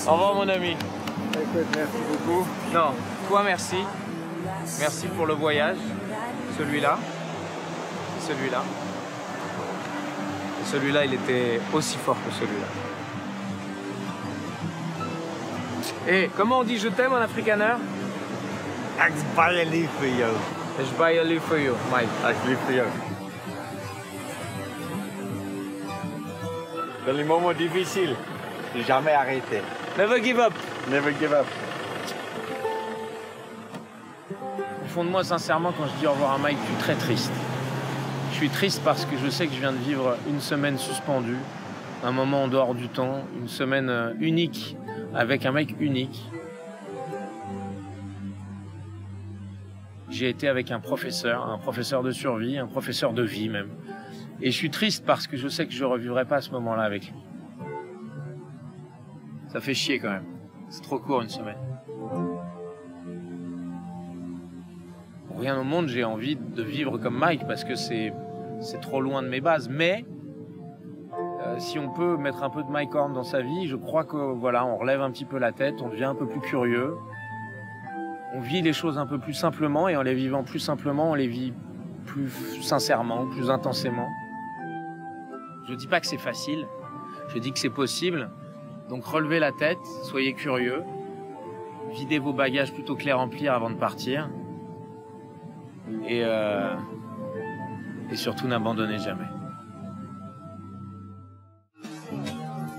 Au revoir mon ami. Écoute, merci beaucoup. Non, toi merci. Merci pour le voyage. Celui-là. Celui-là. Celui-là, il était aussi fort que celui-là. Et comment on dit je t'aime en afrikaner? I buy a leaf for you. I buy a leaf for you, Mike. I live for you. Dans les moments difficiles, jamais arrêté. Never give up. Never give up. Au fond de moi, sincèrement, quand je dis au revoir à Mike, je suis très triste. Je suis triste parce que je sais que je viens de vivre une semaine suspendue, un moment en dehors du temps, une semaine unique avec un mec unique. J'ai été avec un professeur, un professeur de survie, un professeur de vie même. Et je suis triste parce que je sais que je ne revivrai pas ce moment-là avec lui. Ça fait chier quand même. C'est trop court une semaine. Pour rien au monde, j'ai envie de vivre comme Mike parce que c'est... c'est trop loin de mes bases, mais euh, si on peut mettre un peu de Mike Horn dans sa vie, je crois que voilà, on relève un petit peu la tête, on devient un peu plus curieux, on vit les choses un peu plus simplement et en les vivant plus simplement, on les vit plus sincèrement, plus intensément. Je dis pas que c'est facile, je dis que c'est possible. Donc relevez la tête, soyez curieux, videz vos bagages plutôt que les remplir avant de partir et euh... Et surtout, n'abandonnez jamais.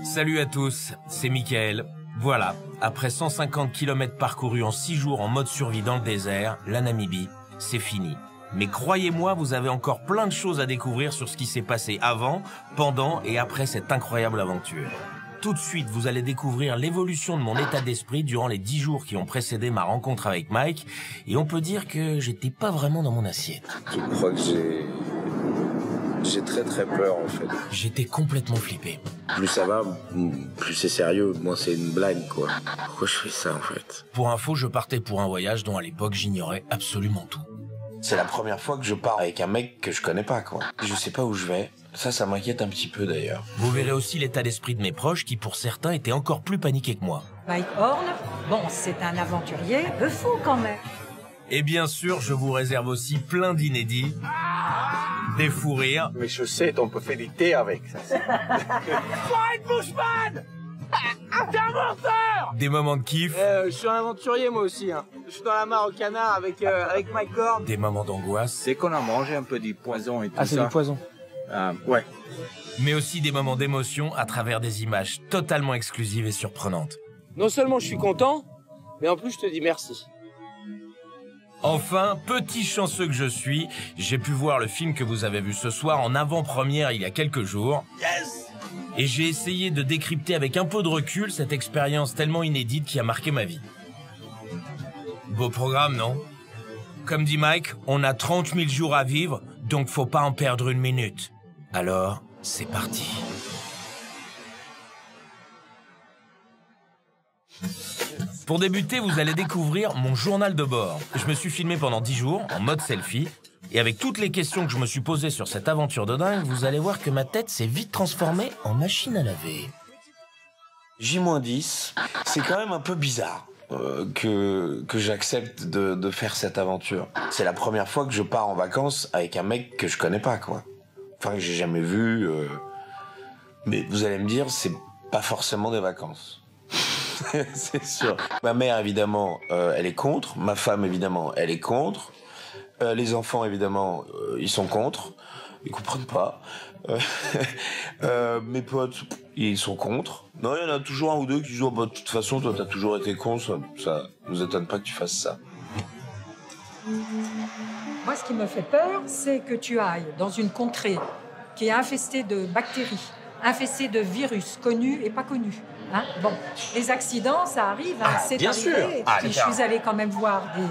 Salut à tous, c'est Michaël. Voilà, après cent cinquante kilomètres parcourus en six jours en mode survie dans le désert, la Namibie, c'est fini. Mais croyez-moi, vous avez encore plein de choses à découvrir sur ce qui s'est passé avant, pendant et après cette incroyable aventure. Tout de suite, vous allez découvrir l'évolution de mon état d'esprit durant les dix jours qui ont précédé ma rencontre avec Mike. Et on peut dire que j'étais pas vraiment dans mon assiette. Je crois que j'ai... J'ai très très peur en fait. J'étais complètement flippé. Plus ça va, plus c'est sérieux, moins c'est une blague quoi. Pourquoi je fais ça en fait? Pour info, je partais pour un voyage dont à l'époque j'ignorais absolument tout. C'est la première fois que je pars avec un mec que je connais pas quoi. Je sais pas où je vais, ça ça m'inquiète un petit peu d'ailleurs. Vous verrez aussi l'état d'esprit de mes proches qui pour certains étaient encore plus paniqués que moi. Mike Horn, bon c'est un aventurier un peu fou quand même. Et bien sûr, je vous réserve aussi plein d'inédits. Des fous rires. Mes chaussettes, on peut faire du thé avec ça. Fred Bushman! T'es un menteur! Des moments de kiff. Euh, je suis un aventurier moi aussi. Hein. Je suis dans la mare au canard avec, euh, avec Mike Horn. Des moments d'angoisse. C'est qu'on a mangé un peu du poison et tout ça. Ah, c'est du poison. Euh, ouais. Mais aussi des moments d'émotion à travers des images totalement exclusives et surprenantes. Non seulement je suis content, mais en plus je te dis merci. Enfin, petit chanceux que je suis, j'ai pu voir le film que vous avez vu ce soir en avant-première il y a quelques jours. Yes! Et j'ai essayé de décrypter avec un peu de recul cette expérience tellement inédite qui a marqué ma vie. Beau programme, non? Comme dit Mike, on a trente mille jours à vivre, donc faut pas en perdre une minute. Alors, c'est parti. Pour débuter, vous allez découvrir mon journal de bord. Je me suis filmé pendant dix jours, en mode selfie, et avec toutes les questions que je me suis posées sur cette aventure de dingue, vous allez voir que ma tête s'est vite transformée en machine à laver. J moins dix, c'est quand même un peu bizarre euh, que, que j'accepte de, de faire cette aventure. C'est la première fois que je pars en vacances avec un mec que je connais pas, quoi. Enfin, que j'ai jamais vu. Euh... Mais vous allez me dire, c'est pas forcément des vacances. C'est sûr. Ma mère, évidemment, euh, elle est contre. Ma femme, évidemment, elle est contre. Euh, les enfants, évidemment, euh, ils sont contre. Ils comprennent pas. Euh, euh, mes potes, ils sont contre. Non, il y en a toujours un ou deux qui disent oh, « bah, de toute façon, toi, t'as toujours été con, ça, ça nous étonne pas que tu fasses ça. » Moi, ce qui me fait peur, c'est que tu ailles dans une contrée qui est infestée de bactéries, infestée de virus, connus et pas connus. Hein? Bon, les accidents, ça arrive, hein, ah, c'est bien arrivé. Sûr. Ah, Puis, je suis allée quand même voir des,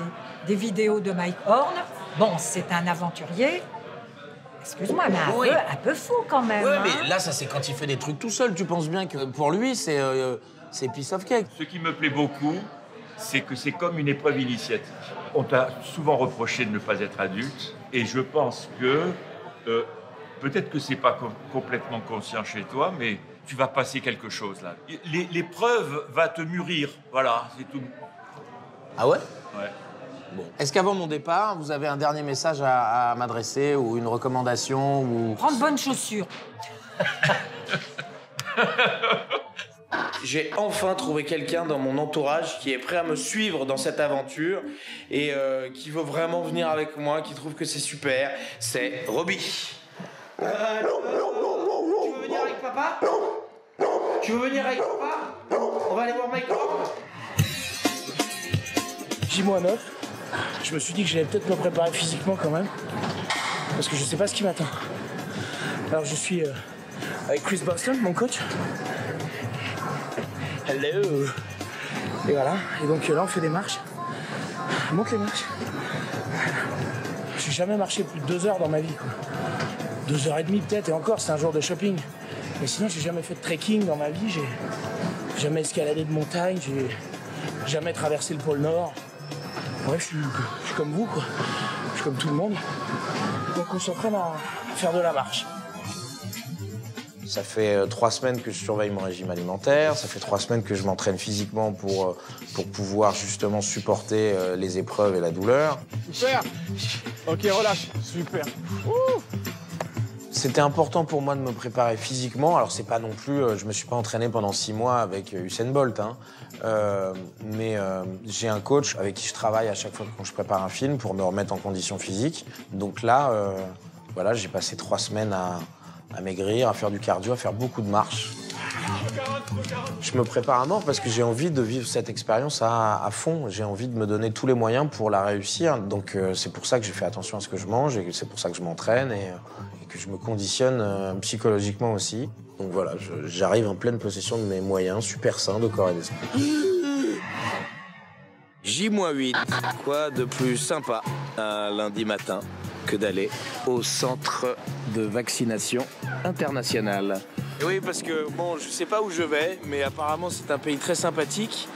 des vidéos de Mike Horn. Bon, c'est un aventurier. Excuse-moi, mais un, oui. peu, un peu fou quand même. Oui, hein. Mais là, ça c'est quand il fait des trucs tout seul. Tu penses bien que pour lui, c'est euh, piece of cake. Ce qui me plaît beaucoup, c'est que c'est comme une épreuve initiatique. On t'a souvent reproché de ne pas être adulte. Et je pense que, euh, peut-être que c'est pas com complètement conscient chez toi, mais tu vas passer quelque chose là. L'épreuve va te mûrir. Voilà, c'est tout. Ah ouais? Ouais. Bon. Est-ce qu'avant mon départ, vous avez un dernier message à, à m'adresser ou une recommandation ou... Prends de bonnes chaussures. J'ai enfin trouvé quelqu'un dans mon entourage qui est prêt à me suivre dans cette aventure et euh, qui veut vraiment venir avec moi, qui trouve que c'est super. C'est Roby. Euh, tu veux venir avec papa? Tu veux venir avec papa? On va aller voir Mike. J moins neuf. Je me suis dit que j'allais peut-être me préparer physiquement quand même, parce que je sais pas ce qui m'attend. Alors je suis euh, avec Chris Boston, mon coach. Hello. Et voilà, et donc là on fait des marches. On monte les marches. J'ai jamais marché plus de deux heures dans ma vie, quoi. Deux heures et demie peut-être, et encore c'est un jour de shopping. Mais sinon j'ai jamais fait de trekking dans ma vie, j'ai jamais escaladé de montagne, j'ai jamais traversé le pôle Nord. Ouais, je suis, je suis comme vous, quoi. Je suis comme tout le monde. Donc on s'entraîne à faire de la marche. Ça fait trois semaines que je surveille mon régime alimentaire. Ça fait trois semaines que je m'entraîne physiquement pour, pour pouvoir justement supporter les épreuves et la douleur. Super. Ok, relâche. Super. Ouh. C'était important pour moi de me préparer physiquement. Alors c'est pas non plus, euh, je me suis pas entraîné pendant six mois avec Usain Bolt, hein. euh, mais euh, j'ai un coach avec qui je travaille à chaque fois que je prépare un film pour me remettre en condition physique. Donc là, euh, voilà, j'ai passé trois semaines à, à maigrir, à faire du cardio, à faire beaucoup de marches. Je me prépare à mort parce que j'ai envie de vivre cette expérience à, à fond. J'ai envie de me donner tous les moyens pour la réussir. Donc euh, c'est pour ça que j'ai fait attention à ce que je mange et c'est pour ça que je m'entraîne et, et que je me conditionne euh, psychologiquement aussi. Donc voilà, j'arrive en pleine possession de mes moyens, super sain de corps et d'esprit. J moins huit, quoi de plus sympa un lundi matin que d'aller au centre de vaccination internationale. Et oui, parce que, bon, je sais pas où je vais, mais apparemment c'est un pays très sympathique,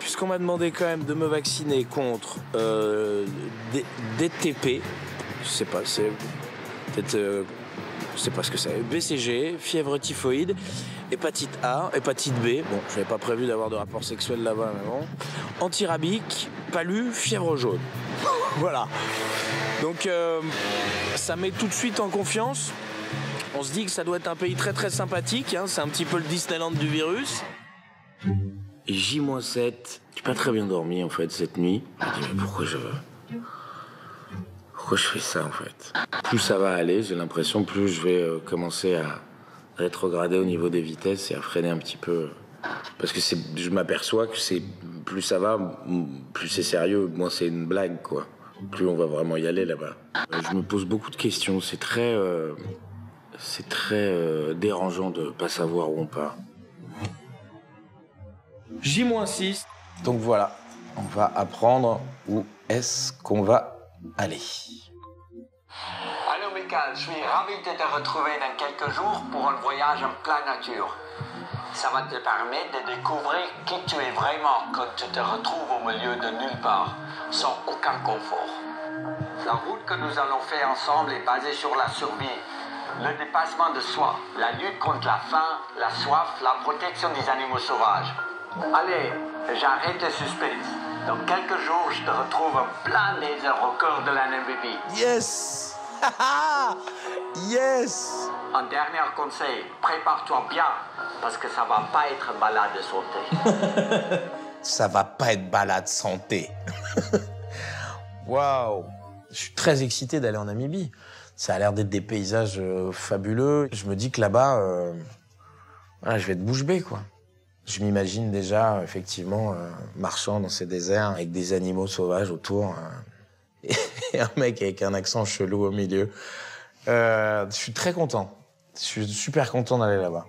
puisqu'on m'a demandé quand même de me vacciner contre euh, D T P, je sais pas, c'est peut-être, euh, je sais pas ce que c'est, B C G, fièvre typhoïde, hépatite A, hépatite B, bon, j'avais pas prévu d'avoir de rapport sexuel là-bas, mais bon, antirabique, palu, fièvre jaune, voilà. Donc, euh, ça met tout de suite en confiance. On se dit que ça doit être un pays très très sympathique, hein. C'est un petit peu le Disneyland du virus. J moins sept, j'ai pas très bien dormi en fait cette nuit. Je me dis mais pourquoi je veux Pourquoi je fais ça en fait? Plus ça va aller, j'ai l'impression, plus je vais euh, commencer à rétrograder au niveau des vitesses et à freiner un petit peu. Parce que je m'aperçois que c'est plus ça va, plus c'est sérieux, moins c'est une blague quoi. Plus on va vraiment y aller là-bas. Euh, je me pose beaucoup de questions, c'est très... Euh... C'est très euh, dérangeant de pas savoir où on part. J moins six. Donc voilà, on va apprendre où est-ce qu'on va aller. Allô Michaël, je suis ravi de te retrouver dans quelques jours pour un voyage en pleine nature. Ça va te permettre de découvrir qui tu es vraiment quand tu te retrouves au milieu de nulle part, sans aucun confort. La route que nous allons faire ensemble est basée sur la survie, le dépassement de soi, la lutte contre la faim, la soif, la protection des animaux sauvages. Allez, j'arrête le suspense. Dans quelques jours, je te retrouve en plein désert au cœur de la Namibie. Yes! Yes! Un dernier conseil, prépare-toi bien, parce que ça va pas être balade santé. Ça va pas être balade santé. Waouh! Je suis très excité d'aller en Namibie. Ça a l'air d'être des paysages euh, fabuleux. Je me dis que là-bas, euh, voilà, je vais être bouche bée, quoi. Je m'imagine déjà, effectivement, euh, marchant dans ces déserts avec des animaux sauvages autour. Euh, et un mec avec un accent chelou au milieu. Euh, je suis très content. Je suis super content d'aller là-bas.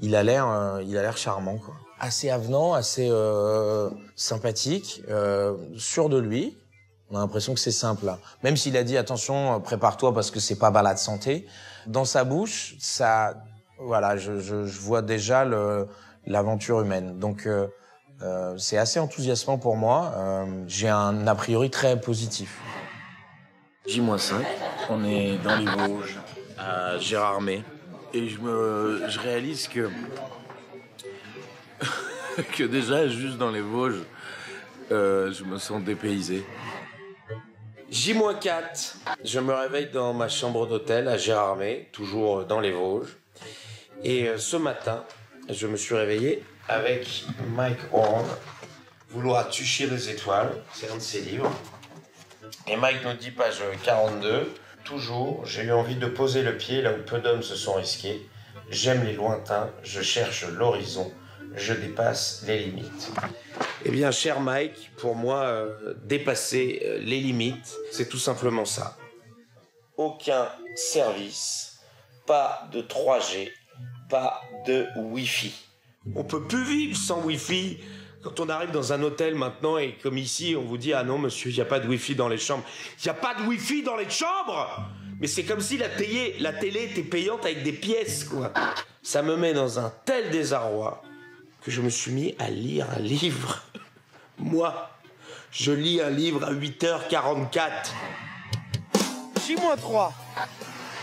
Il a l'air euh, il a l'air charmant, quoi. Assez avenant, assez euh, sympathique, euh, sûr de lui. On a l'impression que c'est simple, là. Même s'il a dit, attention, prépare-toi parce que c'est pas balade santé. Dans sa bouche, ça... Voilà, je, je, je vois déjà le... l'aventure humaine. Donc, euh, euh, c'est assez enthousiasmant pour moi. Euh, J'ai un a priori très positif. J moins cinq, on est dans les Vosges, à Gérardmer. Et je, me, je réalise que... que déjà, juste dans les Vosges, euh, je me sens dépaysé. J moins quatre, je me réveille dans ma chambre d'hôtel à Gérardmer, toujours dans les Vosges. Et euh, ce matin, je me suis réveillé avec Mike Horn, Vouloir toucher les étoiles, c'est un de ses livres. Et Mike nous dit, page quarante-deux, toujours, j'ai eu envie de poser le pied là où peu d'hommes se sont risqués. J'aime les lointains, je cherche l'horizon, je dépasse les limites. Eh bien, cher Mike, pour moi, euh, dépasser euh, les limites, c'est tout simplement ça. Aucun service, pas de trois G. Pas de Wi-Fi. On peut plus vivre sans Wi-Fi. Quand on arrive dans un hôtel maintenant et comme ici, on vous dit « Ah non, monsieur, il n'y a pas de Wi-Fi dans les chambres. » Il n'y a pas de Wi-Fi dans les chambres. Mais c'est comme si la télé, la télé était payante avec des pièces, quoi. Ça me met dans un tel désarroi que je me suis mis à lire un livre. Moi, je lis un livre à huit heures quarante-quatre. J moins trois.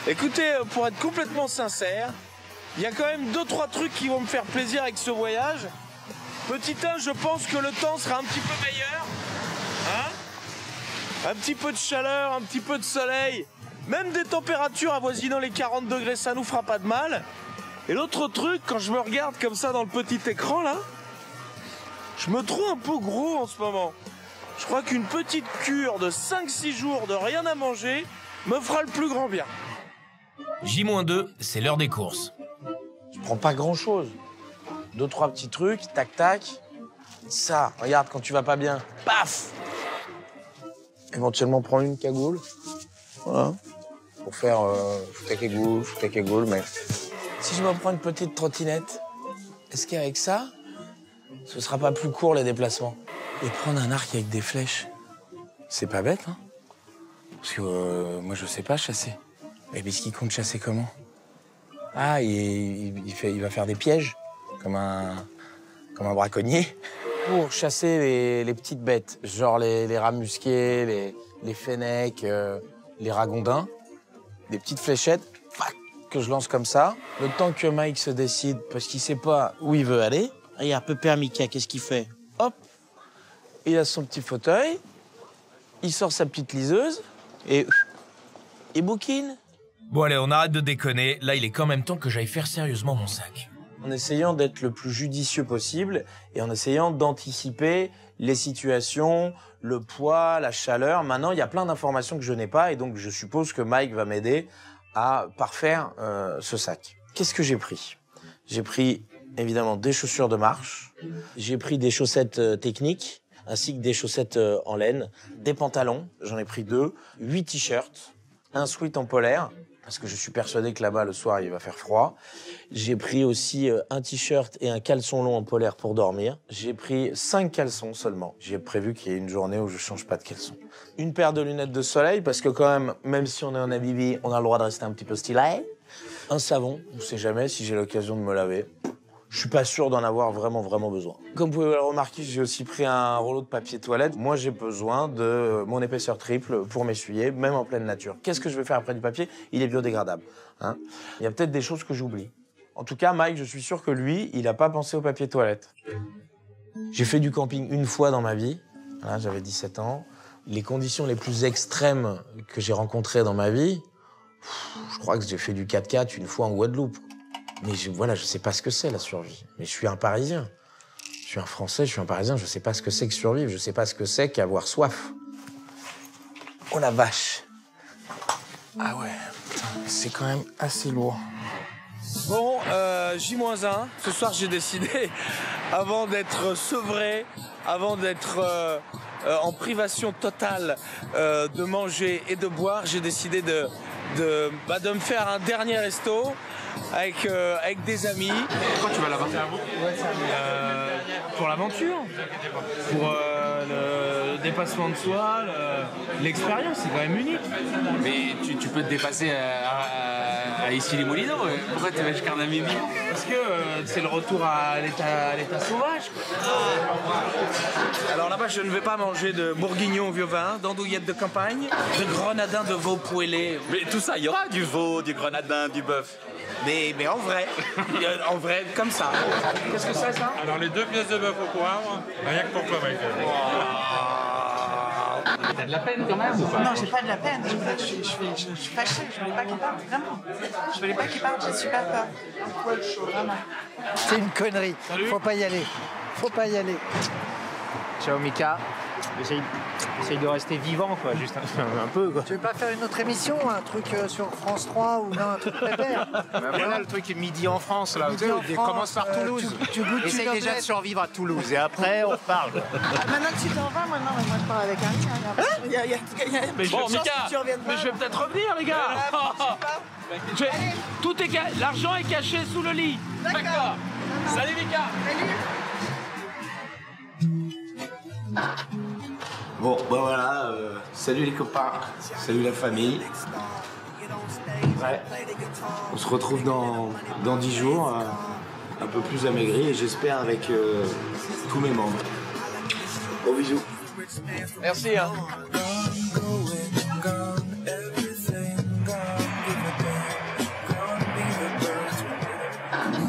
Écoutez, pour être complètement sincère, il y a quand même deux trois trucs qui vont me faire plaisir avec ce voyage. Petit un, je pense que le temps sera un petit peu meilleur. Hein ? Un petit peu de chaleur, un petit peu de soleil. Même des températures avoisinant les quarante degrés, ça nous fera pas de mal. Et l'autre truc, quand je me regarde comme ça dans le petit écran, là, je me trouve un peu gros en ce moment. Je crois qu'une petite cure de cinq six jours de rien à manger me fera le plus grand bien. J moins deux, c'est l'heure des courses. Je prends pas grand-chose. Deux, trois petits trucs, tac, tac. Ça, regarde, quand tu vas pas bien, paf! Éventuellement, prends une cagoule. Voilà. Pour faire euh, foutre la cagoule, foutre la cagoule, mais... Si je me prends une petite trottinette, est-ce qu'avec ça, ce sera pas plus court, les déplacements? Et prendre un arc avec des flèches, c'est pas bête, hein? Parce que euh, moi, je sais pas chasser. Mais parce qu'il compte chasser comment? Ah, il, il, fait, il va faire des pièges, comme un, comme un braconnier. Pour chasser les, les petites bêtes, genre les, les rats musqués, les, les fennecs, euh, les ragondins, des petites fléchettes que je lance comme ça. Le temps que Mike se décide, parce qu'il sait pas où il veut aller. Regarde, Pepper Mika, qu'est-ce qu'il fait? Hop, il a son petit fauteuil, il sort sa petite liseuse et il bouquine. Bon allez, on arrête de déconner, là il est quand même temps que j'aille faire sérieusement mon sac. En essayant d'être le plus judicieux possible et en essayant d'anticiper les situations, le poids, la chaleur. Maintenant il y a plein d'informations que je n'ai pas et donc je suppose que Mike va m'aider à parfaire euh, ce sac. Qu'est-ce que j'ai pris? J'ai pris évidemment des chaussures de marche, j'ai pris des chaussettes euh, techniques ainsi que des chaussettes euh, en laine, des pantalons, j'en ai pris deux, huit t-shirts, un sweat en polaire, parce que je suis persuadé que là-bas, le soir, il va faire froid. J'ai pris aussi un t-shirt et un caleçon long en polaire pour dormir. J'ai pris cinq caleçons seulement. J'ai prévu qu'il y ait une journée où je change pas de caleçon. Une paire de lunettes de soleil, parce que quand même, même si on est en Namibie, on a le droit de rester un petit peu stylé. Un savon, on sait jamais si j'ai l'occasion de me laver. je suis pas sûr d'en avoir vraiment, vraiment besoin. Comme vous pouvez le remarquer, j'ai aussi pris un rouleau de papier toilette. Moi, j'ai besoin de mon épaisseur triple pour m'essuyer, même en pleine nature. Qu'est-ce que je vais faire après du papier? Il est biodégradable. Hein, il y a peut-être des choses que j'oublie. En tout cas, Mike, je suis sûr que lui, il n'a pas pensé au papier toilette. J'ai fait du camping une fois dans ma vie. Voilà, j'avais dix-sept ans. Les conditions les plus extrêmes que j'ai rencontrées dans ma vie, je crois que j'ai fait du quatre-quatre une fois en Guadeloupe. Mais je, voilà, je sais pas ce que c'est la survie. Mais je suis un Parisien. Je suis un Français, je suis un Parisien, je sais pas ce que c'est que survivre, je sais pas ce que c'est qu'avoir soif. Oh la vache! Ah ouais, c'est quand même assez lourd. Bon, euh, J moins un, ce soir j'ai décidé, avant d'être sevré, avant d'être euh, euh, en privation totale euh, de manger et de boire, j'ai décidé de, de, bah, de me faire un dernier resto. Avec, euh, avec des amis. Pourquoi tu vas là-bas? euh, Pour l'aventure. Pour euh, le dépassement de soi, l'expérience, le... c'est quand même unique. Mais tu, tu peux te dépasser à, à, à ici les Moulineaux. Pourquoi tu vas jusqu'à Namibie? Parce que euh, c'est le retour à l'état sauvage. Alors là-bas, je ne vais pas manger de bourguignon au vieux vin, d'andouillettes de campagne, de grenadins de veau poêlé. Mais tout ça, il y aura du veau, du grenadin, du bœuf. Mais, mais en vrai, en vrai, comme ça. Qu'est-ce que c'est, ça? Alors, les deux pièces de bœuf au poivre, rien que pour toi, Michaël. Wow. T'as de la peine, quand même, ou pas? Non, j'ai pas de la peine. Je, je, je, je, je, je suis fâchée, je voulais pas qu'il parte, vraiment. Je voulais pas qu'il parte, j'ai super peur. C'est une connerie. Salut. Faut pas y aller. Faut pas y aller. Ciao, Mika. Essaye, essaye de rester vivant, quoi, juste un, un peu, quoi. Tu veux pas faire une autre émission, un truc euh, sur France trois ou non, un truc de la terre? Ben voilà, le truc est midi en France, là. Midi tu sais, en France, commence par euh, Toulouse. Tu, tu goûtes, essaye tu déjà de survivre à Toulouse et après, on parle. Ah, maintenant que tu t'en vas, maintenant, mais moi je pars avec un. Mais bon, Mika, mais je vais peut-être revenir, les gars. Je... Tout est ca... L'argent est caché sous le lit. D'accord. Salut, Mika. Salut. Bon, ben voilà, euh, salut les copains, salut la famille. Ouais. On se retrouve dans, dans dix jours, euh, un peu plus amaigri et j'espère avec euh, tous mes membres. Gros bisous. Merci, hein.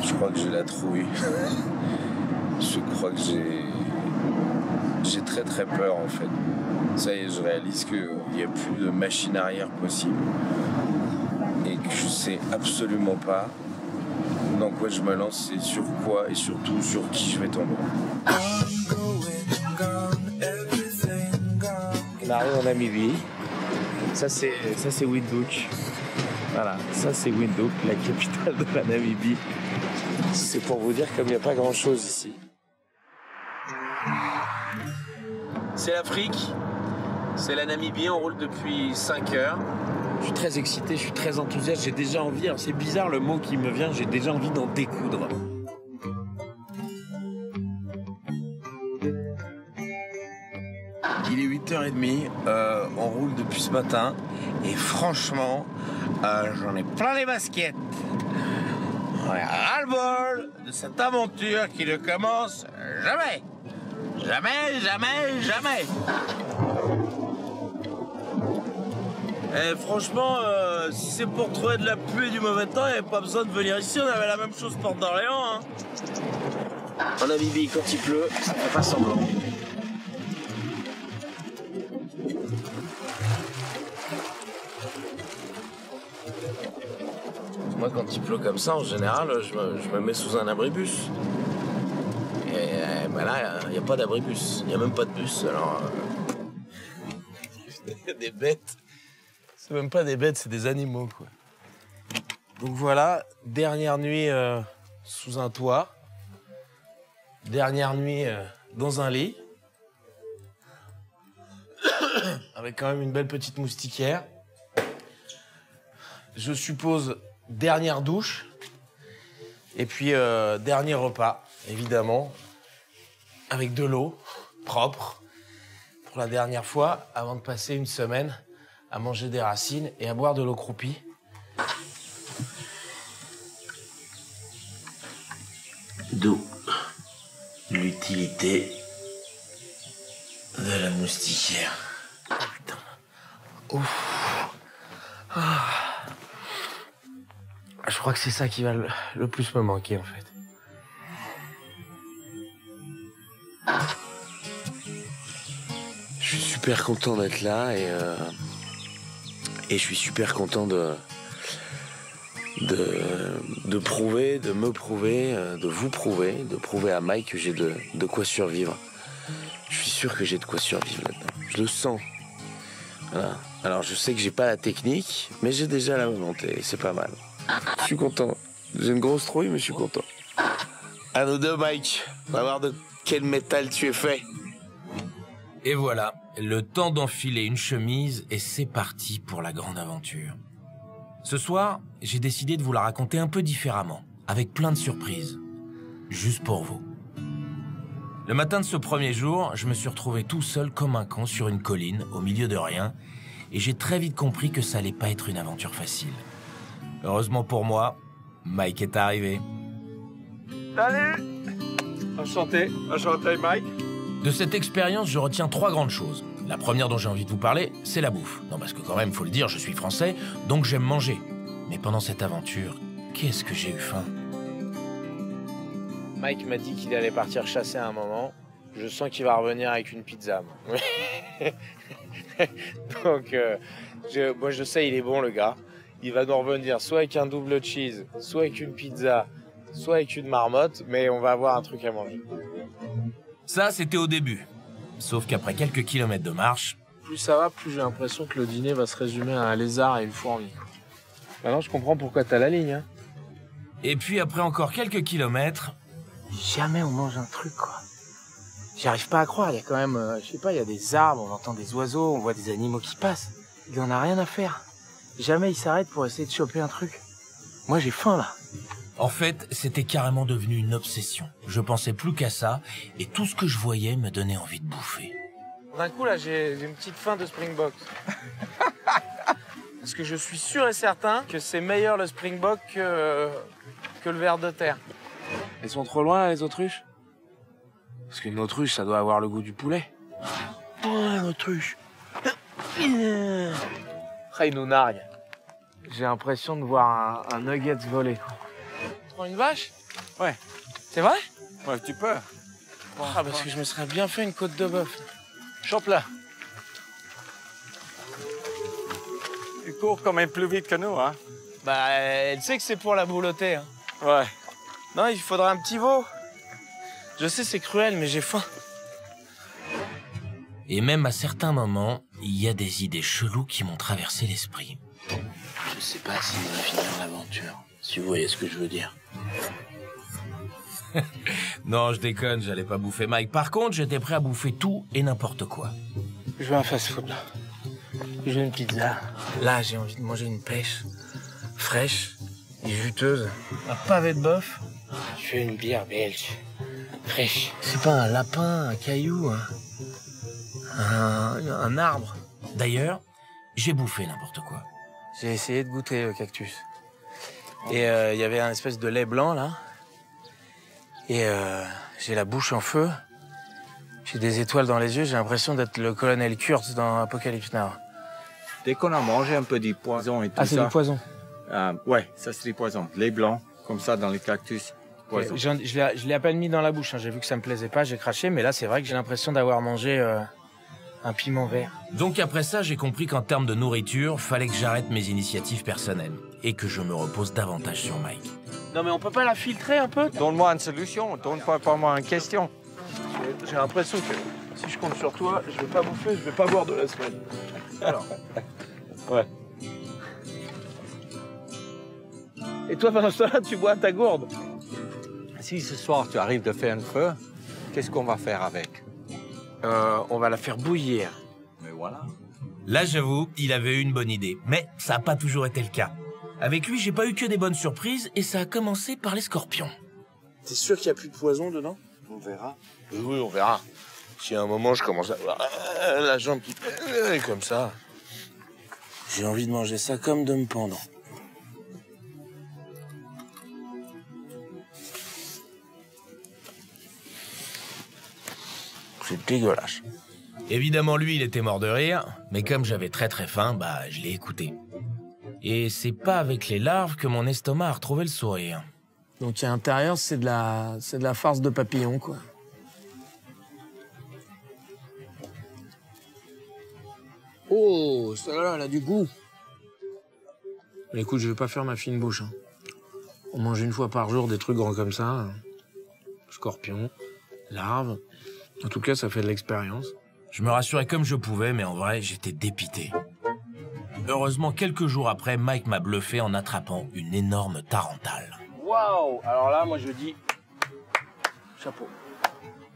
Je crois que j'ai la trouille. Je crois que j'ai... J'ai très très peur en fait. Ça y est, je réalise qu'il n'y a plus de machine arrière possible et que je sais absolument pas dans quoi je me lance et sur quoi et surtout sur qui je vais tomber. On arrive en Namibie. Ça c'est ça c'est Windhoek. Voilà, ça c'est Windhoek, la capitale de la Namibie. C'est pour vous dire comme il n'y a pas grand chose ici. C'est l'Afrique, c'est la Namibie, on roule depuis cinq heures. Je suis très excité, je suis très enthousiaste, j'ai déjà envie, c'est bizarre le mot qui me vient, j'ai déjà envie d'en découdre. Il est huit heures trente, euh, on roule depuis ce matin et franchement, euh, j'en ai plein les baskets. On est ras-le-bol de cette aventure qui ne commence jamais. Jamais, jamais, jamais. Et franchement, euh, si c'est pour trouver de la pluie et du mauvais temps, il n'y avait pas besoin de venir ici. On avait la même chose porte d'Orléans. Hein. En Namibie, quand il pleut, ça ne fait pas semblant. Moi, quand il pleut comme ça, en général, je me, je me mets sous un abribus. Et ben là, il n'y a pas d'abribus, il n'y a même pas de bus, alors... Euh... des bêtes. C'est même pas des bêtes, c'est des animaux, quoi. Donc voilà, dernière nuit euh, sous un toit. Dernière nuit euh, dans un lit. Avec quand même une belle petite moustiquaire. Je suppose, dernière douche. Et puis, euh, dernier repas, évidemment. Avec de l'eau propre pour la dernière fois avant de passer une semaine à manger des racines et à boire de l'eau croupie. d'eau. L'utilité de la moustiquaire. Putain. Ouf. Ah. Je crois que c'est ça qui va le, le plus me manquer en fait. Je suis super content d'être là et, euh, et je suis super content de, de, de prouver, de me prouver, de vous prouver, de prouver à Mike que j'ai de, de quoi survivre. Je suis sûr que j'ai de quoi survivre là-dedans. Je le sens. Voilà. Alors je sais que j'ai pas la technique, mais j'ai déjà la volonté et c'est pas mal. Je suis content. J'ai une grosse trouille, mais je suis content. À nous deux, Mike. On va voir de quel métal tu es fait. Et voilà, le temps d'enfiler une chemise et c'est parti pour la grande aventure. Ce soir, j'ai décidé de vous la raconter un peu différemment, avec plein de surprises. Juste pour vous. Le matin de ce premier jour, je me suis retrouvé tout seul comme un con sur une colline, au milieu de rien, et j'ai très vite compris que ça allait pas être une aventure facile. Heureusement pour moi, Mike est arrivé. Salut! Enchanté, enchanté Mike. De cette expérience, je retiens trois grandes choses. La première dont j'ai envie de vous parler, c'est la bouffe. Non, parce que quand même, faut le dire, je suis français, donc j'aime manger. Mais pendant cette aventure, qu'est-ce que j'ai eu faim? Mike m'a dit qu'il allait partir chasser à un moment. Je sens qu'il va revenir avec une pizza. Donc, euh, je, moi je sais, il est bon le gars. Il va nous revenir soit avec un double cheese, soit avec une pizza, soit avec une marmotte, mais on va avoir un truc à manger. Ça, c'était au début. Sauf qu'après quelques kilomètres de marche... Plus ça va, plus j'ai l'impression que le dîner va se résumer à un lézard et une fourmi. Maintenant, je comprends pourquoi t'as la ligne. Hein. Et puis, après encore quelques kilomètres... Jamais on mange un truc, quoi. J'arrive pas à croire, il y a quand même... Euh, je sais pas, il y a des arbres, on entend des oiseaux, on voit des animaux qui passent. Il en a rien à faire. Jamais il s'arrête pour essayer de choper un truc. Moi, j'ai faim, là. En fait, c'était carrément devenu une obsession. Je pensais plus qu'à ça, et tout ce que je voyais me donnait envie de bouffer. D'un coup, là, j'ai une petite faim de Springbok. Parce que je suis sûr et certain que c'est meilleur le Springbok que, euh, que le ver de terre. Elles sont trop loin, les autruches? Parce qu'une autruche, ça doit avoir le goût du poulet. Pour une autruche. Il nous nargue. J'ai l'impression de voir un, un nugget voler. Tu prends une vache? Ouais. C'est vrai? Ouais, tu peux. Oh, ah, parce que je me serais bien fait une côte de bœuf. Chope-la. Tu cours quand même plus vite que nous, hein? Bah, elle sait que c'est pour la boulotter. Hein. Ouais. Non, il faudra un petit veau. Je sais, c'est cruel, mais j'ai faim. Et même à certains moments, il y a des idées cheloues qui m'ont traversé l'esprit. Je sais pas si on va finir l'aventure, si vous voyez ce que je veux dire. Non, je déconne, j'allais pas bouffer Mike. Par contre, j'étais prêt à bouffer tout et n'importe quoi. Je veux un fast-food, là. Je veux une pizza. Là, j'ai envie de manger une pêche fraîche et juteuse. Un pavé de bœuf. Je veux une bière belge, fraîche. C'est pas un lapin, un caillou, hein. Un, un arbre. D'ailleurs, j'ai bouffé n'importe quoi. J'ai essayé de goûter le cactus. Et il euh, y avait un espèce de lait blanc, là. Et euh, j'ai la bouche en feu. J'ai des étoiles dans les yeux. J'ai l'impression d'être le colonel Kurtz dans Apocalypse Now. Dès qu'on a mangé un peu du poison et tout ça... Ah, c'est du poison euh, ouais, ça c'est du poison. Lait blanc, comme ça, dans les cactus. Poison. Je l'ai à peine mis dans la bouche. Hein. J'ai vu que ça me plaisait pas, j'ai craché. Mais là, c'est vrai que j'ai l'impression d'avoir mangé... Euh... un piment vert. Donc après ça, j'ai compris qu'en termes de nourriture, fallait que j'arrête mes initiatives personnelles et que je me repose davantage sur Mike. Non mais on peut pas la filtrer un peu? Donne-moi une solution, donne-moi pas moi une question. J'ai l'impression que si je compte sur toi, je vais pas bouffer, je vais pas boire de la semaine. Alors. Ouais. Et toi pendant ce temps-là, tu bois ta gourde? Si ce soir tu arrives de faire un feu, qu'est-ce qu'on va faire avec? Euh, on va la faire bouillir. Mais voilà. Là, j'avoue, il avait eu une bonne idée. Mais ça n'a pas toujours été le cas. Avec lui, j'ai pas eu que des bonnes surprises et ça a commencé par les scorpions. T'es sûr qu'il n'y a plus de poison dedans? On verra. Oui, on verra. Si à un moment, je commence à avoir la jambe qui... comme ça. J'ai envie de manger ça comme de me pendre. C'est dégueulasse. Évidemment, lui, il était mort de rire, mais comme j'avais très très faim, bah, je l'ai écouté. Et c'est pas avec les larves que mon estomac a retrouvé le sourire. Donc à l'intérieur, c'est de la, c'est de la farce de papillon, quoi. Oh, celle-là, elle a du goût. Mais écoute, je vais pas faire ma fine bouche. Hein. On mange une fois par jour des trucs grands comme ça. Hein. Scorpion, larve. En tout cas, ça fait de l'expérience. Je me rassurais comme je pouvais, mais en vrai, j'étais dépité. Heureusement, quelques jours après, Mike m'a bluffé en attrapant une énorme tarentale. Waouh! Alors là, moi, je dis... chapeau.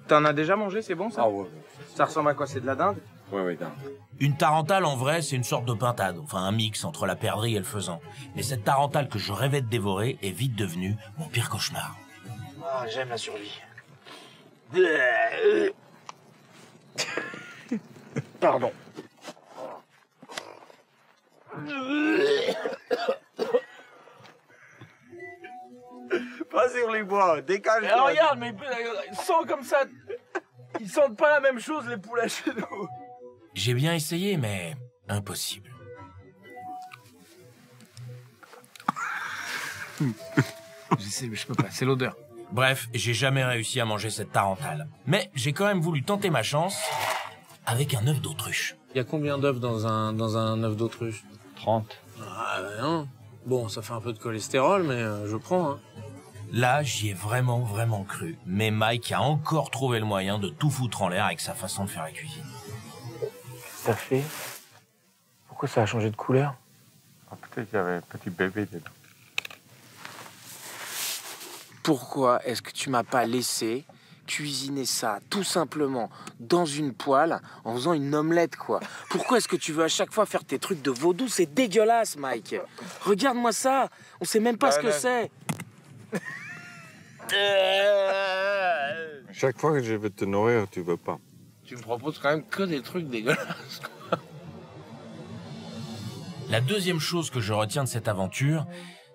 T'en as déjà mangé, c'est bon, ça? Ah ouais. Ça ressemble à quoi? C'est de la dinde? Ouais, ouais, dinde. Une tarentale, en vrai, c'est une sorte de pintade, enfin un mix entre la perdrix et le faisan. Mais cette tarentale que je rêvais de dévorer est vite devenue mon pire cauchemar. Ah, j'aime la survie. Pardon. Pas sur les bois, décale. Alors regarde, mais ils sentent comme ça. Ils sentent pas la même chose, les poulets chez nous. J'ai bien essayé, mais impossible. J'essaie, mais je peux pas, c'est l'odeur. Bref, j'ai jamais réussi à manger cette tarentale. Mais j'ai quand même voulu tenter ma chance avec un œuf d'autruche. Il y a combien d'œufs dans un, dans un œuf d'autruche? trente. Ah ben non. Bon, ça fait un peu de cholestérol, mais euh, je prends. Hein. Là, j'y ai vraiment, vraiment cru. Mais Mike a encore trouvé le moyen de tout foutre en l'air avec sa façon de faire la cuisine. Ça fait... Pourquoi ça a changé de couleur? Ah, peut-être qu'il y avait un petit bébé dedans. Pourquoi est-ce que tu m'as pas laissé cuisiner ça, tout simplement, dans une poêle, en faisant une omelette, quoi? Pourquoi est-ce que tu veux à chaque fois faire tes trucs de vaudou? C'est dégueulasse, Mike. Regarde-moi ça. On sait même pas ah, ce que c'est. Chaque fois que je veux te nourrir, tu veux pas. Tu me proposes quand même que des trucs dégueulasses, quoi. La deuxième chose que je retiens de cette aventure,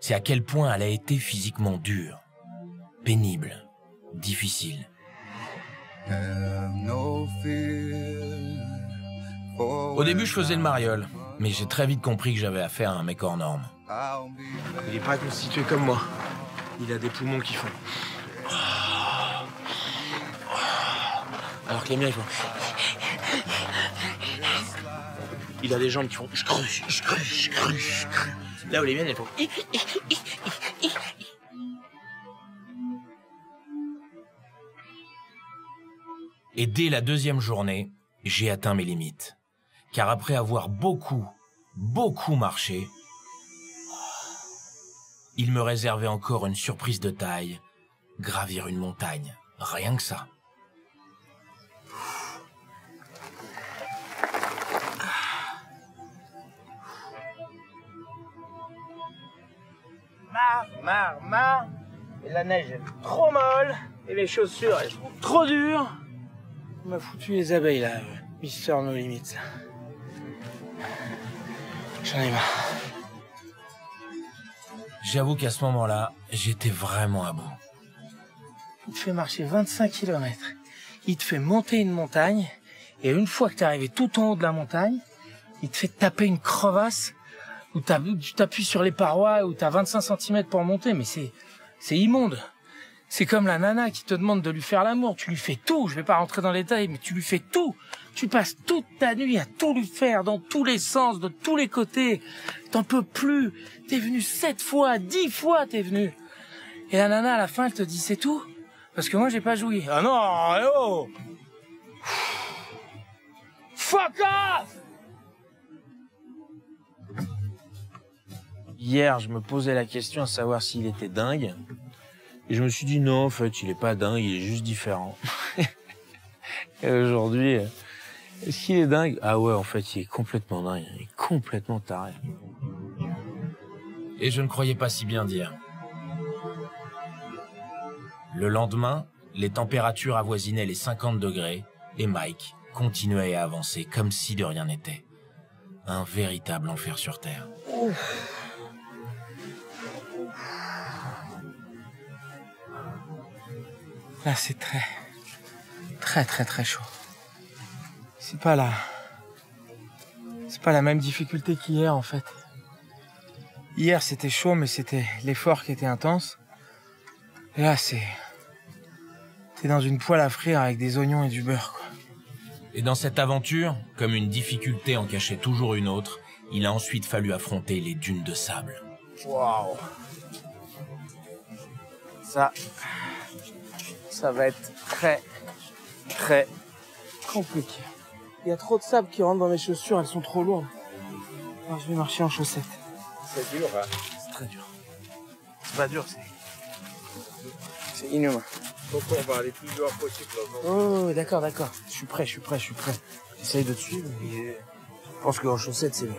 c'est à quel point elle a été physiquement dure, pénible, difficile. Au début, je faisais le mariole, mais j'ai très vite compris que j'avais affaire à un mec hors norme. Il n'est pas constitué comme moi. Il a des poumons qui font... Alors que les miens, ils font... Il a des jambes qui font... Je cruche, je cruche, je cruche. Là où les miennes, elles font... Et dès la deuxième journée, j'ai atteint mes limites. Car après avoir beaucoup, beaucoup marché, il me réservait encore une surprise de taille, gravir une montagne, rien que ça. Marre, marre, marre. Et la neige est trop molle, et les chaussures elles sont trop dures. On m'a foutu les abeilles là, Mister No Limits. J'en ai marre. J'avoue qu'à ce moment-là, j'étais vraiment à bout. Il te fait marcher vingt-cinq kilomètres, il te fait monter une montagne, et une fois que t'es arrivé tout en haut de la montagne, il te fait taper une crevasse où tu t'appuies sur les parois, où t'as vingt-cinq centimètres pour monter, mais c'est c'est immonde. C'est comme la nana qui te demande de lui faire l'amour. Tu lui fais tout, je vais pas rentrer dans les détails, mais tu lui fais tout. Tu passes toute ta nuit à tout lui faire, dans tous les sens, de tous les côtés. T'en peux plus. T'es venu sept fois, dix fois t'es venu. Et la nana, à la fin, elle te dit c'est tout? Parce que moi, j'ai pas joui. Ah non, oh! Fuck off! Hier, je me posais la question à savoir s'il était dingue. Et je me suis dit, non, en fait, il est pas dingue, il est juste différent. Et aujourd'hui, est-ce qu'il est dingue? Ah ouais, en fait, il est complètement dingue, il est complètement taré. Et je ne croyais pas si bien dire. Le lendemain, les températures avoisinaient les cinquante degrés et Mike continuait à avancer comme si de rien n'était. Un véritable enfer sur Terre. Ouf. Là, c'est très, très, très, très chaud. c'est pas la, c'est pas la même difficulté qu'hier en fait. Hier c'était chaud mais c'était l'effort qui était intense. Et là c'est, t'es dans une poêle à frire avec des oignons et du beurre quoi. Et dans cette aventure, comme une difficulté en cachait toujours une autre, il a ensuite fallu affronter les dunes de sable. Waouh! Ça, ça va être très, très compliqué. Il y a trop de sable qui rentre dans mes chaussures, elles sont trop lourdes. Alors je vais marcher en chaussettes. C'est dur, hein? C'est très dur. C'est pas dur, c'est... c'est inhumain. Donc on va aller plus loin possible. Oh, d'accord, d'accord. Je suis prêt, je suis prêt, je suis prêt. J'essaye de te suivre, mais je pense qu'en chaussettes, c'est mieux.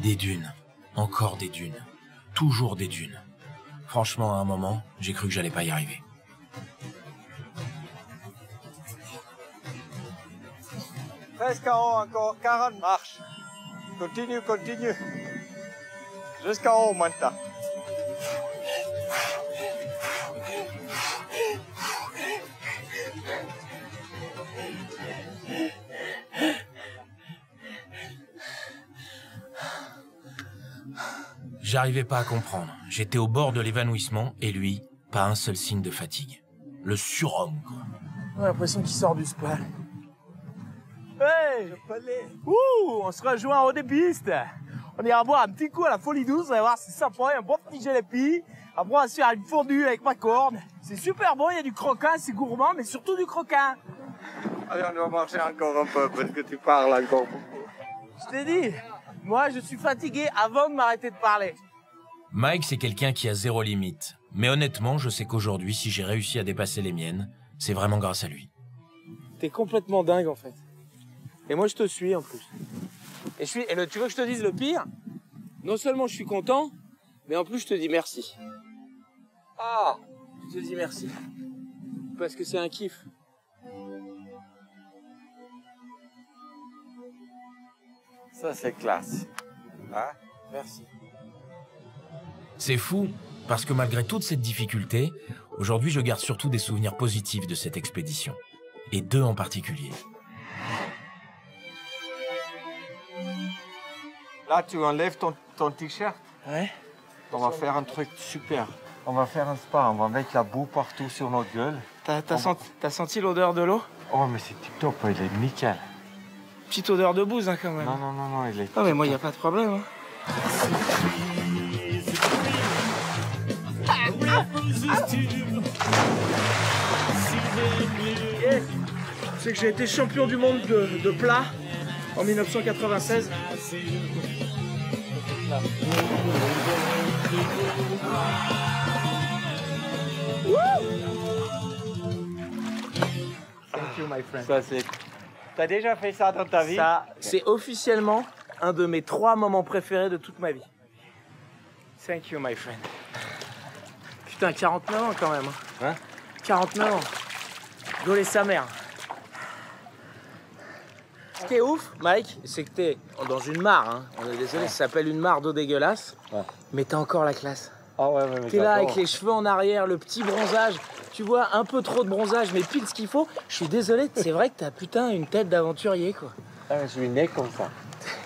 Des dunes, encore des dunes, toujours des dunes. Franchement, à un moment, j'ai cru que j'allais pas y arriver. Presque en haut, encore quarante marches. Continue, continue. Jusqu'en haut, Manta. J'arrivais pas à comprendre. J'étais au bord de l'évanouissement et lui, pas un seul signe de fatigue. Le surhomme, quoi. J'ai l'impression qu'il sort du spa. Hey! Ouh! On se rejoint en haut des pistes. On ira boire un petit coup à la Folie douce. On va voir si c'est sympa. Un bon petit gélépi. Après, on va se faire une fondue avec ma corne. C'est super bon. Il y a du croquin. C'est gourmand, mais surtout du croquin. Allez, on va marcher encore un peu parce que tu parles encore beaucoup. Je t'ai dit, moi, je suis fatigué avant de m'arrêter de parler. Mike, c'est quelqu'un qui a zéro limite. Mais honnêtement, je sais qu'aujourd'hui, si j'ai réussi à dépasser les miennes, c'est vraiment grâce à lui. T'es complètement dingue, en fait. Et moi, je te suis, en plus. Et, je suis... Et le... tu veux que je te dise le pire? Non seulement je suis content, mais en plus, je te dis merci. Ah, je te dis merci. Parce que c'est un kiff. Ça, c'est classe. Hein? Merci. C'est fou, parce que malgré toute cette difficulté, aujourd'hui, je garde surtout des souvenirs positifs de cette expédition. Et deux en particulier. Là, tu enlèves ton, ton t-shirt. Ouais. On va faire un truc super. On va faire un spa, on va mettre la boue partout sur notre gueule. T'as on... senti, senti l'odeur de l'eau? Oh, mais c'est tip-top, il est nickel. Petite odeur de bouse, hein, quand même. Non, non, non, non, il est... Ah, mais moi, il n'y a pas de problème, hein. Yes. C'est que j'ai été champion du monde de, de plat en mille neuf cent quatre-vingt-seize. Thank you, my friend. Ça, c'est... T'as déjà fait ça dans ta vie? Ça, c'est officiellement un de mes trois moments préférés de toute ma vie. Thank you, my friend. Putain, quarante-neuf ans quand même. Hein? quarante-neuf ans. Golé sa mère. Ce qui est ouf, Mike, c'est que t'es dans une mare. Hein. On est désolé, ouais. Ça s'appelle une mare d'eau dégueulasse. Ouais. Mais t'as encore la classe. Ah ouais, ouais, t'es là avec les cheveux en arrière, le petit bronzage. Tu vois, un peu trop de bronzage, mais pile ce qu'il faut. Je suis désolé, c'est vrai que t'as putain une tête d'aventurier, quoi. Ah, mais je suis né comme ça.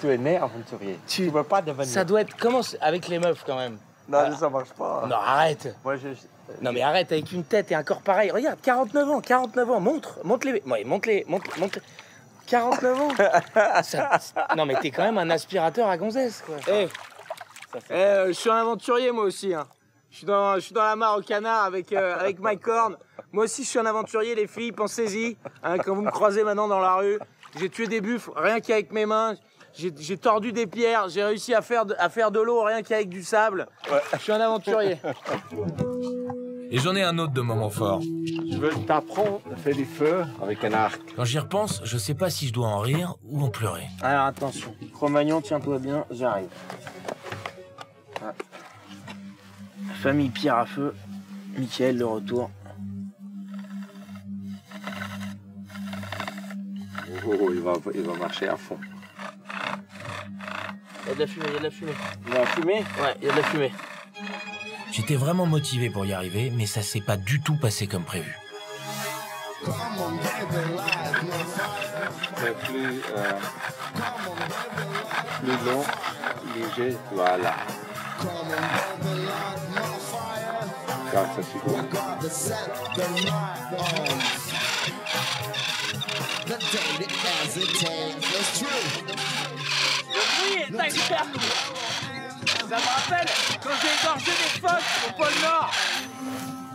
Tu es né aventurier. Tu ne peux pas devenir. Ça doit être... Comment avec les meufs, quand même? Non, voilà. Ça marche pas. Non, arrête. Moi, je... Non, mais arrête, avec une tête et un corps pareil. Regarde, quarante-neuf ans, quarante-neuf ans, montre, montre les... Bon, montre les, montre, montre... quarante-neuf ans. Ça... Non, mais t'es quand même un aspirateur à gonzesse, quoi. Eh, hey. Eh, euh, je suis un aventurier, moi aussi, hein. Je suis, dans, je suis dans la mare au canard avec, euh, avec Mike Horn. Moi aussi, je suis un aventurier, les filles, pensez-y. Hein, quand vous me croisez maintenant dans la rue, j'ai tué des buffles, rien qu'avec mes mains. J'ai tordu des pierres, j'ai réussi à faire de, à faire de l'eau, rien qu'avec du sable. Ouais. Je suis un aventurier. Et j'en ai un autre de moment fort. Je veux t'apprendre à faire des feux avec un arc. Quand j'y repense, je sais pas si je dois en rire ou en pleurer. Alors attention, Cro-Magnon, tiens-toi bien, j'arrive. Ah. Famille Pierre à Feu, Michaël de retour. Oh, oh, il va, il va marcher à fond. Il y a de la fumée, il y a de la fumée. Il y a de la fumée? Ouais, il y a de la fumée. J'étais vraiment motivé pour y arriver, mais ça s'est pas du tout passé comme prévu. Et plus, euh, plus long, léger, voilà. Car ça c'est bon. Le bruit est incroyable. Ça me rappelle quand j'ai égorgé des phoques au pôle Nord.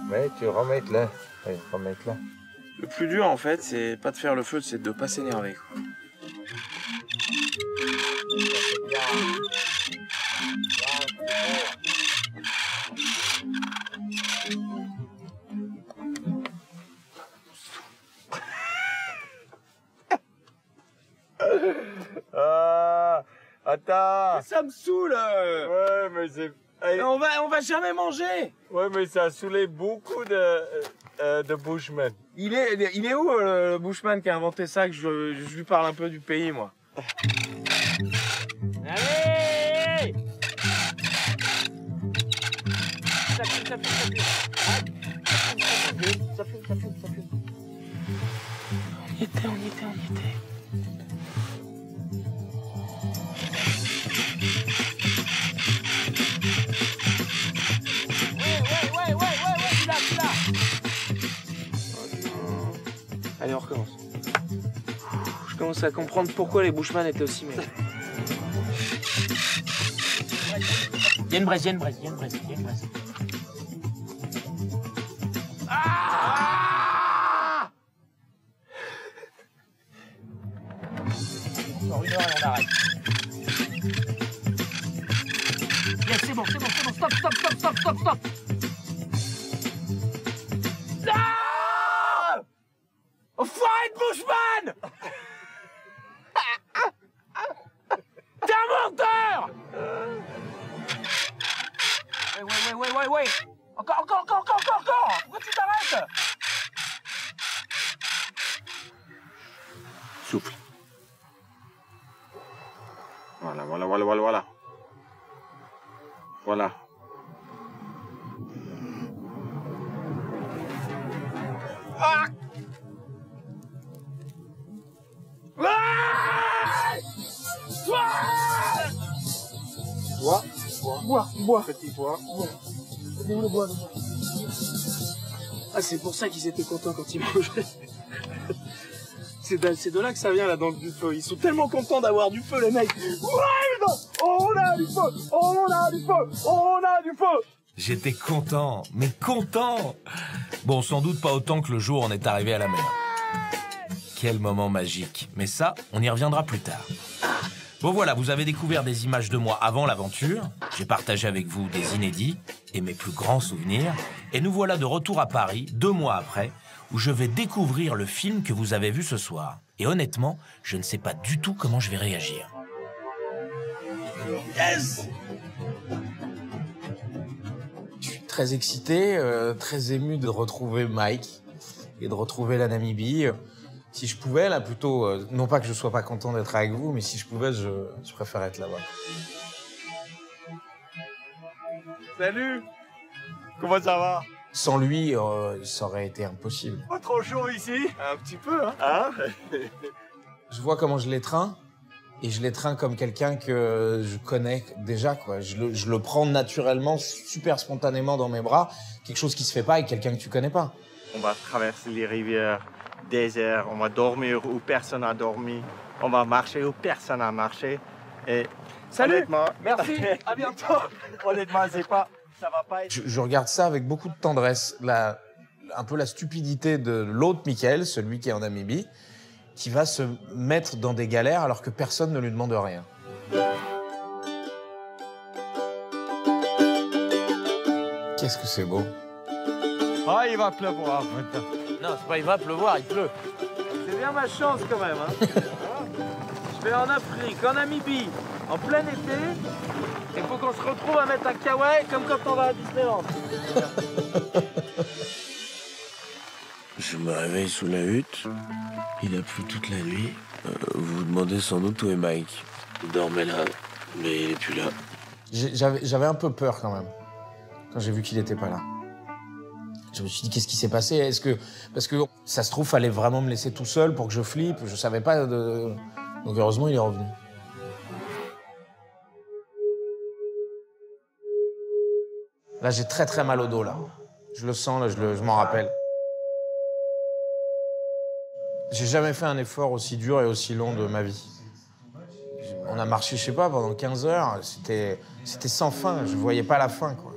Mais tu remets là. Ouais, remets là. Le plus dur en fait, c'est pas de faire le feu, c'est de pas s'énerver. Ah, attends. Mais ça me saoule. Ouais, mais c'est. On va, on va jamais manger. Ouais, mais ça a saoulé beaucoup de. Euh, de Bushman. Il est, il est où euh, le Bushman qui a inventé ça, que je, je lui parle un peu du pays, moi. Allez, ça fume, ça fume, ça fume. Ça fume, ça fume, ça fume, ça fume, ça fume. On y était, on y était, on y était. Allez, on recommence. Je commence à comprendre pourquoi les Bushman étaient aussi mêlés. Il y a une braise, il y a une braise, il y a une braise, il y a une braise. Ah, encore une heure et on arrête. Yes, c'est bon, c'est bon, c'est bon, stop, stop, stop, stop, stop, stop. Enfoiré de Bushman! T'es un menteur! Ouais, ouais, ouais, ouais, ouais! Encore, encore, encore, encore, encore, encore! Pourquoi tu t'arrêtes? Souffle. Voilà, voilà, voilà, voilà, voilà. Voilà. Ah! Bois, bois, bois, petit bois. Bois, le bois, le bois. Ah, c'est pour ça qu'ils étaient contents quand ils mangeaient. C'est de, de là que ça vient, là, dans le feu. Ils sont tellement contents d'avoir du feu, les mecs. Ouais, on a du feu, on a du feu, on a du feu. J'étais content, mais content. Bon, sans doute pas autant que le jour où on est arrivé à la mer. Quel moment magique. Mais ça, on y reviendra plus tard. Bon voilà, vous avez découvert des images de moi avant l'aventure. J'ai partagé avec vous des inédits et mes plus grands souvenirs. Et nous voilà de retour à Paris, deux mois après, où je vais découvrir le film que vous avez vu ce soir. Et honnêtement, je ne sais pas du tout comment je vais réagir. Yes! Je suis très excité, euh, très ému de retrouver Mike et de retrouver la Namibie. Si je pouvais, là, plutôt, euh, non pas que je sois pas content d'être avec vous, mais si je pouvais, je, je préfère être là-bas. Salut! Comment ça va? Sans lui, euh, ça aurait été impossible. Pas trop chaud ici? Un petit peu, hein? hein Je vois comment je l'étreins, et je l'étreins comme quelqu'un que je connais déjà, quoi. Je le, je le prends naturellement, super spontanément dans mes bras, quelque chose qui se fait pas et quelqu'un que tu connais pas. On va traverser les rivières. Désert, on va dormir où personne n'a dormi, on va marcher où personne n'a marché. Et salut, honnêtement, merci, à bientôt. Honnêtement, c'est pas, ça va pas être. Je, je regarde ça avec beaucoup de tendresse, la, un peu la stupidité de l'autre Michaël, celui qui est en Namibie, qui va se mettre dans des galères alors que personne ne lui demande rien. Qu'est-ce que c'est beau. Ah, oh, il va pleuvoir maintenant. Non, c'est pas il va pleuvoir, il pleut. C'est bien ma chance quand même. Hein. Je vais en Afrique, en Namibie, en plein été. Il faut qu'on se retrouve à mettre un kawaii comme quand on va à Disneyland. Je me réveille sous la hutte. Il a plu toute la nuit. Euh, vous vous demandez sans doute où est Mike. Il dormait là, mais il est plus là. J'avais un peu peur quand même, quand j'ai vu qu'il n'était pas là. Je me suis dit, qu'est-ce qui s'est passé? Est-ce que... Parce que ça se trouve, fallait vraiment me laisser tout seul pour que je flippe. Je savais pas de... Donc heureusement, il est revenu. Là, j'ai très très mal au dos, là. Je le sens, là, je, le... je m'en rappelle. J'ai jamais fait un effort aussi dur et aussi long de ma vie. On a marché, je sais pas, pendant quinze heures. C'était sans fin, je voyais pas la fin, quoi.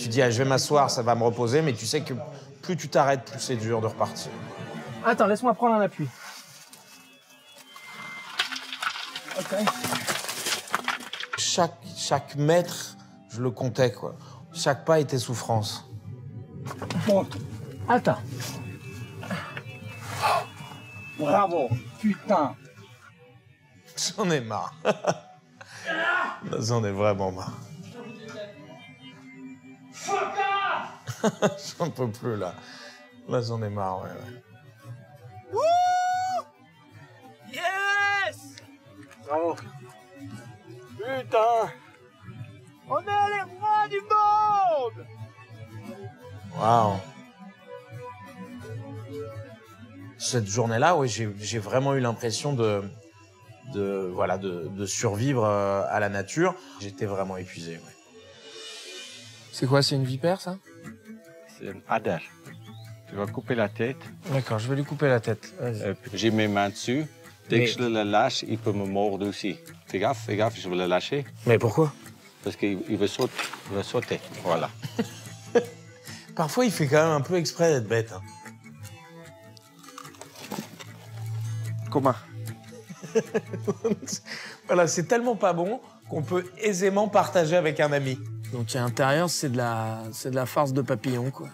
Tu dis, ah, je vais m'asseoir, ça va me reposer, mais tu sais que plus tu t'arrêtes, plus c'est dur de repartir. Attends, laisse-moi prendre un appui. Ok. Chaque, chaque mètre, je le comptais, quoi. Chaque pas était souffrance. Bon, attends. Bravo, putain. J'en ai marre. J'en ai vraiment marre. J'en peux plus, là. Là, j'en ai marre, ouais, ouais. Wouh! Yes! Bravo. Putain! On est les rois du monde! Waouh! Cette journée-là, oui, j'ai vraiment eu l'impression de, de, voilà, de, de survivre à la nature. J'étais vraiment épuisé, ouais. C'est quoi, c'est une vipère, ça? C'est une adère. Tu vas couper la tête. D'accord, je vais lui couper la tête. Euh, J'ai mes mains dessus. Dès Mais... que je le lâche, il peut me mordre aussi. Fais gaffe, fais gaffe, je vais le lâcher. Mais pourquoi? Parce qu'il veut sauter. Il veut sauter, voilà. Parfois, il fait quand même un peu exprès d'être bête. Hein. Comment? Voilà, c'est tellement pas bon qu'on peut aisément partager avec un ami. Donc à l'intérieur, c'est de la, c'est de la farce de papillon, quoi.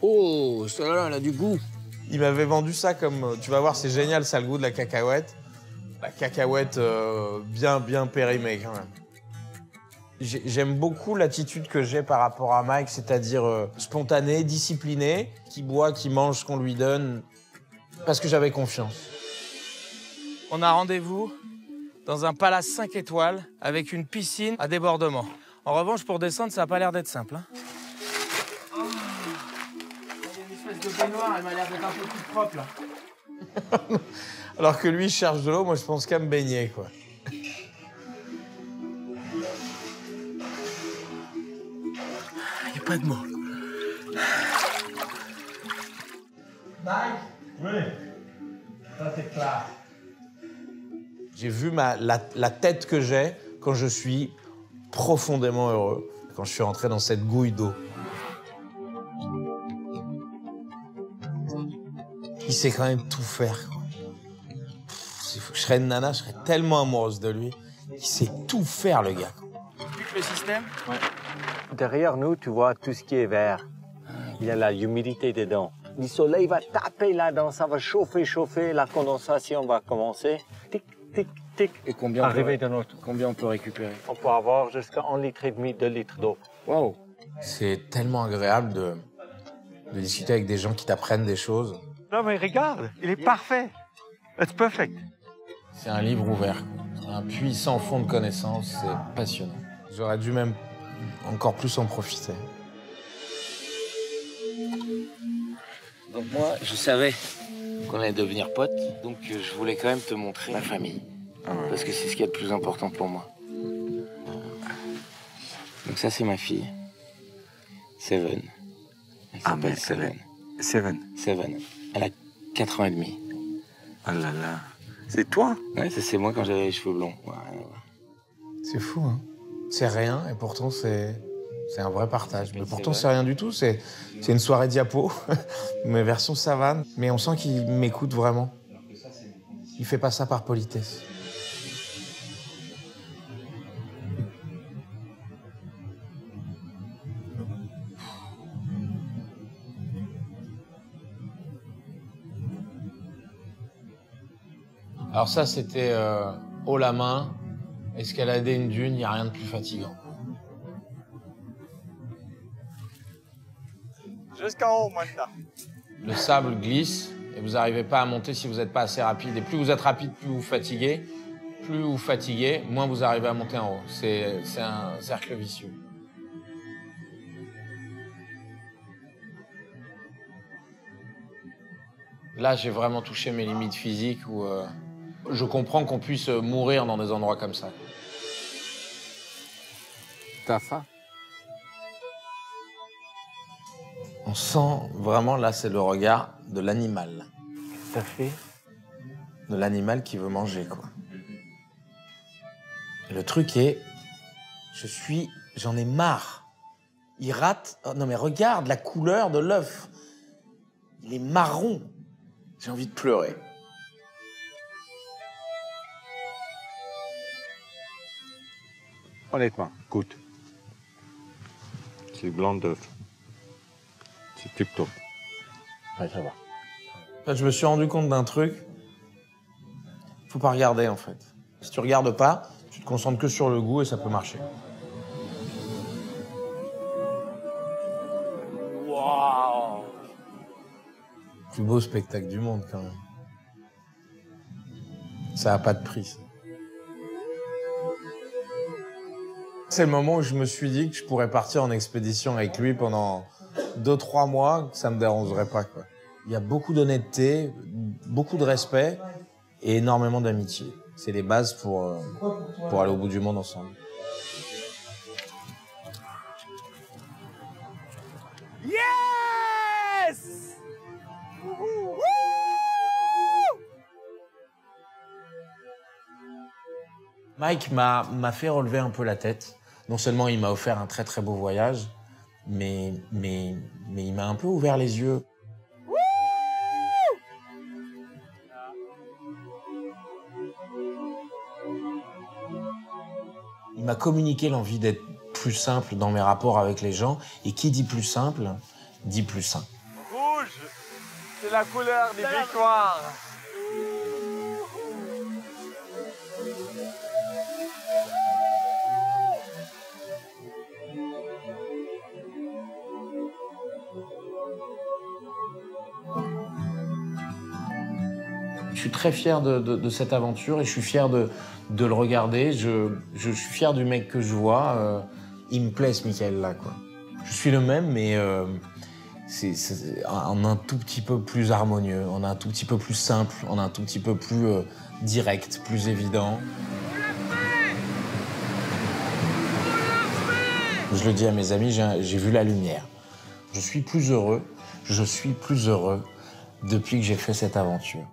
Oh, celle-là, elle a du goût. Il m'avait vendu ça comme, tu vas voir, c'est génial, ça a le goût de la cacahuète. La cacahuète euh, bien, bien périmée, quand même. J'aime beaucoup l'attitude que j'ai par rapport à Mike, c'est-à-dire euh, spontané, discipliné, qui boit, qui mange ce qu'on lui donne, parce que j'avais confiance. On a rendez-vous dans un palace cinq étoiles avec une piscine à débordement. En revanche, pour descendre, ça n'a pas l'air d'être simple. Hein. Oh, il y a une espèce de baignoire, elle m'a l'air d'être un peu plus propre, là. Alors que lui, il cherche de l'eau, moi, je pense qu'à me baigner, quoi. Il n'y a pas de mots. Mike? Oui? Ça, c'est clair. J'ai vu ma, la, la tête que j'ai quand je suis profondément heureux, quand je suis rentré dans cette gouille d'eau. Il sait quand même tout faire. Pff, je serais une nana, je serais tellement amoureuse de lui. Il sait tout faire, le gars. Le système? Ouais. Derrière nous, tu vois tout ce qui est vert. Il y a la humidité dedans. Le soleil va taper là-dedans, ça va chauffer, chauffer, la condensation va commencer. Tic. Tic, tic. Et combien on, peut... dans notre... combien on peut récupérer? On peut avoir jusqu'à un litre et demi, deux litres d'eau. Wow. C'est tellement agréable de... de discuter avec des gens qui t'apprennent des choses. Non, mais regarde, il est parfait. It's perfect. C'est un livre ouvert, un puits sans fond de connaissances, c'est passionnant. J'aurais dû même encore plus en profiter. Donc moi, je savais qu'on allait devenir potes, donc je voulais quand même te montrer ma famille. Ah ouais. Parce que c'est ce qui est le plus important pour moi. Donc ça, c'est ma fille. Seven. Elle ah ben, Seven. Seven. Seven. Elle a quatre ans et demi. Ah là là. C'est toi? Ouais, ça c'est moi quand j'avais les cheveux blonds. Ouais, ouais. C'est fou, hein? C'est rien, et pourtant c'est... C'est un vrai partage. Mais pourtant, c'est rien du tout. C'est une soirée diapo, mais version savane. Mais on sent qu'il m'écoute vraiment. Il fait pas ça par politesse. Alors ça, c'était euh, haut la main, escalader une dune, il n'y a rien de plus fatigant. Jusqu'en haut, maintenant. Le sable glisse et vous n'arrivez pas à monter si vous n'êtes pas assez rapide. Et plus vous êtes rapide, plus vous fatiguez. Plus vous fatiguez, moins vous arrivez à monter en haut. C'est un cercle vicieux. Là, j'ai vraiment touché mes limites physiques où euh, je comprends qu'on puisse mourir dans des endroits comme ça. T'as faim? On sent vraiment, là, c'est le regard de l'animal. Qu'est-ce que ça fait? De l'animal qui veut manger, quoi. Le truc est, je suis, j'en ai marre. Il rate, oh, non mais regarde la couleur de l'œuf. Il est marron. J'ai envie de pleurer. Honnêtement, écoute, c'est blanc d'œuf. C'est plutôt. Ouais, ça va. Là, je me suis rendu compte d'un truc. Faut pas regarder en fait. Si tu regardes pas, tu te concentres que sur le goût et ça peut marcher. Waouh! Plus beau spectacle du monde quand même. Ça n'a pas de prix. C'est le moment où je me suis dit que je pourrais partir en expédition avec lui pendant deux trois mois, que ça me dérangerait pas, quoi. Il y a beaucoup d'honnêteté, beaucoup de respect et énormément d'amitié. C'est les bases pour, euh, pour aller au bout du monde ensemble. Yes! Wouhou! Mike m'a m'a fait relever un peu la tête. Non seulement il m'a offert un très très beau voyage, mais, mais, mais il m'a un peu ouvert les yeux. Il m'a communiqué l'envie d'être plus simple dans mes rapports avec les gens. Et qui dit plus simple, dit plus sain. Rouge, c'est la couleur des victoires. Je suis très fier de, de, de cette aventure et je suis fier de, de le regarder. Je, je, je suis fier du mec que je vois. Euh, il me plaît, ce Michaël, là, quoi. Je suis le même, mais euh, c'est en un tout petit peu plus harmonieux, en un tout petit peu plus simple, en un tout petit peu plus euh, direct, plus évident. Je le dis à mes amis, j'ai vu la lumière. Je suis plus heureux, je suis plus heureux depuis que j'ai fait cette aventure.